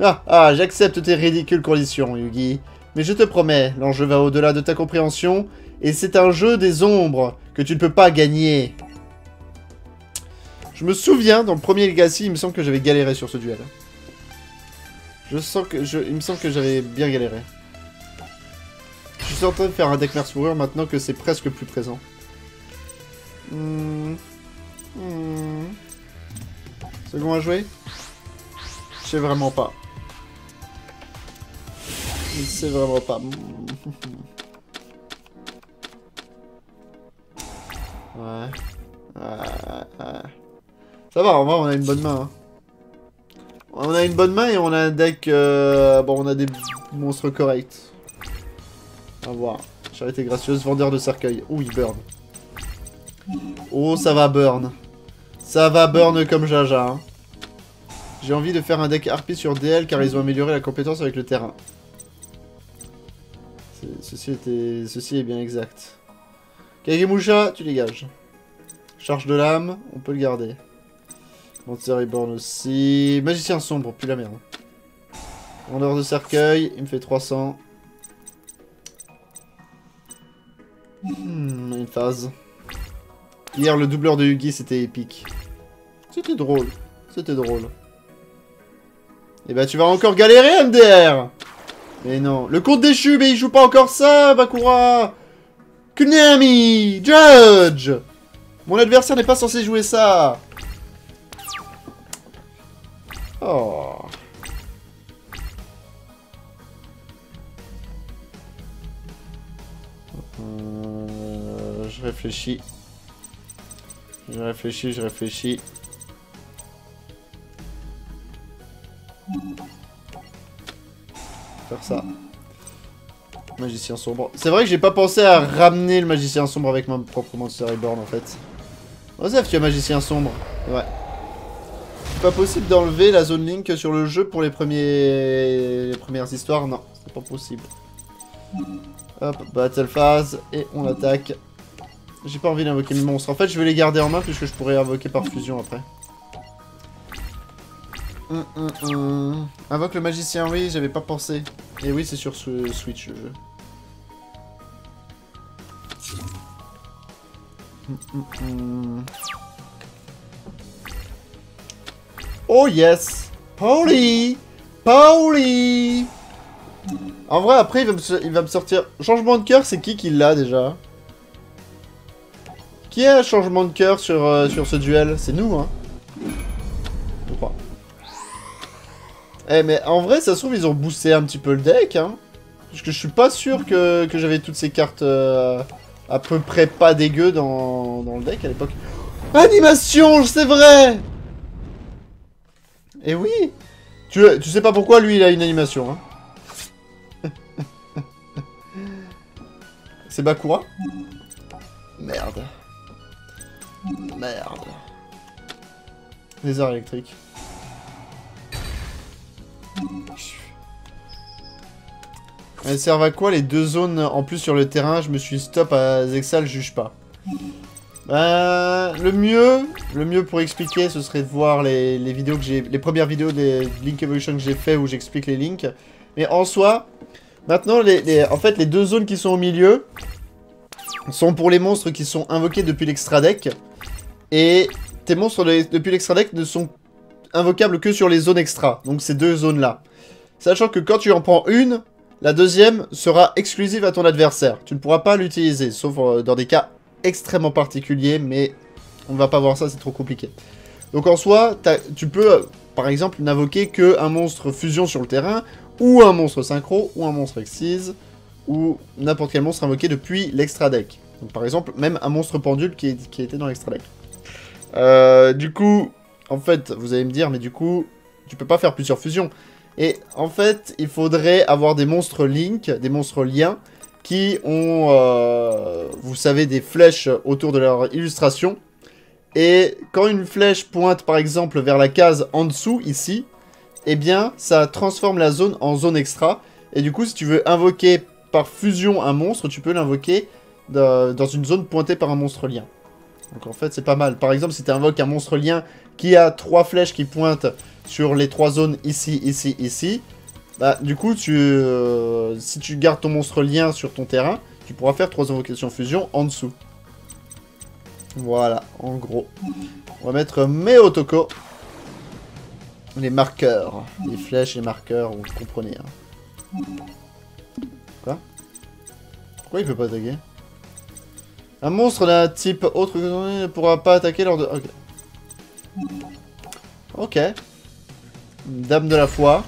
Ah, j'accepte tes ridicules conditions, Yugi. Mais je te promets, l'enjeu va au-delà de ta compréhension, et c'est un jeu des ombres que tu ne peux pas gagner. Je me souviens, dans le premier Legacy, il me semble que j'avais galéré sur ce duel. Il me semble que j'avais bien galéré. Je suis en train de faire un deck Mers Mourure maintenant que c'est presque plus présent. Second à jouer? Je sais vraiment pas. Je sais vraiment pas. Ouais. Ça va, en vrai, on a une bonne main. Hein. On a une bonne main et on a un deck... Bon, on a des monstres corrects. On va voir. Charité gracieuse, vendeur de cercueil. Ouh, il burn. Oh, ça va burn. Ça va burn comme jaja. Hein. J'ai envie de faire un deck harpie sur DL car ils ont amélioré la compétence avec le terrain. Ceci est bien exact. Kagemusha, tu dégages. Charge de l'âme, on peut le garder. Monster Reborn aussi. Magicien sombre, puis la merde. Vendeur de cercueil, il me fait 300. Une phase. Hier, le doubleur de Yugi, c'était épique. C'était drôle. C'était drôle. Et bah, tu vas encore galérer, MDR! Mais non. Le compte déchu, mais il joue pas encore ça, Bakura! Konami! Judge! Mon adversaire n'est pas censé jouer ça! Oh. Je réfléchis. Je réfléchis. Faire ça. Magicien sombre. C'est vrai que j'ai pas pensé à ramener le magicien sombre avec ma propre Monster Reborn en fait. Osef, tu as magicien sombre. Ouais. C'est pas possible d'enlever la zone Link sur le jeu pour les premières histoires. Non, c'est pas possible. Hop, battle phase. Et on attaque. J'ai pas envie d'invoquer le monstre. En fait, je vais les garder en main puisque je pourrais invoquer par fusion après. Invoque le magicien, oui, j'avais pas pensé. Et oui, c'est sur ce Switch le jeu. Oh yes, Pauli. En vrai, après, il va me sortir... Changement de cœur, c'est qui l'a déjà? Qui a changement de cœur sur ce duel? C'est nous, hein. Je crois. Eh, mais en vrai, ça se trouve, ils ont boosté un petit peu le deck, hein. Parce que je suis pas sûr que j'avais toutes ces cartes à peu près pas dégueu dans le deck à l'époque. Animation, c'est vrai. Eh oui. Tu sais pas pourquoi, lui, il a une animation, hein. C'est Bakura? Merde. Lézard électrique. Elles servent à quoi les deux zones en plus sur le terrain? Je me suis stop à Zexal, juge pas. Le mieux pour expliquer, ce serait de voir les vidéos que j'ai, les premières vidéos des Link Evolution que j'ai fait où j'explique les links. Mais en soi, maintenant, en fait, les deux zones qui sont au milieu sont pour les monstres qui sont invoqués depuis l'extra deck. Et tes monstres depuis l'extra deck ne sont invocables que sur les zones extra. Donc ces deux zones-là. Sachant que quand tu en prends une, la deuxième sera exclusive à ton adversaire. Tu ne pourras pas l'utiliser, sauf dans des cas extrêmement particuliers. Mais on ne va pas voir ça, c'est trop compliqué. Donc en soi, tu peux, par exemple, n'invoquer qu'un monstre fusion sur le terrain... Ou un monstre synchro, ou un monstre excise, ou n'importe quel monstre invoqué depuis l'extra deck. Donc par exemple, même un monstre pendule qui était dans l'extra deck. Du coup, en fait, vous allez me dire, mais du coup, tu peux pas faire plusieurs fusions. Et en fait, il faudrait avoir des monstres Link, des monstres liens, qui ont, vous savez, des flèches autour de leur illustration. Et quand une flèche pointe par exemple vers la case en dessous, ici... Eh bien, ça transforme la zone en zone extra. Et du coup, si tu veux invoquer par fusion un monstre, tu peux l'invoquer dans une zone pointée par un monstre lien. Donc en fait, c'est pas mal. Par exemple, si tu invoques un monstre lien qui a 3 flèches qui pointent sur les 3 zones ici, ici, ici, bah du coup, si tu gardes ton monstre lien sur ton terrain, tu pourras faire 3 invocations fusion en dessous. Voilà, en gros. On va mettre mes Otoko. Les marqueurs. Les flèches, les marqueurs, vous comprenez. Hein. Quoi? Pourquoi il peut pas attaquer? Un monstre d'un type autre que son ne pourra pas attaquer lors de... Ok. Ok. Dame de la foi.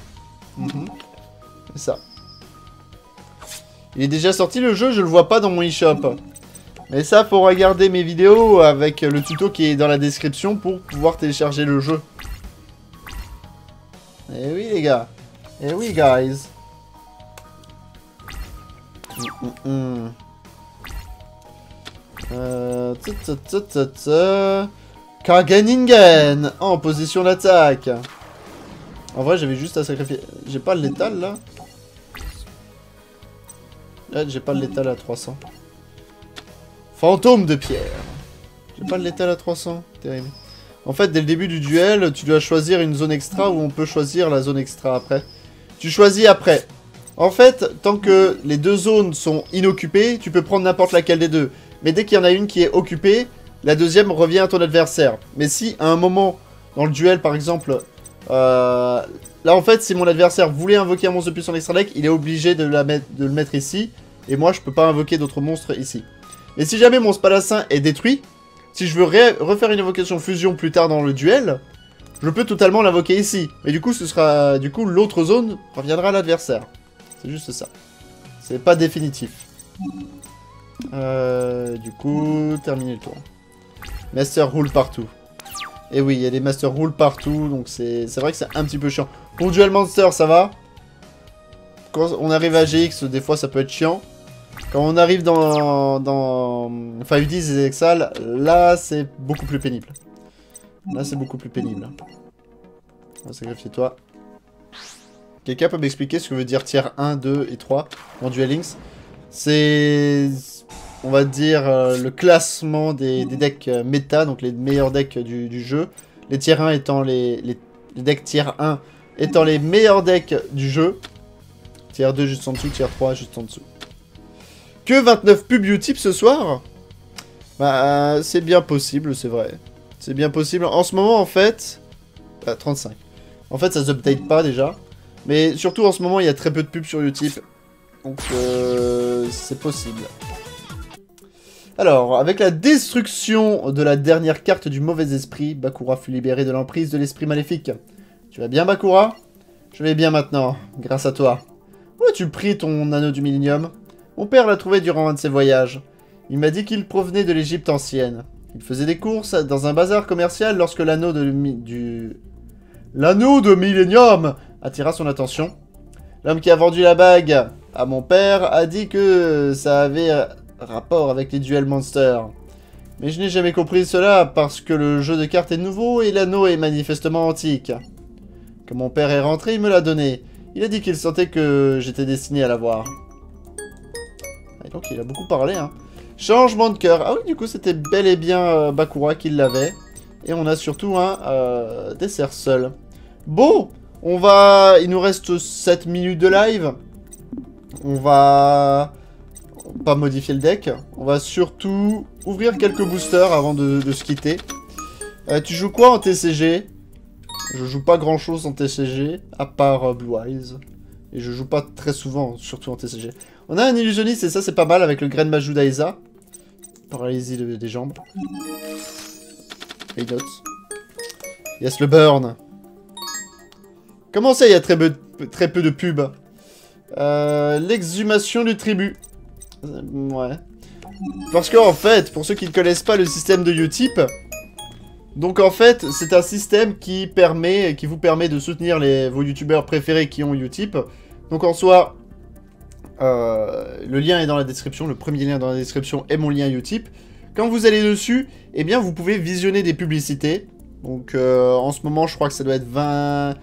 C'est ça. Il est déjà sorti le jeu, je le vois pas dans mon eShop. Mais ça, faut regarder mes vidéos avec le tuto qui est dans la description pour pouvoir télécharger le jeu. Eh oui, les gars. Eh oui, guys. Kaganingen en position d'attaque. En vrai, j'avais juste à sacrifier. J'ai pas le létal là. Là, j'ai pas le létal à 300. Fantôme de pierre. J'ai pas le létal à 300. Terrible. En fait, dès le début du duel, tu dois choisir une zone extra ou on peut choisir la zone extra après. Tu choisis après. En fait, tant que les deux zones sont inoccupées, tu peux prendre n'importe laquelle des deux. Mais dès qu'il y en a une qui est occupée, la deuxième revient à ton adversaire. Mais si, à un moment, dans le duel par exemple... là, en fait, si mon adversaire voulait invoquer un monstre depuis son extra deck, il est obligé de le mettre ici. Et moi, je peux pas invoquer d'autres monstres ici. Mais si jamais mon Spalassin est détruit, si je veux refaire une invocation fusion plus tard dans le duel, je peux totalement l'invoquer ici. Et du coup, ce sera, du coup, l'autre zone reviendra à l'adversaire. C'est juste ça. C'est pas définitif. Du coup, terminer le tour. Master roule partout. Et oui, il y a des Master Rules partout, donc c'est vrai que c'est un petit peu chiant. Pour Duel Monster, ça va. Quand on arrive à GX, des fois ça peut être chiant. Quand on arrive dans 5-10 et Exal, là c'est beaucoup plus pénible. Là c'est beaucoup plus pénible. On va sacrifier toi. Quelqu'un peut m'expliquer ce que veut dire tier 1, 2 et 3 en Duel Links? C'est... on va dire le classement des decks méta, donc les meilleurs decks du jeu. Les tier 1 étant les decks tier 1 étant les meilleurs decks du jeu. Tier 2 juste en dessous, tier 3 juste en dessous. Que 29 pubs Utip ce soir? Bah c'est bien possible, c'est vrai. C'est bien possible. En ce moment en fait... Bah, 35. En fait ça s'update pas déjà. Mais surtout en ce moment il y a très peu de pubs sur Utip. Donc c'est possible. Alors, avec la destruction de la dernière carte du mauvais esprit, Bakura fut libéré de l'emprise de l'esprit maléfique. Tu vas bien, Bakura? Je vais bien maintenant, grâce à toi. Où as-tu pris ton anneau du millénium? Mon père l'a trouvé durant un de ses voyages. Il m'a dit qu'il provenait de l'Égypte ancienne. Il faisait des courses dans un bazar commercial lorsque l'anneau de millénium attira son attention. L'homme qui a vendu la bague à mon père a dit que ça avait... rapport avec les duels Monster. Mais je n'ai jamais compris cela parce que le jeu de cartes est nouveau et l'anneau est manifestement antique. Quand mon père est rentré, il me l'a donné. Il a dit qu'il sentait que j'étais destiné à l'avoir. Et donc il a beaucoup parlé. Hein. Changement de cœur. Ah oui, du coup c'était bel et bien Bakura qui l'avait. Et on a surtout un dessert seul. Bon, on va... il nous reste 7 minutes de live. On va... pas modifier le deck, on va surtout ouvrir quelques boosters avant de se quitter. Tu joues quoi en TCG? Je joue pas grand chose en TCG, à part Blue Eyes. Et je joue pas très souvent, surtout en TCG. On a un illusionniste et ça c'est pas mal avec le grain de Majou d'Aïsa. Paralysie des jambes. Et notes. Yes le burn. Comment ça il y a très peu de pubs? L'exhumation du tribut. Ouais. Parce qu'en fait, pour ceux qui ne connaissent pas le système de Utip, donc en fait, c'est un système qui vous permet de soutenir vos youtubeurs préférés qui ont Utip. Donc en soi, le lien est dans la description, le premier lien dans la description est mon lien Utip. Quand vous allez dessus, eh bien vous pouvez visionner des publicités. Donc en ce moment, je crois que ça doit être 20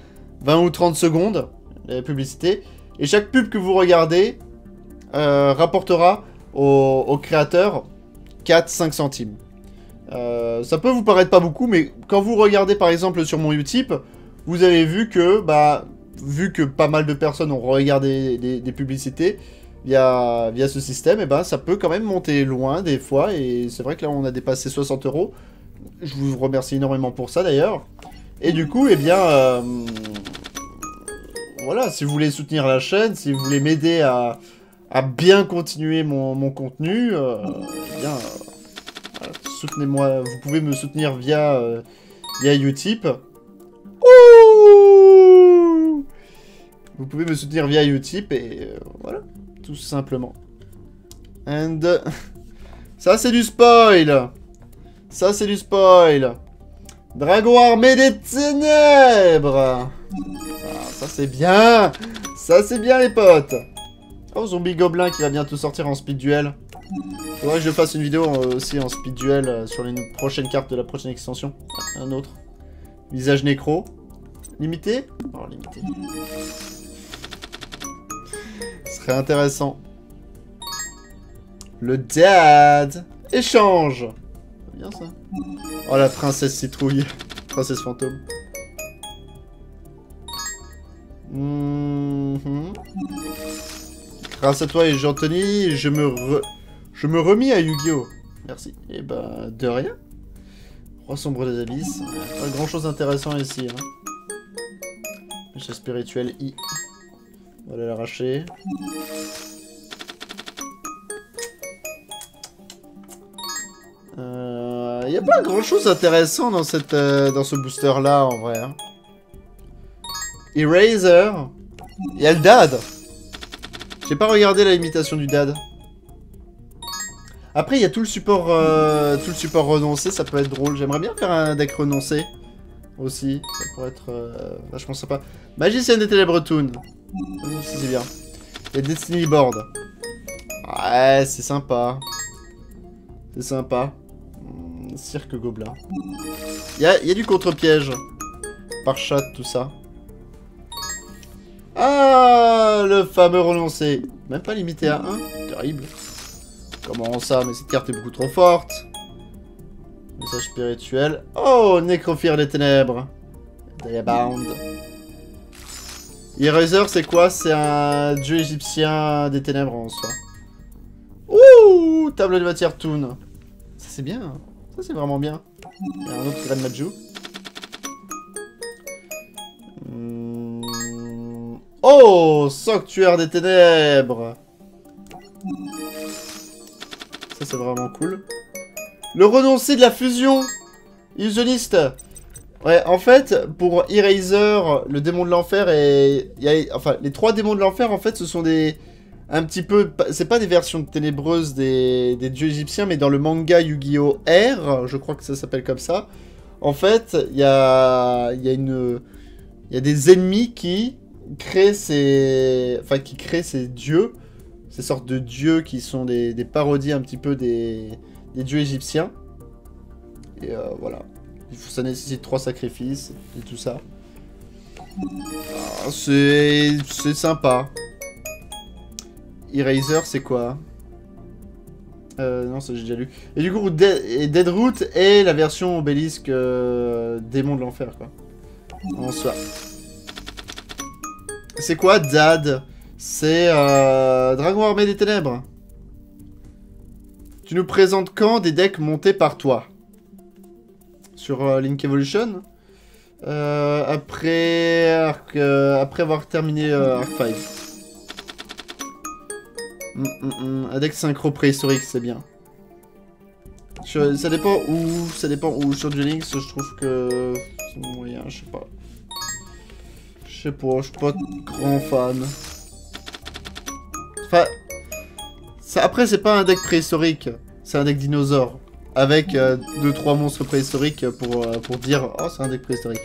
ou 30 secondes, les publicités. Et chaque pub que vous regardez... rapportera au créateur 4-5 centimes. Ça peut vous paraître pas beaucoup, mais quand vous regardez par exemple sur mon Utip, vous avez vu que, bah, vu que pas mal de personnes ont regardé des publicités, via ce système, et ben ça peut quand même monter loin des fois, et c'est vrai que là on a dépassé 60 €. Je vous remercie énormément pour ça d'ailleurs. Et du coup, eh bien, voilà, si vous voulez soutenir la chaîne, si vous voulez m'aider à bien continuer mon contenu, eh bien, voilà, soutenez-moi. Vous pouvez me soutenir via Utip. Ouh, vous pouvez me soutenir via Utip et voilà, tout simplement. And ça c'est du spoil. Ça c'est du spoil. Dragon armé des ténèbres. Ah, ça c'est bien. Ça c'est bien les potes. Oh, zombie gobelin qui va bientôt sortir en speed duel. Faudrait que je fasse une vidéo aussi en speed duel sur les prochaines cartes de la prochaine extension. Ah, un autre. Visage nécro. Limité. Oh, limité. Ce serait intéressant. Le dad. Échange. Bien ça. Oh la princesse citrouille. Princesse fantôme. Grâce à toi et Jean-Thony, je me remis à Yu-Gi-Oh. Merci. Et bah de rien. Roi sombre des abysses. Pas grand chose d'intéressant ici. Hein. J'ai spirituel I. On va l'arracher. Y a pas grand chose d'intéressant dans ce booster là en vrai. Hein. Eraser. Y a le dad. J'ai pas regardé la limitation du dad. Après il y a tout le support renoncé, ça peut être drôle. J'aimerais bien faire un deck renoncé aussi. Ça pourrait être vachement sympa. Magicienne des ténèbres Toon. Si c'est bien. Et Destiny Board. Ouais c'est sympa. C'est sympa. Cirque gobelin. Y a du contre-piège. Par chat, tout ça. Ah, le fameux renoncé. Même pas limité à 1. Terrible. Comment ça? Mais cette carte est beaucoup trop forte. Message spirituel. Oh, nécrophile des ténèbres. Diabound. Eraser, c'est quoi? C'est un dieu égyptien des ténèbres en soi. Ouh, table de matière Toon. Ça, c'est bien. Ça c'est vraiment bien. Il y a un autre Grand Majou. Oh, Sanctuaire des Ténèbres. Ça c'est vraiment cool. Le renoncé de la fusion illusionniste. Ouais, en fait, pour Eraser, le démon de l'enfer et... Enfin, les trois démons de l'enfer, en fait, ce sont des... Un petit peu, c'est pas des versions ténébreuses des dieux égyptiens, mais dans le manga Yu-Gi-Oh! R, je crois que ça s'appelle comme ça, en fait, il y a des ennemis qui créent ces dieux, ces sortes de dieux qui sont des parodies un petit peu des dieux égyptiens. Et voilà, ça nécessite 3 sacrifices et tout ça. Ah, c'est sympa. Eraser, c'est quoi? Non, ça j'ai déjà lu. Et du coup, Deadroot est la version obélisque démon de l'enfer, quoi. En soi. C'est quoi, Dad? C'est Dragon Armé des Ténèbres. Tu nous présentes quand des decks montés par toi? Sur Link Evolution. Après avoir terminé Arc 5. Un deck synchro préhistorique, c'est bien. Ça dépend où, Sur Duel Links, je trouve que c'est moyen, je sais pas. Je suis pas grand fan. Enfin, ça, après c'est pas un deck préhistorique, c'est un deck dinosaure avec 2-3 monstres préhistoriques pour dire oh c'est un deck préhistorique.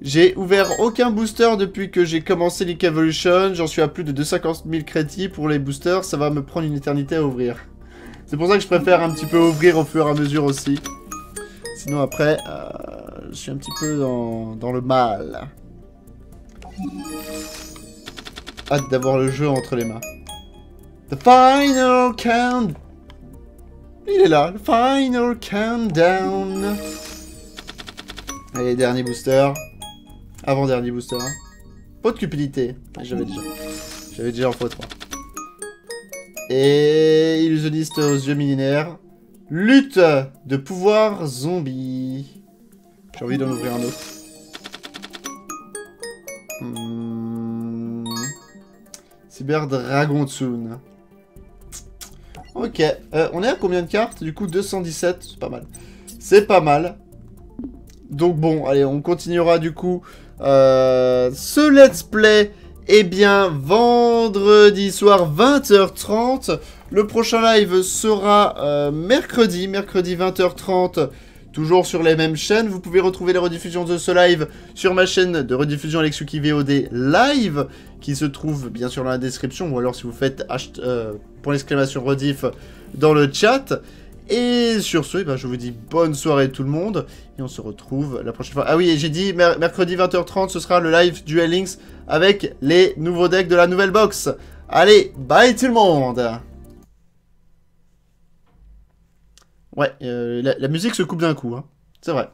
J'ai ouvert aucun booster depuis que j'ai commencé Link Evolution, j'en suis à plus de 250 000 crédits pour les boosters, ça va me prendre une éternité à ouvrir. C'est pour ça que je préfère un petit peu ouvrir au fur et à mesure aussi. Sinon après, je suis un petit peu dans le mal. Hâte d'avoir le jeu entre les mains. The final countdown. Il est là, le final countdown. Allez, dernier booster. Avant-dernier booster. Pot de cupidité. J'avais déjà en x3. Et illusionniste aux yeux millénaires. Lutte de pouvoir zombie. J'ai envie d'en ouvrir un autre. Cyber Dragon Tsun. Ok. On est à combien de cartes? Du coup, 217. C'est pas mal. C'est pas mal. Donc bon, allez, on continuera du coup ce let's play. Eh bien, vendredi soir, 20h30. Le prochain live sera mercredi 20h30. Toujours sur les mêmes chaînes, vous pouvez retrouver les rediffusions de ce live sur ma chaîne de rediffusion AlexYuki VOD Live, qui se trouve bien sûr dans la description, ou alors si vous faites #rediff dans le chat. Et sur ce, je vous dis bonne soirée tout le monde, et on se retrouve la prochaine fois. Ah oui, et j'ai dit mercredi 20h30, ce sera le live Duel Links avec les nouveaux decks de la nouvelle box. Allez, bye tout le monde! Ouais, la musique se coupe d'un coup, hein. C'est vrai.